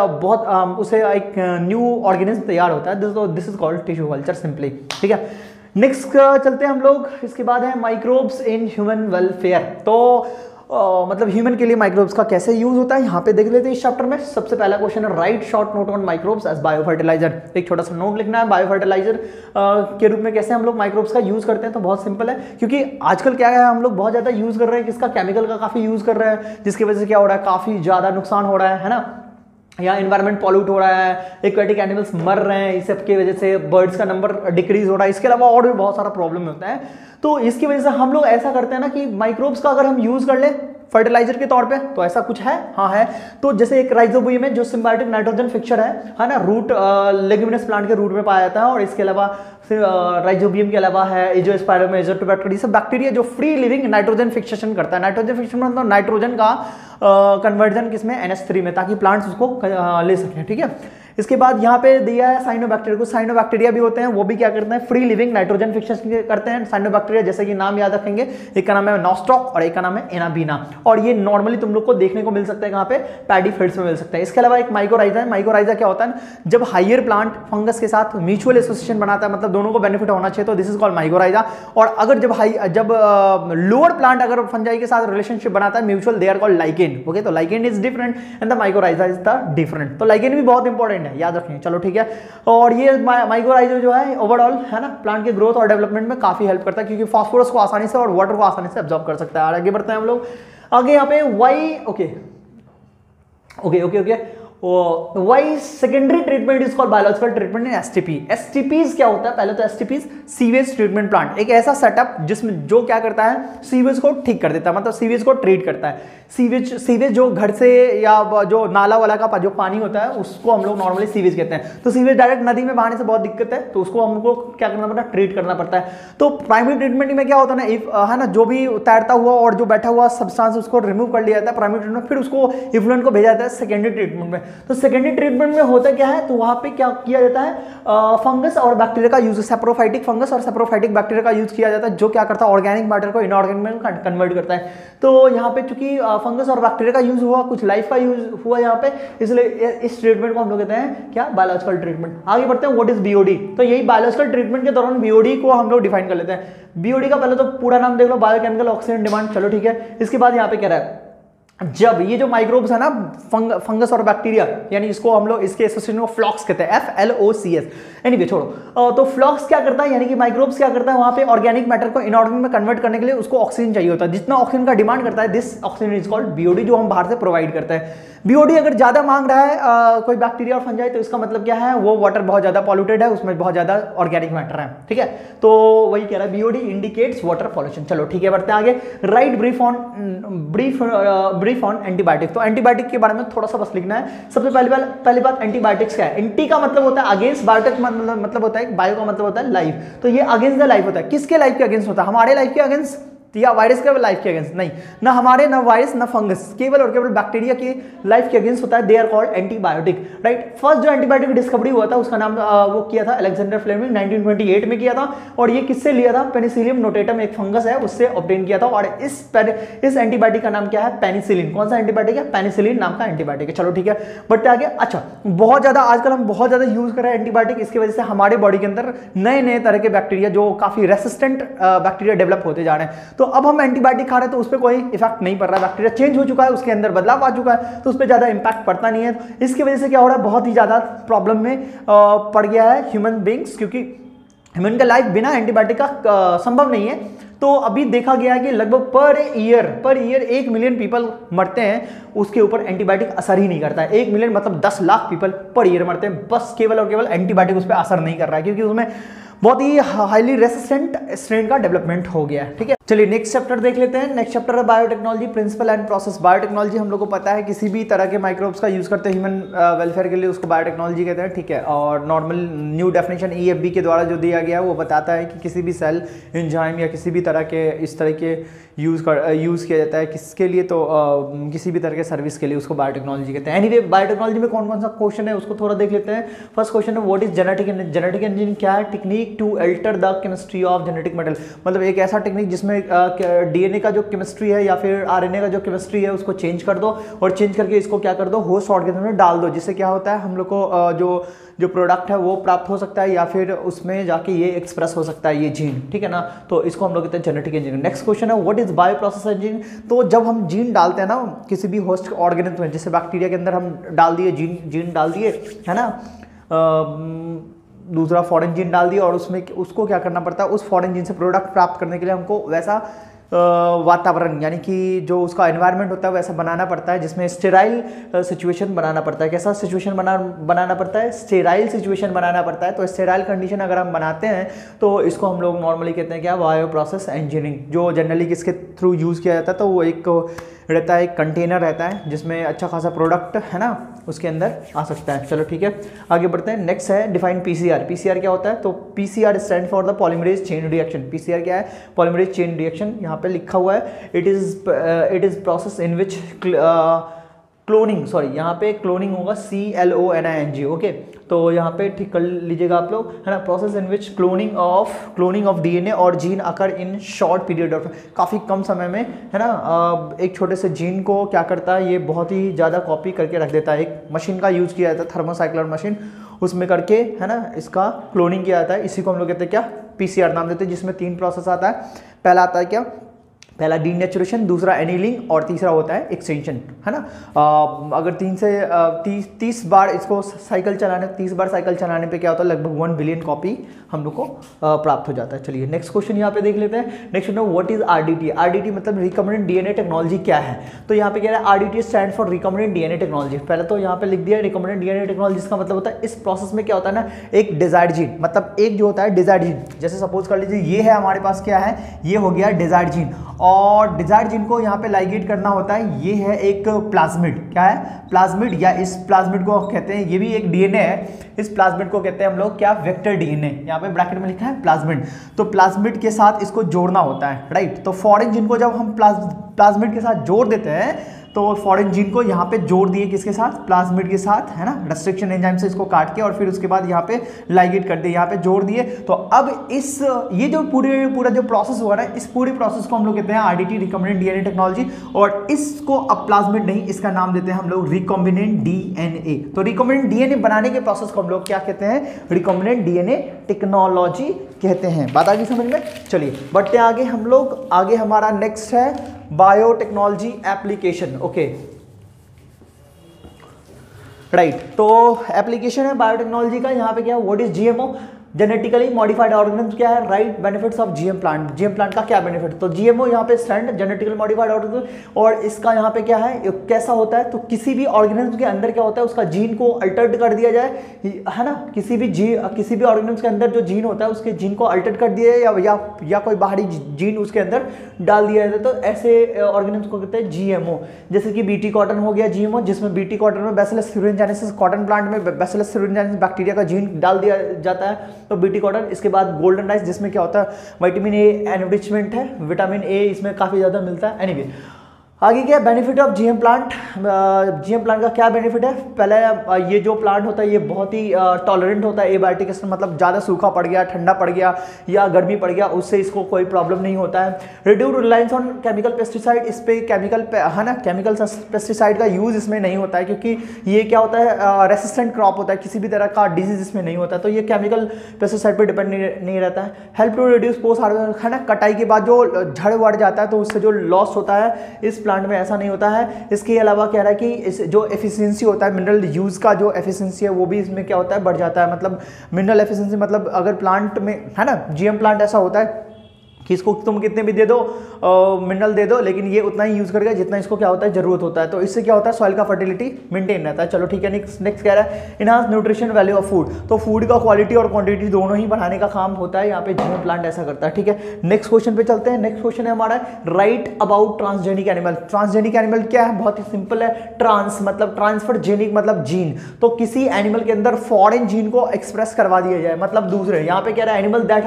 उसे एक न्यू ऑर्गेनिज्म तैयार होता है, तो this is called tissue culture simply, ठीक है। नेक्स्ट चलते हैं हम लोग, इसके बाद है माइक्रोब्स इन ह्यूमन वेलफेयर। तो मतलब ह्यूमन के लिए माइक्रोब्स का कैसे यूज होता है, यहाँ पे देख लेते हैं इस चैप्टर में। सबसे पहला क्वेश्चन है right short note on microbes as biofertiliser. एक छोटा सा नोट लिखना है बायोफर्टिलाइजर के रूप में कैसे हम लोग माइक्रोब्स का यूज करते हैं। तो बहुत सिंपल है, क्योंकि आजकल क्या है, हम लोग बहुत ज्यादा यूज कर रहे हैं किसका, केमिकल का काफी यूज कर रहे हैं, जिसकी वजह से क्या हो रहा है, काफी ज्यादा नुकसान हो रहा है ना, या एनवायरनमेंट पॉल्यूट हो रहा है, एक्वेटिक एनिमल्स मर रहे हैं, इस सब की वजह से बर्ड्स का नंबर डिक्रीज हो रहा है, इसके अलावा और भी बहुत सारा प्रॉब्लम होता है। तो इसकी वजह से हम लोग ऐसा करते हैं ना कि माइक्रोब्स का अगर हम यूज़ कर ले फर्टिलाइजर के तौर पे, तो ऐसा कुछ है, हाँ है। तो जैसे एक राइजोबियम है जो सिंबायोटिक नाइट्रोजन फिक्सचर है ना, रूट लेग्यूमिनस प्लांट के रूट में पाया जाता है, और इसके अलावा राइजोबियम के अलावा है एजोस्पर्म, एजोटोबैक्टीरिया, सब बैक्टीरिया जो फ्री लिविंग नाइट्रोजन फिक्सेशन करता है। नाइट्रोजन फिक्सेशन मतलब नाइट्रोजन का कन्वर्जन किसमें, NH3 में, ताकि प्लांट्स उसको ले सकें, ठीक है। इसके बाद यहाँ पे दिया है साइनोबैक्टीरिया को, साइनोबैक्टीरिया भी होते हैं, वो भी क्या करते हैं, फ्री लिविंग नाइट्रोजन फिक्सेशन करते हैं। साइनोबैक्टीरिया जैसे कि नाम याद रखेंगे, एक का नाम है नॉस्ट्रॉक और एक का नाम है एनाबीना, और ये नॉर्मली तुम लोग को देखने को मिल सकता है कहाँ पे, पैडी फील्ड्स में मिल सकता है। इसके अलावा एक माइकोराइजा है। माइकोराइजा क्या होता है, जब हायर प्लांट फंगस के साथ म्यूचुअल एसोसिएशन बनाता है, मतलब दोनों को बेनिफिट होना चाहिए, तो दिस इज कॉल्ड माइकोराइजा। और अगर जब लोअर प्लांट अगर फंजाई के साथ रिलेशनशिप बनाता है mutual, they are called lichen, okay. तो lichen is different and the mycorrhiza is the different, तो लाइकेन भी बहुत इंपॉर्टेंट है, याद रखें, चलो ठीक है। और ये माइकोराइजा जो है ओवरऑल है ना, प्लांट के ग्रोथ और डेवलपमेंट में काफी हेल्प करता है, क्योंकि फास्फोरस को आसानी से और वाटर को आसानी से एब्जॉर्ब कर सकता है। और आगे बढ़ते हैं हम लोग आगे, यहाँ पे why why secondary treatment is called biological treatment in STP. STPs क्या होता है, पहले तो एसटीपीज सीवेज ट्रीटमेंट प्लांट, एक ऐसा सेटअप जिसमें जो क्या करता है, सीवेज को ठीक कर देता है, मतलब सीवेज को ट्रीट करता है। सीवेज जो घर से या जो नाला वाला का जो पानी होता है उसको हम लोग नॉर्मली सीवेज कहते हैं। तो सीवेज डायरेक्ट नदी में बहाने से बहुत दिक्कत है, तो उसको हमको क्या करना पड़ता है, ट्रीट करना पड़ता है। तो प्राइमरी ट्रीटमेंट में क्या होता है ना, इफ है ना जो भी तैरता हुआ और जो बैठा हुआ सब्सटेंस उसको रिमूव कर लिया जाता है प्राइमरी ट्रीटमेंट, फिर उसको इफ्लुएंट को भेजा जाता है सेकेंडरी ट्रीटमेंट में। तो सेकेंडरी ट्रीटमेंट में होता क्या है, तो वहां पे क्या किया जाता है, फंगस और बैक्टीरिया का यूज, सेप्रोफाइटिक फंगस और सेप्रोफाइटिक बैक्टीरिया का यूज किया जाता है, जो क्या करता है ऑर्गेनिक मैटर को इनऑर्गेनिक में कन्वर्ट करता है। तो यहाँ पे चूंकि फंगस और बैक्टीरिया का यूज हुआ, कुछ लाइफ का यूज हुआ यहाँ पे, इसलिए इस ट्रीटमेंट को हम लोग कहते हैं क्या, बायोलॉजिकल ट्रीटमेंट। आगे बढ़ते हैं, व्हाट इज बीओडी। तो यही बायोलॉजिकल ट्रीटमेंट के दौरान बीओडी को हम लोग डिफाइन कर लेते हैं। बीओडी का पहले तो पूरा नाम देख लो, बायोकेमिकल ऑक्सीजन डिमांड, चलो ठीक है। इसके बाद यहाँ पे कह रहा है, जब ये जो माइक्रोब्स है ना, फंगस और बैक्टीरिया, यानी इसको हम लोग इसके एसोसिएशन को फ्लॉक्स कहते हैं, FLOCS, एनीवे छोड़ो। तो फ्लॉक्स क्या करता है, यानी कि माइक्रोब्स क्या करता है, वहाँ पे ऑर्गेनिक मैटर को इनऑर्गेनिक में कन्वर्ट करने के लिए उसको ऑक्सीजन चाहिए होता है, जितना ऑक्सीजन का डिमांड करता है, this oxygen is called BOD, जो हम बाहर से प्रोवाइड करते हैं। बीओडी अगर ज़्यादा मांग रहा है कोई बैक्टीरिया और फंजाई, तो इसका मतलब क्या है, वो वाटर बहुत ज़्यादा पॉल्यूटेड है, उसमें बहुत ज़्यादा ऑर्गेनिक मैटर है, ठीक है। तो वही कह रहा है, बीओडी इंडिकेट्स वाटर पॉल्यूशन। चलो ठीक है, बढ़ते हैं आगे। Write brief on antibiotic. तो एंटीबायोटिक के बारे में थोड़ा सा बस लिखना है। सबसे पहली बात एंटीबायोटिक्स क्या है। एंटी का मतलब होता है अगेंस्ट, बायोटिक मतलब होता है, बायो का मतलब होता है लाइफ। तो ये अगेंस्ट द लाइफ होता है, किसके लाइफ के अगेंस्ट होता है, हमारे लाइफ के अगेंस्ट या वायरस के लाइफ के अगेंस्ट नहीं, ना हमारे ना वायरस ना फंगस, केवल और केवल बैक्टीरिया की लाइफ के अगेंस्ट होता है, they are called antibiotic, right. First जो एंटीबायोटिक डिस्कवरी हुआ था उसका नाम वो किया था अलेक्जेंडर फ्लेमिंग, 1928 में किया था, और ये किससे लिया था, पेनिसिलियम नोटेटम एक फंगस है उससे ऑब्टेन किया था, और इस एंटीबायोटिक का नाम क्या है, पेनिसिलिन। कौन सा एंटीबायोटिक है, पेनिसिलिन नाम का एंटीबायोटिक है। चलो ठीक है, बढ़ते आगे। अच्छा, बहुत ज़्यादा आजकल हम बहुत ज़्यादा यूज कर रहे हैं एंटीबायोटिक, इसकी वजह से हमारे बॉडी के अंदर नए नए तरह के बैक्टीरिया जो काफ़ी रेसिस्टेंट बैक्टीरिया डेवलप होते जा रहे हैं। तो अब हम एंटीबायोटिक खा रहे हैं तो उस पर कोई इफेक्ट नहीं पड़ रहा है, बैक्टीरिया चेंज हो चुका है, उसके अंदर बदलाव आ चुका है, तो उस पर ज़्यादा इंपैक्ट पड़ता नहीं है। तो इसकी वजह से क्या हो रहा है, बहुत ही ज़्यादा प्रॉब्लम में पड़ गया है ह्यूमन बींग्स, क्योंकि ह्यूमन का लाइफ बिना एंटीबायोटिक का संभव नहीं है। तो अभी देखा गया है कि लगभग पर ईयर 1 मिलियन पीपल मरते हैं, उसके ऊपर एंटीबायोटिक असर ही नहीं करता है। 1 मिलियन मतलब 10 लाख पीपल पर ईयर मरते हैं, बस केवल और केवल एंटीबायोटिक उस पर असर नहीं कर रहा है, क्योंकि उसमें बहुत ही हाईली रेसिस्टेंट स्ट्रेन का डेवलपमेंट हो गया है। ठीक है, चलिए नेक्स्ट चैप्टर देख लेते हैं। नेक्स्ट चैप्टर है biotechnology principle and process. Biotechnology हम लोग को पता है किसी भी तरह के माइक्रोब्स का यूज करते ह्यूमन वेलफेयर के लिए उसको बायोटेक्नोलॉजी कहते हैं। ठीक है, और नॉर्मल न्यू डेफिनेशन EFB के द्वारा जो दिया गया है वो बताता है कि किसी भी सेल एंजाइम या किसी भी तरह के इस तरह के यूज़ किया जाता है किसके लिए, तो किसी भी तरह के सर्विस के लिए उसको बायोटेक्नोलॉजी कहते हैं। एनीवे बायोटेक्नोलॉजी में कौन कौन सा क्वेश्चन है उसको थोड़ा देख लेते हैं। फर्स्ट क्वेश्चन है what is genetic engineering. Genetic engineering क्या है? Technique to alter the chemistry of genetic material, मतलब एक ऐसा टेक्निक जिसमें DNA का जो केमिस्ट्री है या फिर RNA का जो केमिस्ट्री है उसको चेंज कर दो, और चेंज करके इसको क्या कर दो, होस्ट ऑर्गेनिज्म में डाल दो, जिससे क्या होता है हम लोग को जो प्रोडक्ट है वो प्राप्त हो सकता है या फिर उसमें जाके ये एक्सप्रेस हो सकता है ये जीन। ठीक है ना, तो इसको हम लोग कहते हैं जेनेटिक इंजीनियरिंग। नेक्स्ट क्वेश्चन है व्हाट इज बायोप्रोसेस इंजीनियरिंग। तो जब हम जीन डालते हैं ना किसी भी होस्ट ऑर्गेनिज्म में, जैसे बैक्टीरिया के अंदर हम डाल दिए जीन डाल दिए, है ना, दूसरा फॉरेन जीन डाल दिया, और उसमें उसको क्या करना पड़ता है, उस फॉरेन जीन से प्रोडक्ट प्राप्त करने के लिए हमको वैसा वातावरण यानी कि जो उसका एनवायरनमेंट होता है वैसा बनाना पड़ता है, जिसमें स्टेराइल सिचुएशन बनाना पड़ता है। कैसा सिचुएशन बनाना पड़ता है? स्टेराइल सिचुएशन बनाना पड़ता है। तो स्टेराइल कंडीशन अगर हम बनाते हैं तो इसको हम लोग नॉर्मली कहते हैं क्या, बायो प्रोसेस इंजीनियरिंग, जो जनरली किसके थ्रू यूज़ किया जाता है। तो वो एक रहता है, एक कंटेनर रहता है जिसमें अच्छा खासा प्रोडक्ट, है ना, उसके अंदर आ सकता है। चलो ठीक है, आगे बढ़ते हैं। नेक्स्ट है डिफाइन PCR। PCR क्या होता है? तो PCR stand for the polymerase chain reaction. PCR क्या है? पॉलीमरेज चेन रिएक्शन, यहाँ पे लिखा हुआ है। It is process in which cloning, sorry यहाँ पे क्लोनिंग होगा CLONING, ओके, तो यहाँ पे ठीक कर लीजिएगा आप लोग, है ना। Process in which cloning of DNA और जीन आकर इन शॉर्ट पीरियड ऑफ, काफ़ी कम समय में, है ना, एक छोटे से जीन को क्या करता है, ये बहुत ही ज़्यादा कॉपी करके रख देता है। एक मशीन का यूज़ किया जाता है, थर्मोसाइक्लर मशीन, उसमें करके, है ना, इसका क्लोनिंग किया जाता है। इसी को हम लोग कहते हैं क्या, PCR नाम देते हैं, जिसमें 3 प्रोसेस आता है। पहला आता है क्या, पहला डीनेचुरेशन, दूसरा एनीलिंग, और तीसरा होता है एक्सटेंशन, है ना। अगर 30 बार इसको साइकिल चलाने, 30 बार साइकिल चलाने पे क्या होता है, लगभग 1 बिलियन कॉपी हम लोग को प्राप्त हो जाता है। चलिए नेक्स्ट क्वेश्चन यहाँ पे देख लेते हैं। Next question what is RDT। RDT मतलब रिकम्बिनेंट DNA टेक्नोलॉजी क्या है? तो यहाँ पे क्या है, RDT stand for recombinant DNA technology. पहले तो यहाँ पे लिख दिया रिकम्बिनेंट DNA टेक्नोलॉजी, इसका मतलब होता है इस प्रोसेस में क्या होता है ना, एक डिजायर्ड जीन, मतलब एक जो होता है डिजायर्ड जीन, जैसे सपोज कर लीजिए ये है हमारे पास, क्या है, ये हो गया डिजायर्ड जीन, और डिजायर्ड जिनको यहाँ पे लाइगेट करना होता है, ये है एक प्लाज्मिड। क्या है, प्लाज्मिड, या इस प्लाज्मिड को कहते हैं, ये भी एक DNA है, इस प्लाज्मिड को कहते हैं हम लोग क्या, वेक्टर DNA। यहाँ पे ब्रैकेट में लिखा है प्लाज्मिड, तो प्लाज्मिड के साथ इसको जोड़ना होता है, राइट। तो फॉरेन जिनको जब हम प्लाज्मिड के साथ जोड़ देते हैं, तो फॉरेन जीन को यहाँ पे जोड़ दिए किसके साथ, प्लाज्मिड के साथ, है ना, रेस्ट्रिक्शन एंजाइम से इसको काट के, और फिर उसके बाद यहाँ पे लाइगेट कर दिए, यहाँ पे जोड़ दिए। तो अब इस ये जो पूरा जो प्रोसेस हुआ ना, इस पूरे प्रोसेस को हम लोग कहते हैं RDT, रिकॉम्बिनेंट DNA टेक्नोलॉजी, और इसको अब प्लाज्मिड नहीं, इसका नाम देते हैं हम लोग रिकॉम्बिनेंट DNA। तो रिकॉम्बिनेंट DNA बनाने के प्रोसेस को हम लोग क्या कहते हैं, रिकॉम्बिनेंट DNA टेक्नोलॉजी कहते हैं। बात आगे समझ में, चलिए बढ़ते आगे हम लोग। आगे हमारा नेक्स्ट है बायोटेक्नोलॉजी एप्लीकेशन, ओके, राइट। तो एप्लीकेशन है बायोटेक्नोलॉजी का, यहाँ पे क्या है, what is GMO, genetically modified organism, क्या है, right, benefits of GM plant. GM plant का क्या बेनिफिट, तो GMO यहाँ पे स्टैंड जेनेटिकली मॉडिफाइड ऑर्गेनिज्म, और इसका यहाँ पे क्या है, कैसा होता है, तो किसी भी ऑर्गेनिज्म के अंदर क्या होता है, उसका जीन को अल्टर्ड कर दिया जाए, है ना, किसी भी ऑर्गेनिज्म के अंदर जो जीन होता है उसके जीन को अल्टर्ड कर दिया जाए, या कोई बाहरी जीन उसके अंदर डाल दिया जाए, तो ऐसे ऑर्गेनिज्म को कहते हैं GMO। जैसे कि बीटी कॉटन हो गया GMO, जिसमें बीटी कॉटन में बैसिलस थुरिंजिएन्सिस, कॉटन प्लांट में बैसिलस थुरिंजिएन्सिस बैक्टीरिया का जीन डाल दिया जाता है, तो बीटी कॉटन। इसके बाद गोल्डन राइस, जिसमें क्या होता है, विटामिन A एनरिचमेंट है, विटामिन A इसमें काफ़ी ज़्यादा मिलता है। एनीवे आगे क्या है, benefit of GM plant. GM plant का क्या बेनिफिट है, पहले ये जो प्लांट होता है ये बहुत ही टॉलरेंट होता है एबायोटिक्स, मतलब ज़्यादा सूखा पड़ गया, ठंडा पड़ गया या गर्मी पड़ गया, उससे इसको कोई प्रॉब्लम नहीं होता है। Reduce reliance on chemical pesticide, इस पर केमिकल, है ना, केमिकल पेस्टिसाइड का यूज़ इसमें नहीं होता है, क्योंकि ये क्या होता है, रेसिस्टेंट क्रॉप होता है, किसी भी तरह का डिजीज इसमें नहीं होता, तो ये केमिकल पेस्टिसाइड पर डिपेंड नहीं रहता है। Help to reduce post harvest, है ना, कटाई के बाद जो झड़ बढ़ जाता है तो उससे जो लॉस होता है इस प्लांट में ऐसा नहीं होता है। इसके अलावा कह रहा है कि जो एफिशिएंसी होता है, मिनरल यूज़ का जो एफिशिएंसी है वो भी इसमें क्या होता है, बढ़ जाता है, मतलब मिनरल एफिशिएंसी, मतलब अगर प्लांट में, है ना, GM प्लांट ऐसा होता है किसको तुम कितने भी दे दो, मिनरल दे दो, लेकिन ये उतना ही यूज़ करेगा जितना इसको क्या होता है ज़रूरत होता है। तो इससे क्या होता है सॉइल का फर्टिलिटी मेंटेन रहता है। चलो ठीक है, नेक्स्ट कह रहा है enhance nutrition value of food. तो फूड का क्वालिटी और क्वांटिटी दोनों ही बढ़ाने का काम होता है यहाँ पे जीनो प्लांट ऐसा करता है। ठीक है, नेक्स्ट क्वेश्चन पर चलते हैं। नेक्स्ट क्वेश्चन है हमारा right about transgenic animal. Transgenic animal क्या है? बहुत ही सिंपल है, ट्रांस मतलब ट्रांसफर, जेनिक मतलब जीन। तो किसी एनिमल के अंदर फॉरेन जीन को एक्सप्रेस करवा दिया जाए, मतलब दूसरे। यहाँ पे कह रहा है animal that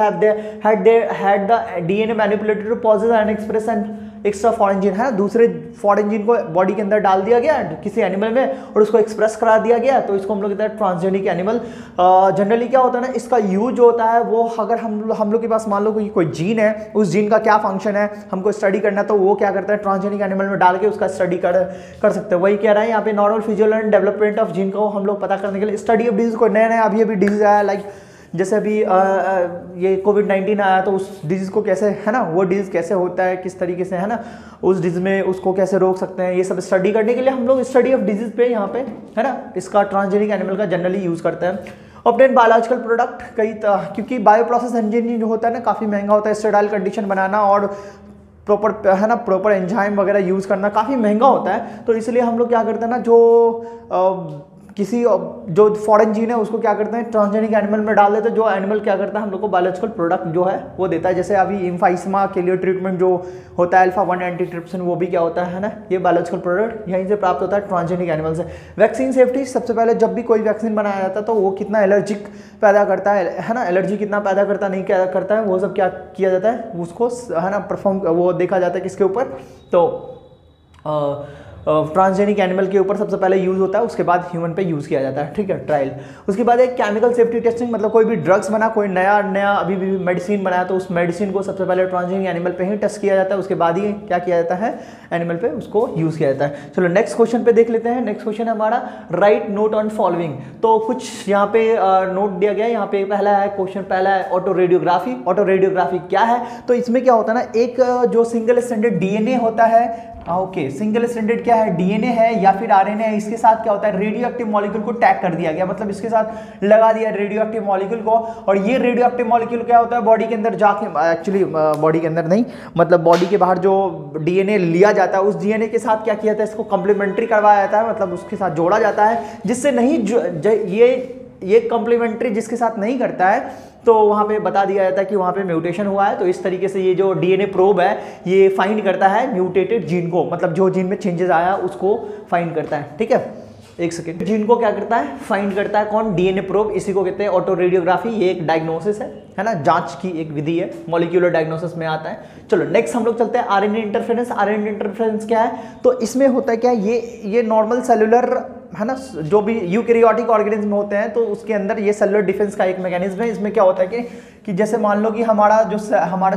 had the DNA manipulated to possess and express an extra foreign gene, है दूसरे फॉरेन जीन को बॉडी के अंदर डाल दिया गया किसी एनिमल में और उसको एक्सप्रेस करा दिया गया, तो इसको हम लोग कहते हैं ट्रांसजेनिक एनिमल। जनरली क्या होता है ना, इसका यूज होता है वो अगर हम लोग के पास मान लो कि कोई जीन है, उस जीन का क्या फंक्शन है हमको स्टडी करना, तो वो क्या करता है ट्रांसजेनिक एनिमल में डाल के उसका स्टडी कर सकते हैं। वही कह रहा है यहाँ पे normal physiology and development of gene को हम लोग पता करने के लिए स्टडी ऑफ डिजीज को, नया नया अभी अभी डिजीज आया, लाइक जैसे अभी ये कोविड-19 आया, तो उस डिजीज़ को कैसे है ना, वो डिजीज़ कैसे होता है किस तरीके से है ना, उस डिजीज़ में उसको कैसे रोक सकते हैं, ये सब स्टडी करने के लिए हम लोग स्टडी ऑफ डिजीज़ पे यहाँ पे है ना इसका ट्रांसजेनिक एनिमल का जनरली यूज़ करते हैं। अपडेट बायोलॉजिकल प्रोडक्ट कई, क्योंकि बायो प्रोसेस इंजीनियर जो होता है ना काफ़ी महंगा होता है, स्टरडाइल कंडीशन बनाना और प्रॉपर है ना प्रॉपर एंजाइम वगैरह यूज़ करना काफ़ी महंगा होता है। तो इसलिए हम लोग क्या करते हैं ना जो किसी जो फॉरेन जीन है उसको क्या करते हैं ट्रांसजेनिक एनिमल में डाल देते हैं, जो एनिमल क्या करता है हम लोग को बायोलॉजिकल प्रोडक्ट जो है वो देता है। जैसे अभी इम्फाइस्मा के लिए ट्रीटमेंट जो होता है अल्फा-1 एंटीट्रिप्सिन, वो भी क्या होता है ना, ये बायोलॉजिकल प्रोडक्ट यहीं से प्राप्त होता है ट्रांसजेनिक एनिमल से। वैक्सीन सेफ्टी, सबसे पहले जब भी कोई वैक्सीन बनाया जाता है तो वो कितना एलर्जिक पैदा करता है ना, एलर्जी कितना पैदा करता नहीं क्या करता है, वो सब क्या किया जाता है उसको है ना परफॉर्म, वो देखा जाता है किसके ऊपर, तो ट्रांसजेनिक एनिमल के ऊपर सबसे पहले यूज़ होता है, उसके बाद ह्यूमन पे यूज़ किया जाता है। ठीक है, ट्रायल। उसके बाद एक केमिकल सेफ्टी टेस्टिंग, मतलब कोई भी ड्रग्स बना, कोई नया अभी भी मेडिसिन बनाया, तो उस मेडिसिन को सबसे पहले ट्रांसजेनिक एनिमल पे ही टेस्ट किया जाता है, उसके बाद ही क्या किया जाता है एनिमल पे उसको यूज़ किया जाता है। चलो नेक्स्ट क्वेश्चन पे देख लेते हैं। नेक्स्ट क्वेश्चन है हमारा राइट नोट ऑन फॉलोइंग। तो कुछ यहाँ पे नोट दिया गया है। यहाँ पे पहला है क्वेश्चन, पहला है ऑटो रेडियोग्राफी। ऑटो रेडियोग्राफी क्या है? तो इसमें क्या होता है ना, एक जो सिंगल स्ट्रैंडेड DNA होता है, ओके सिंगल स्ट्रैंडेड क्या है DNA है या फिर RNA है, इसके साथ क्या होता है रेडियो एक्टिव मॉलिक्यूल को टैग कर दिया गया, मतलब इसके साथ लगा दिया रेडियो एक्टिव मॉलिक्यूल को, और ये रेडियो एक्टिव मॉलिक्यूल क्या होता है बॉडी के अंदर जाके, एक्चुअली बॉडी के अंदर नहीं मतलब बॉडी के बाहर जो DNA लिया जाता है उस DNA के साथ क्या किया जाता है, इसको कॉम्प्लीमेंट्री करवाया जाता है, मतलब उसके साथ जोड़ा जाता है, जिससे नहीं ये कॉम्प्लीमेंट्री जिसके साथ नहीं करता है तो वहाँ पे बता दिया जाता है कि वहाँ पे म्यूटेशन हुआ है। तो इस तरीके से ये जो DNA प्रोब है ये फाइंड करता है म्यूटेटेड जीन को, मतलब जो जीन में चेंजेस आया उसको फाइंड करता है। ठीक है, एक सेकेंड, जीन को क्या करता है फाइंड करता है, कौन? DNA probe. इसी को कहते हैं ऑटो रेडियोग्राफी। ये एक डायग्नोसिस है ना, जांच की एक विधि है, मॉलिक्यूलर डायग्नोसिस में आता है। चलो नेक्स्ट हम लोग चलते हैं RNA इंटरफेरेंस। RNA इंटरफेरेंस क्या है? तो इसमें होता है क्या, ये नॉर्मल सेलुलर है ना जो भी यूकैरियोटिक ऑर्गेनिज्म होते हैं तो उसके अंदर ये सेलुलर डिफेंस का एक मैकेनिज्म है। इसमें क्या होता है कि जैसे मान लो कि हमारा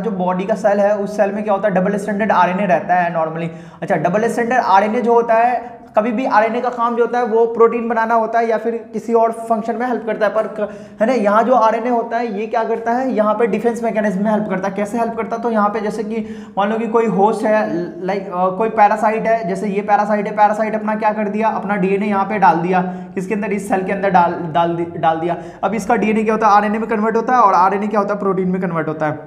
जो बॉडी का सेल है उस सेल में क्या होता है डबल स्ट्रैंडेड RNA रहता है नॉर्मली। अच्छा, डबल स्ट्रैंडेड RNA जो होता है, कभी भी RNA का काम जो होता है वो प्रोटीन बनाना होता है या फिर किसी और फंक्शन में हेल्प करता है, पर है ना यहाँ जो RNA होता है ये क्या करता है यहाँ पे डिफेंस मैकेनिज्म में हेल्प करता है। कैसे हेल्प करता है? तो यहाँ पे जैसे कि मान लो कि कोई होस्ट है, लाइक कोई पैरासाइट है, जैसे ये पैरासाइट है, पैरासाइट अपना क्या कर दिया, अपना DNA यहाँ पे डाल दिया, इसके अंदर इस सेल के अंदर डाल दिया। अब इसका DNA क्या होता है RNA में कन्वर्ट होता है और RNA क्या होता है प्रोटीन में कन्वर्ट होता है।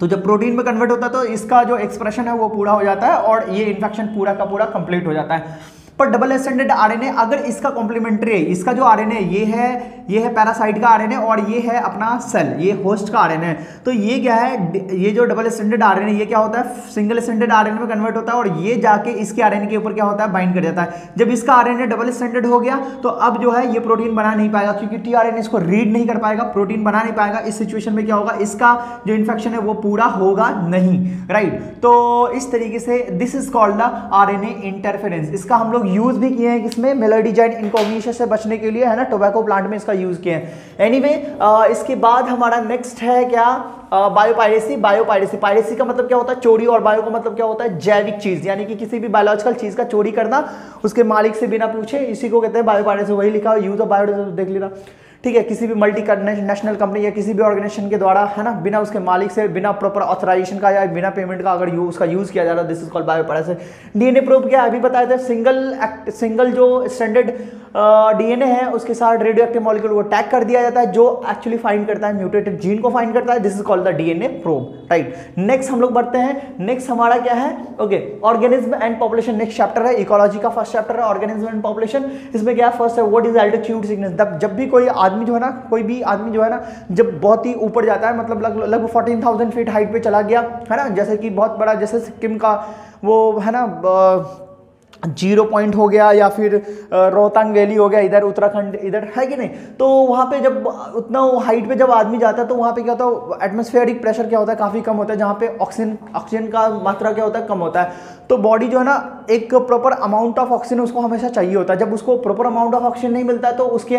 तो जब प्रोटीन में कन्वर्ट होता है तो इसका जो एक्सप्रेशन है वो पूरा हो जाता है और ये इन्फेक्शन पूरा का पूरा कंप्लीट हो जाता है। पर डबल स्ट्रैंडेड RNA अगर इसका कॉम्प्लीमेंट्री है, इसका जो RNA ये है पैरासाइट का RNA और ये है अपना सेल, ये होस्ट का RNA है। तो ये क्या है, ये जो डबल स्ट्रैंडेड RNA ये क्या होता है सिंगल स्ट्रैंडेड RNA में कन्वर्ट होता है और ये जाके इसके RNA के ऊपर क्या होता है बाइंड कर जाता है। जब इसका RNA डबल स्ट्रैंडेड हो गया तो अब जो है ये प्रोटीन बना नहीं पाएगा, क्योंकि tRNA इसको रीड नहीं कर पाएगा, प्रोटीन बना नहीं पाएगा। इस सिचुएशन में क्या होगा, इसका जो इन्फेक्शन है वो पूरा होगा नहीं, राइट। तो इस तरीके से this is called the RNA interference. इसका हम लोग यूज भी किए हैं किसमें, मेलोडिजाइन इनकॉग्निशन से बचने के लिए है ना, टोबैको प्लांट में इसका यूज किए हैं। एनीवे इसके बाद हमारा नेक्स्ट है क्या, बायोपायरेसी। पायरेसी का मतलब क्या होता है चोरी, और बायो का मतलब क्या होता है जैविक चीज, यानी कि किसी भी बायोलॉजिकल चीज का चोरी करना उसके मालिक से बिना पूछे, इसी को कहते हैं बायोपायरेसी। वही लिखा यूज ऑफ बायो, देख लेना। ठीक है, किसी भी मल्टी नेशनल कंपनी या किसी भी ऑर्गेनाइजेशन के द्वारा, है ना, बिना उसके मालिक से, बिना प्रॉपर ऑथराइजेशन का या बिना पेमेंट का अगर उसका यूज किया जा रहा है, this is called bio पैरस। DNA probe क्या अभी बताया था, सिंगल जो स्टैंडर्ड डीएनए है उसके साथ रेडियो एक्टिव मॉलिक्यूल को टैग कर दिया जाता है जो एक्चुअली फाइंड करता है, म्यूटेटेड जीन को फाइंड करता है, this is called the DNA probe, right. Next हम लोग बढ़ते हैं, नेक्स्ट हमारा क्या है, okay, organism and population next chapter है, इकोलॉजी का फर्स्ट चैप्टर है ऑर्गेनिज्म एंड पॉपुलेशन। इसमें क्या है, फर्स्ट है व्हाट इज एल्टीट्यूड सिकनेस। जब भी कोई आदमी जो है ना, जब बहुत ही ऊपर जाता है, मतलब लगभग 14,000 फीट हाइट पे चला गया, है ना, जैसे कि बहुत बड़ा, जैसे सिक्किम का वो है ना जीरो पॉइंट हो गया या फिर रोहतांग वैली हो गया, इधर उत्तराखंड इधर है कि नहीं, तो वहाँ पे जब उतना हाइट पे जब आदमी जाता है तो वहाँ पे क्या होता है, एटमॉस्फेरिक प्रेशर क्या होता है काफ़ी कम होता है, जहाँ पे ऑक्सीजन का मात्रा क्या होता है कम होता है, तो बॉडी जो है ना एक प्रॉपर अमाउंट ऑफ ऑक्सीजन उसको हमेशा चाहिए होता है। जब उसको प्रॉपर अमाउंट ऑफ ऑक्सीजन नहीं मिलता तो उसके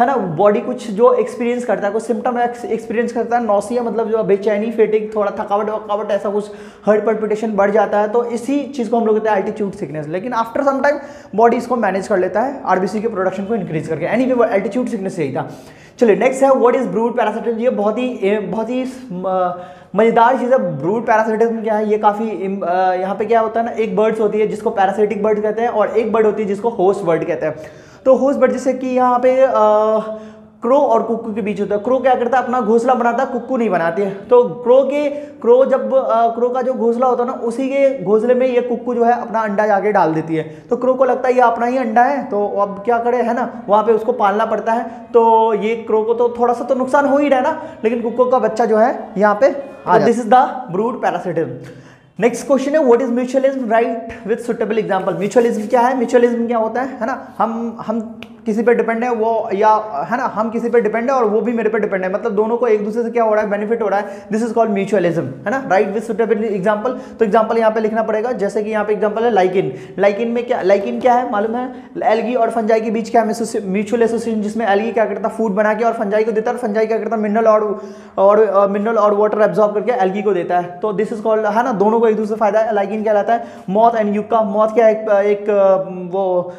है ना बॉडी कुछ जो एक्सपीरियंस करता है, कुछ सिम्टम एक्सपीरियंस करता है, नौसिया मतलब जो बेचैनी, फेटिक, थोड़ा थकावट वकावट ऐसा कुछ, हार्ट पर्पिटेशन बढ़ जाता है, तो इसी चीज़ को हम लोग कहते हैं एल्टीट्यूड सिकनेस। लेकिन आफ्टर सम टाइम बॉडी इसको मैनेज कर लेता है आरबीसी के प्रोडक्शन को इंक्रीज करके, एनी वे एल्टीट्यूड सिकनेस यही था। चलिए नेक्स्ट है व्हाट इज ब्रूड पैरासाइटिज्म। ये बहुत ही मजेदार चीज़ है। ब्रूड पैरासाइटिज्म क्या है, ये काफ़ी यहाँ पे क्या होता है ना, एक बर्ड्स होती है जिसको पैरासाइटिक बर्ड कहते हैं और एक बर्ड होती है जिसको होस्ट बर्ड कहते हैं। तो होस्ट बर्ड जैसे कि यहाँ पे क्रो और कुक्कू के बीच होता है। क्रो क्या करता है, अपना घोंसला बनाता है, कुक्कू नहीं बनाती है। तो क्रो का जो घोंसला होता है ना, उसी के घोंसले में ये कुक्कू जो है अपना अंडा जाके डाल देती है। तो क्रो को लगता है ये अपना ही अंडा है, तो अब क्या करे, है ना, वहाँ पे उसको पालना पड़ता है। तो ये क्रो को तो थोड़ा सा तो नुकसान हो ही रहा है ना, लेकिन कुक्कू का बच्चा जो है यहाँ पे, this is the brood parasitism. Next question है what is mutualism, right with suitable example. Mutualism क्या है, म्यूचुअलिज्म क्या होता है ना, हम किसी पे डिपेंड है, वो या है ना, हम किसी पे डिपेंड है और वो भी मेरे पे डिपेंड है, मतलब दोनों को एक दूसरे से क्या हो रहा है, बेनिफिट हो रहा है, दिस इज कॉल्ड म्यूचुअलिज्म, है ना, राइट विद सुटेबल एग्जांपल। तो एग्जांपल यहाँ पे लिखना पड़ेगा, जैसे कि यहाँ पे एग्जांपल है लाइकिन। लाइकिन क्या है मालूम है, एल्गी और फंजाई के बीच क्या है, म्यूचुअल एसोसिएशन, जिसमें एल्गी क्या करता है फूड बना के और फंजाई को देता है, और फंजाई क्या करता है मिनरल और वाटर एब्जॉर्ब करके एल्गी को देता है। तो दिस इज कॉल्ड, है ना, दोनों को एक दूसरे से फायदा है। लाइकिन कहलाता है मॉथ एंड यूका। मॉथ क्या एक वो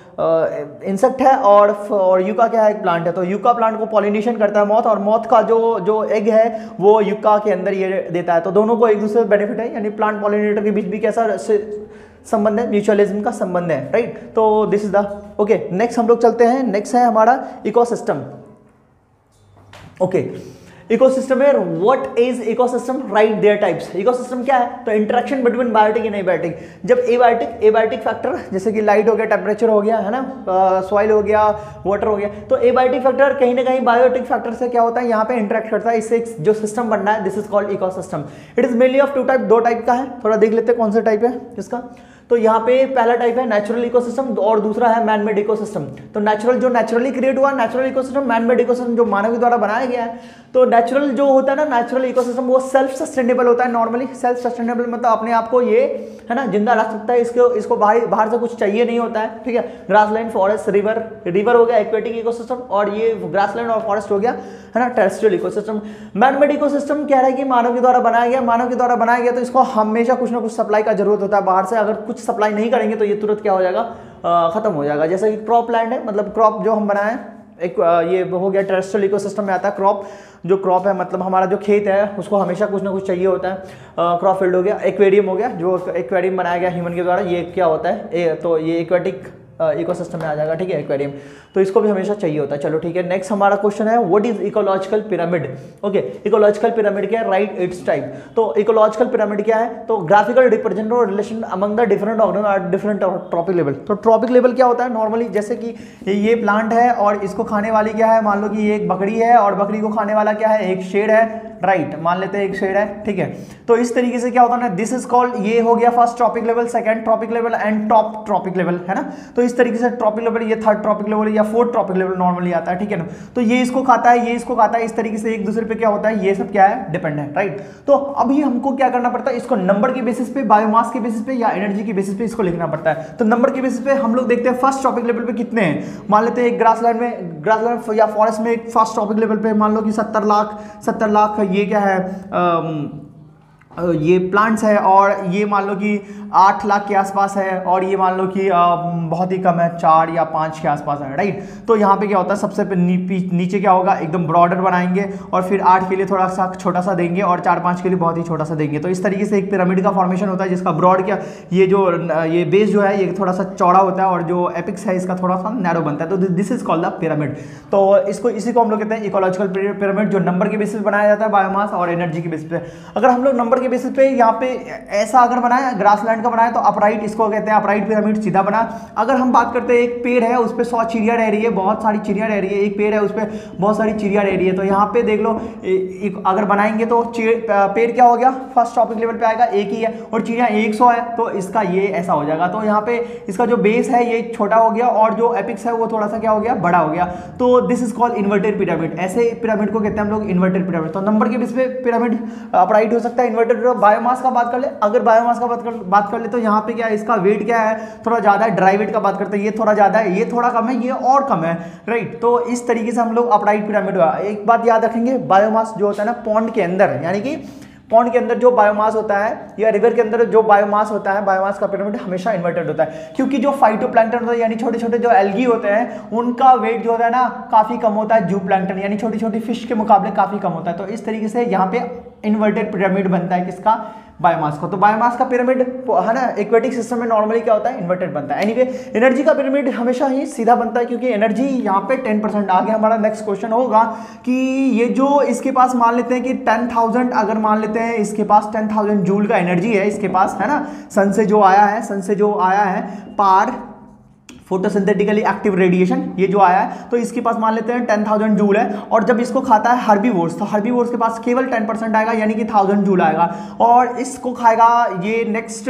इंसेक्ट है और यूका क्या है, एक प्लांट है। तो यूका प्लांट को पॉलिनेशन करता है मॉथ, और मॉथ का जो एग है वो यूका के अंदर ये देता है। तो दोनों को एक दूसरे से बेनिफिट है, यानी प्लांट पॉलिनेटर के बीच भी कैसा संबंध है, म्यूचुअलिज्म का संबंध है, राइट। तो this is the okay. Next हम लोग चलते हैं, नेक्स्ट है हमारा इकोसिस्टम। ओके, इकोसिस्टम है, what is ecosystem, right there types. Ecosystem क्या है, तो interaction between biotic and abiotic. जब एबायोटिक फैक्टर जैसे कि लाइट हो गया, टेम्परेचर हो गया, है ना, सॉइल हो गया, वाटर हो गया, तो एबायोटिक फैक्टर कहीं ना कहीं बायोटिक फैक्टर से क्या होता है, यहाँ पे इंटरेक्ट करता है, इससे जो सिस्टम बनना है, this is called ecosystem. It is mainly of two type, दो टाइप का है, थोड़ा देख लेते हैं कौन सा टाइप है इसका। तो यहाँ पे पहला टाइप है नेचुरल इकोसिस्टम और दूसरा है मैन मेड इकोसिस्टम। तो नेचुरल जो नेचुरली क्रिएट हुआ natural ecosystem, man made ecosystem जो मानव के द्वारा बनाया गया है। तो नेचुरल जो होता है ना, नेचुरल इकोसिस्टम वो सेल्फ सस्टेनेबल होता है। नॉर्मली सेल्फ सस्टेनेबल मतलब अपने आप को ये, है ना, जिंदा रख सकता है, इसको बाहर से कुछ चाहिए नहीं होता है, ठीक है। ग्रासलैंड, फॉरेस्ट, रिवर हो गया एक्वेटिक इकोसिस्टम, और ये ग्रासलैंड और फॉरेस्ट हो गया, है ना, terrestrial ecosystem. Man made ecosystem कह रहा है कि मानव के द्वारा बनाया गया, तो इसको हमेशा कुछ ना कुछ सप्लाई का जरूरत होता है बाहर से। अगर कुछ सप्लाई नहीं करेंगे तो ये तुरंत क्या हो जाएगा, खत्म हो जाएगा। जैसे कि क्रॉप लैंड है, मतलब क्रॉप जो हम बनाए, एक ये हो गया टेरेस्ट्रियल इकोसिस्टम में आता है। क्रॉप जो क्रॉप है, मतलब हमारा जो खेत है उसको हमेशा कुछ ना कुछ चाहिए होता है। क्रॉप फील्ड हो गया। एक्वेरियम हो गया, जो एक्वेरियम बनाया गया ह्यूमन के द्वारा, ये क्या होता है, तो ये एक्वेटिक इकोसिस्टम में आ जाएगा, ठीक है, एक्वेरियम, तो इसको भी हमेशा चाहिए होता है। चलो ठीक है। नेक्स्ट हमारा क्वेश्चन है what is ecological pyramid. Okay, ecological pyramid क्या है, राइट इट्स टाइप। तो इकोलॉजिकल पिरामिड क्या है, तो ग्राफिकल रिप्रेजेंटेशन और relation among the different organism at different trophic level. तो ट्रॉपिक लेवल क्या होता है, नॉर्मली जैसे कि ये प्लांट है और इसको खाने वाली क्या है, मान लो कि ये एक बकरी है और बकरी को खाने वाला क्या है, एक शेर है, राइट, मान लेते हैं एक शेड है, ठीक है। तो इस तरीके से क्या होता है ना, दिस इज कॉल्ड, ये हो गया first trophic level, second trophic level and top trophic level, है ना। तो इस तरीके से ट्रॉपिक लेवल, ये थर्ड ट्रॉपिक लेवल या फोर्थ ट्रॉपिक लेवल नॉर्मली आता है, ठीक है ना। तो ये इसको खाता है, ये इसको खाता है, इस तरीके से एक दूसरे पर क्या होता है, ये सब क्या है, डिपेंड है, राइट। तो अभी हमको क्या करना पड़ता है, इसको नंबर के बेसिस पे, बायोमास के बेसिस पे या एनर्जी के बेसिस पे इसको लिखना पड़ता है। तो नंबर के बेसिस पे हम लोग देखते हैं फर्स्ट ट्रॉपिक लेवल पे कितने हैं, मान लेते हैं ग्रासलैंड या फॉरेस्ट में फर्स्ट ट्रॉपिक लेवल पे मान लो कि 70 लाख, ये क्या है ये प्लांट्स है और ये मान लो कि 8 लाख के आसपास है और ये मान लो कि बहुत ही कम है, 4 या 5 के आसपास है, राइट। तो यहाँ पे क्या होता है, सबसे नीचे क्या होगा, एकदम ब्रॉडर बनाएंगे और फिर 8 के लिए थोड़ा सा छोटा सा देंगे और 4-5 के लिए बहुत ही छोटा सा देंगे। तो इस तरीके से एक पिरामिड का फॉर्मेशन होता है जिसका ब्रॉड क्या, ये जो ये बेस जो है ये थोड़ा सा चौड़ा होता है और जो एपिक्स है इसका थोड़ा सा नैरो बनता है। तो this is called the pyramid. तो इसको इसी को हम लोग कहते हैं इकोलॉजिकल पिरामिड, जो नंबर के बेसिस बनाया जाता है, बायोमास और एनर्जी के बेसिस पे। अगर हम लोग नंबर के बेसिस पे यहाँ पे ऐसा अगर बनाया ग्रासलैंड का बनाया तो अपराइट, इसको कहते हैं अपराइट पिरामिड, सीधा बना। अगर हम बात करते हैं एक पेड़ है उस पे 100 चिड़िया रह रही है, बहुत सारी चिड़िया रह रही है, एक पेड़ है उस पे बहुत सारी चिड़िया रह रही है। तो यहाँ पे देख लो अगर बनाएंगे तो पेड़ क्या हो गया, फर्स्ट टॉपिक लेवल पे आएगा, एक ही है और चिड़िया 100 है, तो इसका ये ऐसा हो जाएगा। तो यहाँ पे इसका जो बेस है ये छोटा हो गया और जो एपिक्स है वो थोड़ा सा क्या हो गया, बड़ा हो गया। तो this is called inverted pyramid. ऐसे पिरामिड को कहते हैं हम लोग इन्वर्टेड पिरामिड। तो नंबर के बेस पे पिरामिड अपराइट हो सकता है, इन्वर्टेड। बायोमास का बात कर ले, अगर बायोमास का बात कर ले तो यहाँ पे क्या है, इसका वेट क्या है, थोड़ा ज़्यादा है। ड्राई वेट का बात करते हैं, ये थोड़ा ज़्यादा है, ये थोड़ा कम है, ये और कम है, राइट। तो इस तरीके से हम लोग अपराइट पिरामिड हुआ। एक बात याद रखेंगे, बायोमास जो होता है ना पॉन्ड के अंदर, यानी कि पॉन्ड के अंदर जो बायोमास होता है या रिवर के अंदर जो बायोमास होता है, बायोमास का पिरामिड हमेशा इन्वर्टेड होता है, क्योंकि जो फाइटोप्लैंकटन होता है यानी छोटे छोटे जो एल्गी होते हैं उनका वेट जो होता है ना काफ़ी कम होता है, जूप्लैंकटन यानी छोटी छोटी फिश के मुकाबले काफ़ी कम होता है। तो इस तरीके से यहाँ पे इन्वर्टेड पिरामिड बनता है किसका, बायोमास का। तो बायोमास का पिरामिड है ना एक्वेटिक सिस्टम में नॉर्मली क्या होता है, इन्वर्टेड बनता है। एनीवे एनर्जी का पिरामिड हमेशा ही सीधा बनता है, क्योंकि एनर्जी यहाँ पे 10%। आगे हमारा नेक्स्ट क्वेश्चन होगा कि ये जो इसके पास मान लेते हैं कि 10,000, अगर मान लेते हैं इसके पास 10,000 जूल का एनर्जी है इसके पास, है ना, सन से जो आया है पार फोटोसिंथेटिकली एक्टिव रेडिएशन, ये जो आया है, तो इसके पास मान लेते हैं 10,000 जूल है। और जब इसको खाता है हर्बीवोर्स, तो हर्बीवोर्स के पास केवल 10% आएगा, यानी कि 1000 जूल आएगा। और इसको खाएगा ये नेक्स्ट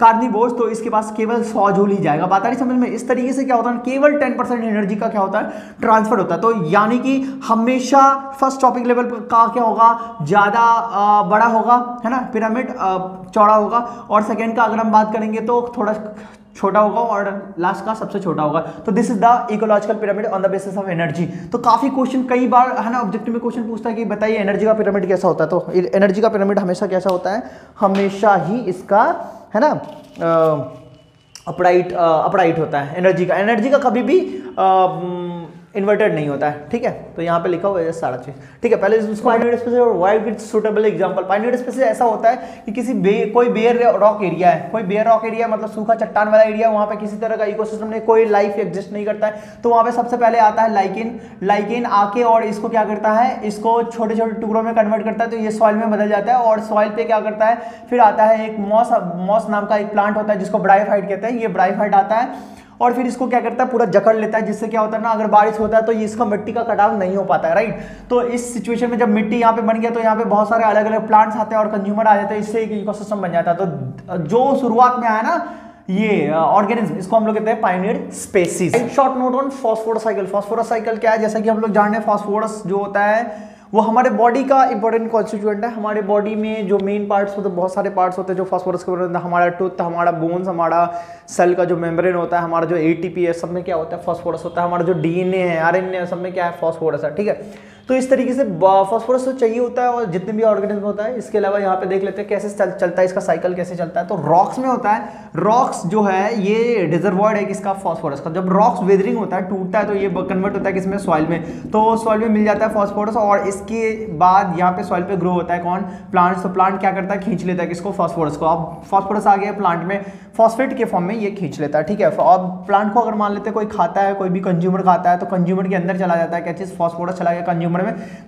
कार्निवोर्स, तो इसके पास केवल 100 जूल ही जाएगा। बात आ रही समझ में? इस तरीके से क्या होता है, केवल 10% एनर्जी का क्या होता है, ट्रांसफर होता है। तो यानी कि हमेशा फर्स्ट टॉपिक लेवल का क्या होगा, ज़्यादा बड़ा होगा, है ना, पिरामिड चौड़ा होगा, और सेकेंड का अगर हम बात करेंगे तो थोड़ा छोटा होगा, और लास्ट का सबसे छोटा होगा। तो this is the ecological pyramid on the basis of energy. तो काफ़ी क्वेश्चन कई बार है ना ऑब्जेक्टिव में क्वेश्चन पूछता है कि बताइए एनर्जी का पिरामिड कैसा होता है। तो एनर्जी का पिरामिड हमेशा कैसा होता है, हमेशा ही इसका है ना अपराइट होता है। एनर्जी का कभी भी इन्वर्टेड नहीं होता है, ठीक है। तो यहाँ पे लिखा हुआ है सारा चीज, ठीक है। पहले इसको पाइनवुड स्पेसेस और wild with suitable example. Pinewood spaces ऐसा होता है कि कोई बेयर रॉक एरिया है, मतलब सूखा चट्टान वाला एरिया, वहाँ पे किसी तरह का इकोसिस्टम नहीं, कोई लाइफ एग्जिस्ट नहीं करता है। तो वहाँ पे सबसे पहले आता है लाइकेन आके और इसको क्या करता है, इसको छोटे छोटे टुकड़ों में कन्वर्ट करता है, तो ये सॉइल में बदल जाता है। और सॉइल पे क्या करता है, फिर आता है एक मॉस नाम का एक प्लांट होता है जिसको ब्रायोफाइट कहते हैं, ये ब्रायोफाइट आता है और फिर इसको क्या करता है, पूरा जकड़ लेता है, जिससे क्या होता है ना, अगर बारिश होता है तो इसका मिट्टी का कटाव नहीं हो पाता है, राइट। तो इस सिचुएशन में जब मिट्टी यहाँ पे बन गया तो यहाँ पे बहुत सारे अलग अलग प्लांट्स आते हैं और कंज्यूमर आ जाते हैं, इससे एक इकोसिस्टम बन जाता है। तो जो शुरुआत में आया ना ये ऑर्गेनिज्म, इसको हम लोग कहते हैं पायनियर स्पेसीज। एक short note on phosphorus cycle. Phosphorus cycle क्या है, जैसा कि हम लोग जान रहे हैं फॉस्फोरस जो होता है वो हमारे बॉडी का इंपॉर्टेंट कॉन्स्टिट्यूएंट है। हमारे बॉडी में जो मेन पार्ट्स होते हैं, बहुत सारे पार्ट्स होते हैं जो फॉस्फोरस के बने, हमारा टूथ, हमारा बोन्स, हमारा सेल का जो मेम्ब्रेन होता है, हमारा जो एटीपी है, सब में क्या होता है, फॉस्फोरस होता है। हमारा जो डीएनए है, आरएनए है, सब में क्या है, फॉस्फोरस है, ठीक है। तो इस तरीके से फॉस्फोरस तो चाहिए होता है और जितने भी ऑर्गेनिज्म होता है। इसके अलावा यहाँ पे देख लेते हैं कैसे चलता है, इसका साइकिल कैसे चलता है। तो रॉक्स में होता है, रॉक्स जो है ये रिजर्वॉयर है किसका, फॉस्फोरस का। जब रॉक्स वेदरिंग होता है, टूटता है, तो ये कन्वर्ट होता है किसमें, सॉइल में। तो सॉइल में मिल जाता है फॉस्फोरस और इसके बाद यहाँ पे सॉइल पे ग्रो होता है कौन, प्लांट्स। तो प्लांट क्या करता है, खींच लेता है किसको, फॉस्फोरस को। अब फॉस्फोरस आ गया प्लांट में, फॉस्फेट के फॉर्म में ये खींच लेता है, ठीक है। अब प्लांट को अगर मान लेते हैं कोई खाता है, कोई भी कंज्यूमर खाता है, तो कंज्यूमर के अंदर चला जाता है क्या चीज़, फॉस्फोरस चला गया कंज्यूमर में।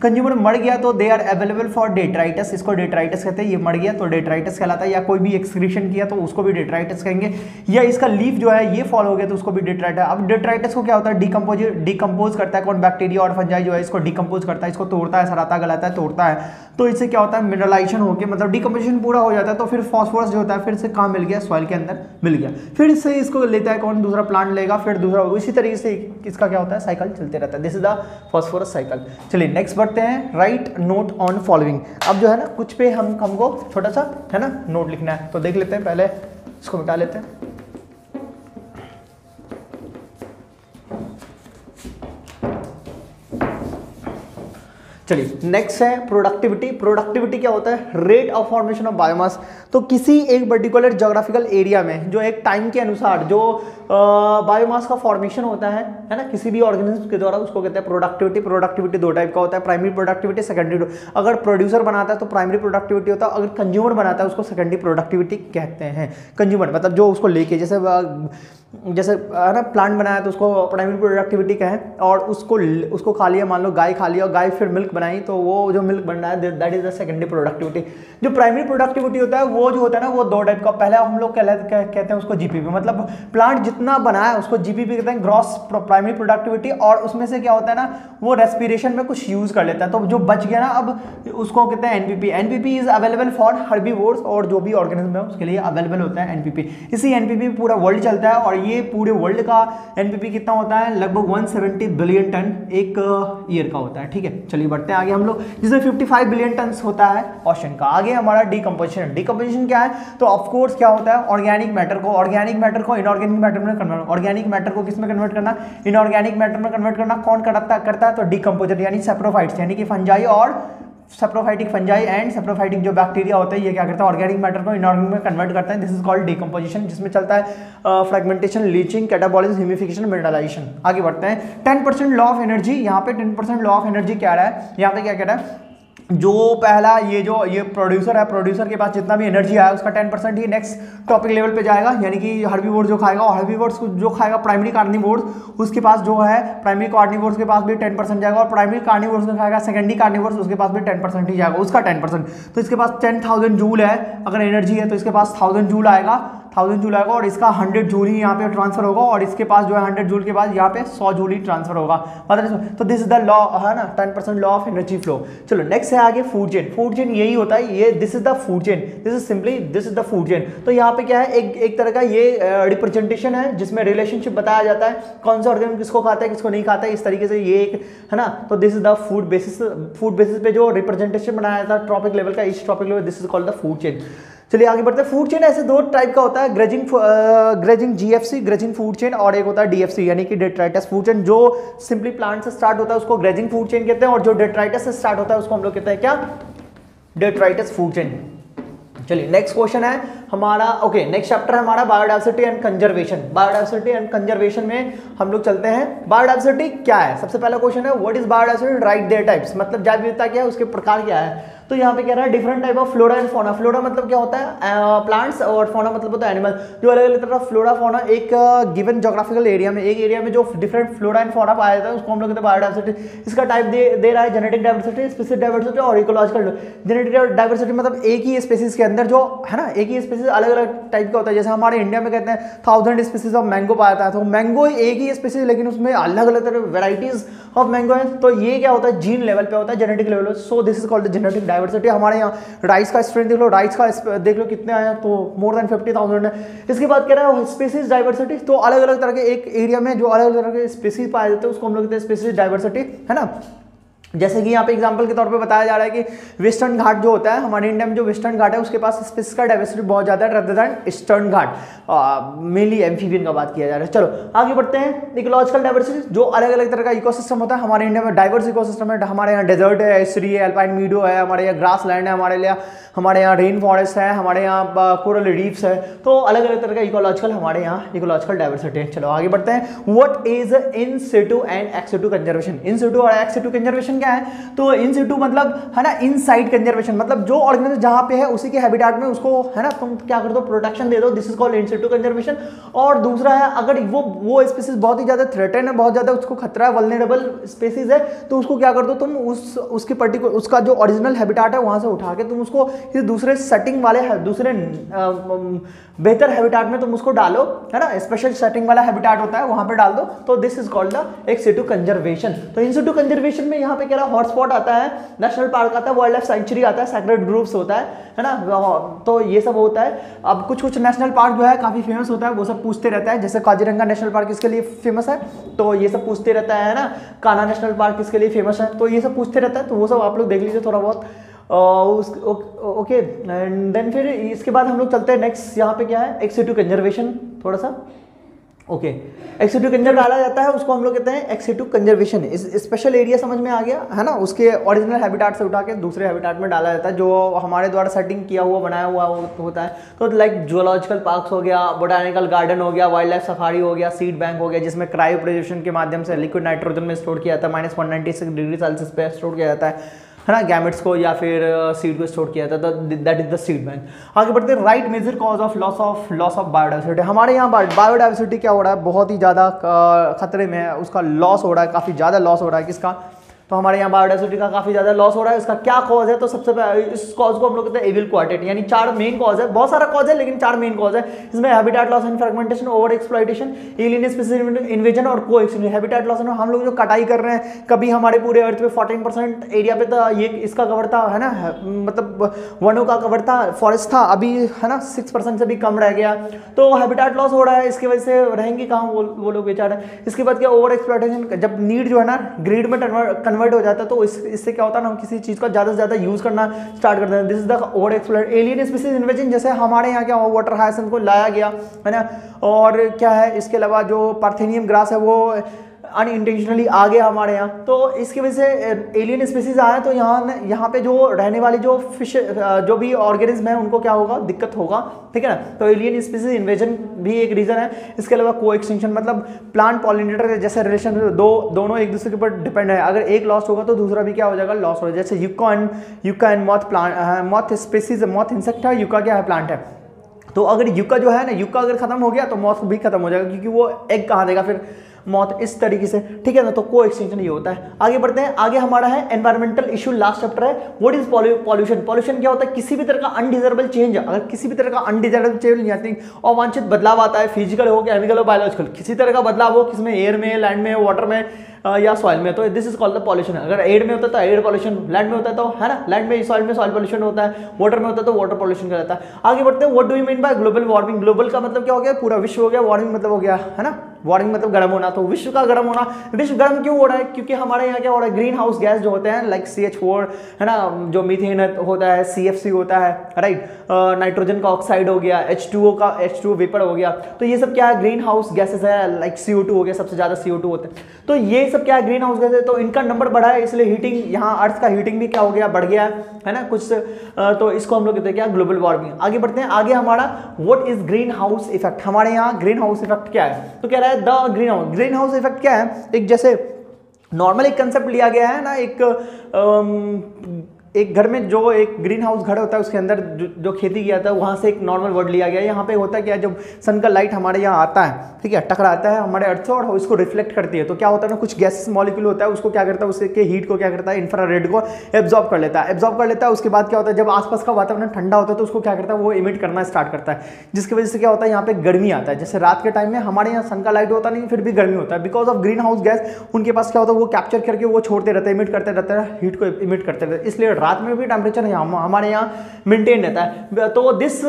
कंज्यूमर मर गया तो they are available for detritus, इसको डेट्राइटस कहते हैं। ये मर गया तो डेट्राइटस कहलाता है, या कोई भी एक्सक्रीशन किया तो उसको भी डेट्राइटस कहेंगे, या इसका लीफ जो है ये फॉल हो गया तो उसको भी डेट्राइटस। अब डेट्राइटस को क्या होता है, डिकम्पोज करता है कौन, बैक्टीरिया और फंजाई जो है इसको डिकम्पोज करता है, इसको तोड़ता है, सराता गलाता है, तोड़ता है। तो इससे क्या होता है, मिनरलाइजेशन होकर मतलब डिकम्पोजिशन पूरा हो जाता है। तो फिर फॉस्फोरस जो होता है फिर से कहाँ मिल गया, सॉइल के अंदर मिल गया, फिर से इसको लेता है कौन, दूसरा प्लांट लेगा, फिर दूसरा, इसी तरीके से इसका क्या होता है, साइकिल चलते रहता है। This is the phosphorus cycle. चलिए नेक्स्ट बढ़ते हैं, राइट नोट ऑन फॉलोइंग। अब जो है ना कुछ पे हमको छोटा सा है ना नोट लिखना है, तो देख लेते हैं, पहले इसको मिटा लेते हैं। चलिए नेक्स्ट है प्रोडक्टिविटी। प्रोडक्टिविटी क्या होता है? Rate of formation of biomass. तो किसी एक पर्टिकुलर ज्योग्राफिकल एरिया में जो एक टाइम के अनुसार जो बायोमास का फॉर्मेशन होता है ना, किसी भी ऑर्गेनिज्म के द्वारा, उसको कहते हैं प्रोडक्टिविटी। प्रोडक्टिविटी दो टाइप का होता है, प्राइमरी प्रोडक्टिविटी, सेकेंडरी। अगर प्रोड्यूसर बनाता है तो प्राइमरी प्रोडक्टिविटी होता है, अगर कंज्यूमर बनाता है उसको सेकेंडरी प्रोडक्टिविटी कहते हैं। कंज्यूमर मतलब जो उसको लेके, जैसे है ना, प्लांट बनाया तो उसको प्राइमरी प्रोडक्टिविटी कहें, और उसको खा लिया, मान लो गाय खा लिया और गाय फिर मिल्क बनाई तो वो जो मिल्क बन रहा है that is the secondary productivity. जो प्राइमरी प्रोडक्टिविटी होता है वो जो होता है ना, वो दो टाइप का। पहले हम लोग कहते हैं उसको जीपीपी, मतलब प्लांट जितना बनाया उसको जीपीपी कहते हैं, ग्रॉस प्राइमरी प्रोडक्टिविटी। और उसमें से क्या होता है ना, वो रेस्पिरेशन में कुछ यूज़ कर लेता है, तो जो बच गया ना अब उसको कहते हैं NPP. NPP is available for herbivores, और जो भी ऑर्गेनिज्म है उसके लिए अवेलेबल होता है एनपीपी। इसी एनपीपी पूरा वर्ल्ड चलता है, और ये पूरे वर्ल्ड का एनपीपी कितना होता है, लगभग 170 बिलियन टन एक ईयर का होता है। ठीक है, चलिए बढ़ते हैं आगे हम लोग, जिसमें 55 बिलियन टन होता है ऑशन का। आगे हमारा डिकम्पोजिशन। डिकम्पोजिशन क्या है? तो ऑफकोर्स क्या होता है, ऑर्गेनिक मैटर को इनऑर्गेनिक मैटर में कन्वर्ट, ऑर्गेनिक मैटर को किसमें कन्वर्ट करना, इनऑर्गेनिक मैटर में कन्वर्ट करना। कौन करता है? तो डिकम्पोजर, यानी सेप्रोफाइट्स, यानी कि फंजाई और सेप्रोफाइटिक फंजाई एंड सेप्रोफाइटिक जो बैक्टीरिया होता है, ये क्या करता है, ऑर्गेनिक मैटर को इनऑर्गेनिक में कन्वर्ट करते हैं। दिस इज कॉल्ड डिकम्पोजिशन, जिसमें चलता है fragmentation, leaching, catabolism, humification, mineralisation. आगे बढ़ते हैं। 10% लॉ ऑफ एनर्जी, यहाँ पे 10% लॉ ऑफ एनर्जी कह रहा है, यहाँ पे क्या कह रहा है, जो पहला ये प्रोड्यूसर है, प्रोड्यूसर के पास जितना भी एनर्जी आया उसका 10% ही नेक्स्ट टॉपिक लेवल पे जाएगा, यानी कि हर्बीवोर जो खाएगा, और हर्बीवोर्स जो खाएगा प्राइमरी कार्निवोर्स, उसके पास जो है प्राइमरी कार्निवोर्स के पास भी 10% जाएगा, और प्राइमरी कार्निवोर्स जो खाएगा सेकेंडरी कार्निवोर्स उसके पास भी 10% ही जाएगा, उसका 10%। तो इसके पास 10,000 जूल है अगर एनर्जी है, तो इसके पास 1000 जूल आएगा, 1000 जूल आएगा, और इसका 100 जूल ही यहाँ पे ट्रांसफर होगा, और इसके पास जो है 100 जूल के बाद यहाँ पे 100 जूल ही ट्रांसफर होगा, मतलब। तो दिस इज द लॉ, है ना, 10% लॉ ऑफ एनर्जी फ्लो। चलो नेक्स्ट है आगे फूड चेन। फूड चेन यही होता है, ये this is the food chain, this is simply this is the food chain. तो यहाँ पे क्या है, एक तरह का ये रिप्रेजेंटेशन है जिसमें रिलेशनशिप बताया जाता है, कौन सा ऑर्गेनिज्म किसको खाता है किसको नहीं खाता है, इस तरीके से ये एक है ना। तो this is the food basis पे जो रिप्रेजेंटेशन बनाया जाता है टॉपिक लेवल का, इस topic level, this is called the food chain. चलिए आगे बढ़ते हैं। फूड चेन ऐसे दो टाइप का होता है, grazing GFC, grazing food chain, और एक होता है डीएफसी यानी कि डेट्राइटस फूड चेन, जो सिंपली प्लांट से स्टार्ट होता है उसको ग्रेजिंग फूड चेन कहते हैं, और जो डेट्राइटस से स्टार्ट होता है उसको हम लोग कहते हैं क्या, डेट्राइटस फूड चेन। चलिए नेक्स्ट क्वेश्चन है हमारा, ओके नेक्स्ट चैप्टर है हमारा biodiversity and conservation. Biodiversity and conservation में हम लोग चलते हैं। बायोडाइवर्सिटी क्या है? सबसे पहला क्वेश्चन है what is biodiversity, right there types, मतलब जैव विविधता क्या है, उसके प्रकार क्या है। तो यहाँ पे कह रहा है different type of flora and fauna. Flora मतलब क्या होता है, प्लांट्स, और फौना मतलब होता है एनिमल। जो अलग अलग तरह फ्लोरा फौना एक गिवन ज्योग्राफिकल एरिया में, एक एरिया में जो डिफरेंट फ्लोरा एंड फौना पाया जाता है उसको हम लोग कहते हैं बायोडाइवर्सिटी। इसका टाइप दे रहा है जेनेटिक डाइवर्सिटी, स्पीसीज डाइवर्सिटी और इकोलॉजिकल। जेनेटिक डाइवर्सिटी मतलब एक ही स्पीसीज के अंदर जो है ना, एक ही स्पीसीज अलग अलग टाइप का होता है, जैसे हमारे इंडिया में कहते हैं 1000 स्पीसीज ऑफ मैंगो पाया जाता है, तो मैंगो एक ही स्पीसीज लेकिन उसमें अलग अलग तरह वेराइटीज ऑफ मैंगो है। तो ये क्या होता है, जीन लेवल पे होता है, genetic level. So this is called genetic diversity. हमारे यहाँ राइस का स्ट्रेंथ देख लो, राइस का देख लो कितने आया, तो मोर देन 50,000 है। इसके बाद कह रहा है स्पीसीज डाइवर्सिटी, तो अलग अलग तरह के एक एरिया में जो अलग अलग तरह के स्पीसीज पाए जाते हैं उसको हम लोग कहते हैं स्पीसीज डाइवर्सिटी, है ना। जैसे कि यहाँ पे एग्जांपल के तौर पे बताया जा रहा है कि वेस्टर्न घाट जो होता है, हमारे इंडिया में जो वेस्टर्न घाट है उसके पास स्पीसीज का डाइवर्सिटी बहुत ज़्यादा है rather than Eastern Ghat, mainly amphibian का बात किया जा रहा है। चलो आगे बढ़ते हैं। इकोलॉजिकल डाइवर्सिटी, जो अलग अलग तरह का इकोसिस्टम होता है, हमारे इंडिया में डाइवर्स इकोसिस्टम है, हमारे यहाँ डेजर्ट है, एस्ट्री है, अल्पाइन मीडो है, हमारे यहाँ ग्रास लैंड है, हमारे यहाँ रेन फॉरेस्ट है, हमारे यहाँ कोरल रीफ्स है, तो अलग अलग तरह का इकोलॉजिकल, हमारे यहाँ इकोलॉजिकल डाइवर्सिटी है। चलो आगे बढ़ते हैं। What is in situ and ex situ conservation. In situ और एक्स सिटू कंजर्वेशन क्या है, तो इन सिटू मतलब है ना इनसाइड कंजर्वेशन, मतलब जो ऑर्गेनिज्म जहां पे है उसी के हैबिटेट में उसको है ना तुम क्या कर दो, प्रोटेक्शन दे दो, this is called in situ conservation. और दूसरा है अगर वो स्पीसीज बहुत ही ज्यादा थ्रेटेन है, बहुत ज्यादा उसको खतरा है, वल्नरेबल स्पीसीज है, तो उसको क्या कर दो तुम उसके पर्टिकुलर उसका जो ओरिजिनल हैबिटेट है वहां से उठा के तुम उसको किसी दूसरे सेटिंग वाले दूसरे बेहतर हैबिटेट में तुम उसको डालो, है ना, स्पेशल सेटिंग वाला हैबिटेट होता है वहां पे डाल दो, तो this is called the ex situ conservation. तो इन सिटू कंजर्वेशन में यहाँ पे कह रहा है हॉटस्पॉट आता है, नेशनल पार्क आता है, वाइल्ड लाइफ सेंचुरी आता है, सेक्रेड ग्रुप्स होता है ना, तो ये सब होता है। अब कुछ नेशनल पार्क जो है काफी फेमस होता है, वो सब पूछते रहता है, जैसे काजीरंगा नेशनल पार्क इसके लिए फेमस है, तो ये सब पूछते रहता है ना, कान्हा नेशनल पार्क इसके लिए फेमस है, तो ये सब पूछते रहता है, तो वो सब आप लोग देख लीजिए थोड़ा बहुत। ओके एंड देन फिर इसके बाद हम लोग चलते हैं नेक्स्ट, यहाँ पे क्या है, एक्स सिटू कंजर्वेशन थोड़ा सा ओके, एक्सिटू कंजर्व डाला जाता है, उसको हम लोग कहते हैं एक्सिटू कंजर्वेशन। इस स्पेशल एरिया समझ में आ गया है ना, उसके ओरिजिनल हैबिटेट से उठा के दूसरे हैबिटेट में डाला जाता है जो हमारे द्वारा सेटिंग किया हुआ बनाया हुआ होता है। तो लाइक जूलॉजिकल पार्क्स हो गया, बोटानिकल गार्डन हो गया, वाइल्ड लाइफ सफारी हो गया, सीड बैंक हो गया, जिसमें क्रायो प्रिजर्वेशन के माध्यम से लिक्विड नाइट्रोजन में स्टोर किया जाता है, -196 डिग्री सेल्सियस पर स्टोर किया जाता है ना, गैमेट्स को या फिर सीड को स्टोर किया जाता है, that is the seed bank. आगे बढ़ते हैं, right major cause of loss of biodiversity. हमारे यहाँ बायोडाइवर्सिटी क्या हो रहा है, बहुत ही ज़्यादा खतरे में है, उसका लॉस हो रहा है, काफ़ी ज़्यादा लॉस हो रहा है। किसका? तो हमारे यहाँ बायोडाइवर्सिटी का काफ़ी ज़्यादा लॉस हो रहा है। इसका क्या कॉज है? तो सबसे पहले इस कॉज को हम लोग कहते हैं एविल क्वार्टेट, यानी चार मेन कॉज है, बहुत सारा कॉज है लेकिन चार मेन कॉज है। इसमें habitat loss and fragmentation, over exploitation, alien species invasion और कोएक्सटिंक्शन। हैबिटेट लॉस एंड हम लोग जो कटाई कर रहे हैं, कभी हमारे पूरे अर्थ पे 14% एरिया पे तो ये इसका कवर था है ना, मतलब वनों का कवर था, फॉरेस्ट था, अभी है ना 6% से भी कम रह गया। तो हैबिटेट लॉस हो रहा है, इसकी वजह से रहेंगे कहाँ वो लोग बेचारे। इसके बाद क्या, ओवर एक्सप्लॉइटेशन, जब नीड जो है ना ग्रीड में कन्वर्ट हो जाता है, तो इससे क्या होता है ना, हम किसी चीज का ज्यादा से ज्यादा यूज करना स्टार्ट करते हैं, this is the over exploited. Alien species invasion, जैसे हमारे यहाँ क्या हुआ, वाटर हाइसेंथ को लाया गया है ना, और क्या है इसके अलावा जो पार्थेनियम ग्रास है वो अनइंटेंशनली आ गया हमारे यहाँ, तो इसकी वजह से एलियन स्पीसीज आए, तो यहाँ पे जो रहने वाली जो फिश जो भी ऑर्गेनिज्म है उनको क्या होगा, दिक्कत होगा, ठीक है ना। तो एलियन स्पीसीज इन्वेजन भी एक रीज़न है। इसके अलावा को एक्सटेंशन, मतलब प्लांट पॉलिनेटर जैसे रिलेशन, दोनों एक दूसरे के ऊपर डिपेंड है, अगर एक लॉस होगा तो दूसरा भी क्या हो जाएगा, लॉस हो जाएगा। जैसे yucca and moth plant, moth species, moth insect है, यूका क्या है, प्लांट है। तो अगर यूका जो है ना, यूका अगर खत्म हो गया तो मॉथ भी खत्म हो जाएगा, क्योंकि वो एग कहाँ देगा फिर मौत, इस तरीके से, ठीक है ना। तो को एक्सटेंशन ये होता है। आगे बढ़ते हैं, आगे हमारा है एनवायरमेंटल इशू, लास्ट चैप्टर है, व्हाट इज पॉल्यूशन। पॉल्यूशन क्या होता है? किसी भी तरह का अनडिजायरेबल चेंज, अगर किसी भी तरह का अनडिजायरेबल चेंज यानी अवांछित बदलाव आता है, फिजिकल हो, केमिकल हो, बायोलॉजिकल, किसी तरह का बदलाव हो, किसमें, एयर में, लैंड में, वाटर में या सॉइल में, तो this is called the pollution. अगर एयर में होता है तो एयर पॉल्यूशन, लैंड में होता है तो है ना लैंड में, सॉइल में सॉइल पॉल्यूशन होता है, वाटर में होता है तो वाटर पॉल्यूशन का रहता है। आगे बढ़ते हैं, what do you mean by global warming. Global का मतलब क्या हो गया, पूरा विश्व हो गया, वार्मिंग मतलब हो गया है ना, वार्मिंग मतलब गर्म होना। तो विश्व का गर्म होना, विश्व गर्म क्यों हो रहा है, क्योंकि हमारे यहाँ क्या हो रहा है, ग्रीन हाउस गैस जो होते हैं लाइक CH4 है ना, जो मीथेन होता है, CFC होता है, राइट, नाइट्रोजन का ऑक्साइड हो गया, H2O का H2O वेपर हो गया, तो ये सब क्या है, ग्रीन हाउस गैसेज है, लाइक CO2 हो गया, सबसे ज़्यादा CO2 होते हैं, तो ये सब क्या है, ग्रीन हाउस गैस है। तो इनका नंबर बढ़ा है, इसलिए हीटिंग, यहाँ अर्थ का हीटिंग भी क्या हो गया, बढ़ गया है ना कुछ, तो इसको हम लोग कहते हैं क्या, ग्लोबल वार्मिंग। आगे बढ़ते हैं, आगे हमारा what is greenhouse effect. हमारे यहाँ ग्रीन हाउस इफेक्ट क्या है, तो कह रहा है द ग्रीन हाउस इफेक्ट क्या है, एक जैसे नॉर्मल एक कंसेप्ट लिया गया है ना, एक घर में जो एक ग्रीन हाउस घर होता है उसके अंदर जो खेती किया जाता है, वहाँ से एक नॉर्मल वर्ड लिया गया है। यहाँ पे होता है क्या, जब सन का लाइट हमारे यहाँ आता है, ठीक है, टकराता है हमारे अर्थ से और इसको रिफ्लेक्ट करती है, तो क्या होता है ना, कुछ गैस मॉलिक्यूल होता है, उसको क्या करता है, उसके हीट को क्या करता है, इंफ्रारेड को एब्जॉर्ब कर लेता है। उसके बाद क्या होता है, जब आसपास का वातावरण ठंडा होता है तो उसको क्या करता है, वो इमिट करना स्टार्ट करता है, जिसकी वजह से क्या होता है, यहाँ पे गर्मी आता है। जैसे रात के टाइम में हमारे यहाँ सन का लाइट होता नहीं, फिर भी गर्मी होता है, because of greenhouse gas उनके पास क्या होता है, वो कैप्चर करके वो छोड़ते रहते हैं, इमिट करते रहते हैं, हीट को इमिट करते रहते हैं, इसलिए रात में भी टेम्परेचर हमारे यहाँ मेंटेन रहता है। तो this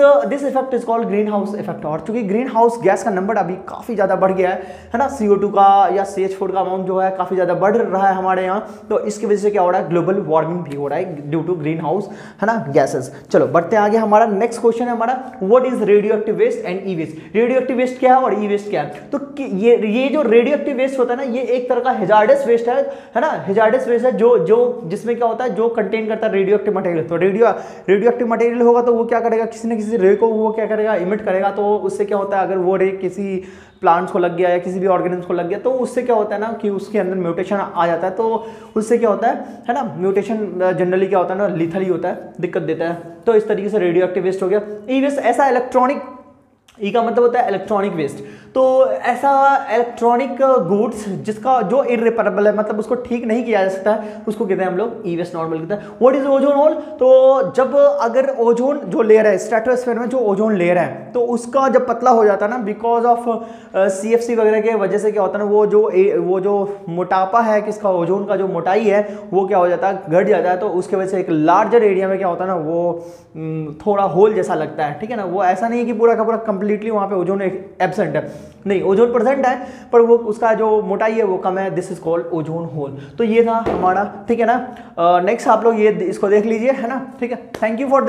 effect is called greenhouse effect. और चूंकि ग्रीन हाउस गैस का नंबर अभी काफ़ी ज़्यादा बढ़ गया है ना, CO2 का या CH4 का अमाउंट जो है काफ़ी ज़्यादा बढ़ रहा है हमारे यहाँ, तो इसकी वजह से क्या हो रहा है, ग्लोबल वार्मिंग भी हो रहा है ड्यू टू ग्रीन हाउस है ना गैसेज। चलो बढ़ते हैं आगे, हमारा नेक्स्ट क्वेश्चन है हमारा what is radioactive waste and e waste. Radioactive waste क्या है और ई वेस्ट क्या है। तो ये जो रेडियो एक्टिव वेस्ट होता है ना, ये एक तरह का हैजार्डस वेस्ट है ना, हैजार्डस वेस्ट है जो जिसमें क्या होता है, जो कंटेन करता रेडियोएक्टिव मटेरियल, तो रेडियोएक्टिव मटेरियल होगा तो वो क्या करेगा, किसी न किसी रे को वो क्या करेगा, इमिट करेगा। तो उससे क्या होता है, अगर वो रे किसी प्लांट्स को लग गया या किसी भी ऑर्गेनिज्म को लग गया, तो उससे क्या होता है ना कि उसके अंदर म्यूटेशन आ जाता है, तो उससे क्या होता है ना, म्यूटेशन जनरली क्या होता है ना, लीथल ही होता है, दिक्कत देता है। तो इस तरीके से रेडियो एक्टिव वेस्ट हो गया। ई वेस्ट, ऐसा इलेक्ट्रॉनिक, ई का मतलब होता है इलेक्ट्रॉनिक वेस्ट, तो ऐसा इलेक्ट्रॉनिक गुड्स जिसका जो इरिपेरेबल है, मतलब उसको ठीक नहीं किया जा सकता है, उसको कहते हैं हम लोग ई वेस्ट नॉर्मल कहते हैं। व्हाट इज ओजोन होल, तो जब अगर ओजोन जो लेयर है, स्ट्रेटोस्फीयर में जो ओजोन लेयर है, तो उसका जब पतला हो जाता है ना, बिकॉज ऑफ CFC वगैरह के वजह से क्या होता है ना, वो जो मोटापा है किसका, ओजोन का जो मोटाई है वो क्या हो जाता है, घट जाता है, तो उसके वजह से एक लार्जर एरिया में क्या होता है ना, वो थोड़ा होल जैसा लगता है, ठीक है ना। वो ऐसा नहीं है कि पूरा का पूरा कंप्लीटली वहाँ पे ओजोन एब्सेंट है, नहीं, ओजोन प्रेजेंट है पर वो उसका जो मोटाई है वो कम है, this is called ozone hole. तो ये था हमारा, ठीक है ना, नेक्स्ट आप लोग ये इसको देख लीजिए है ना, ठीक है, थैंक यू फॉर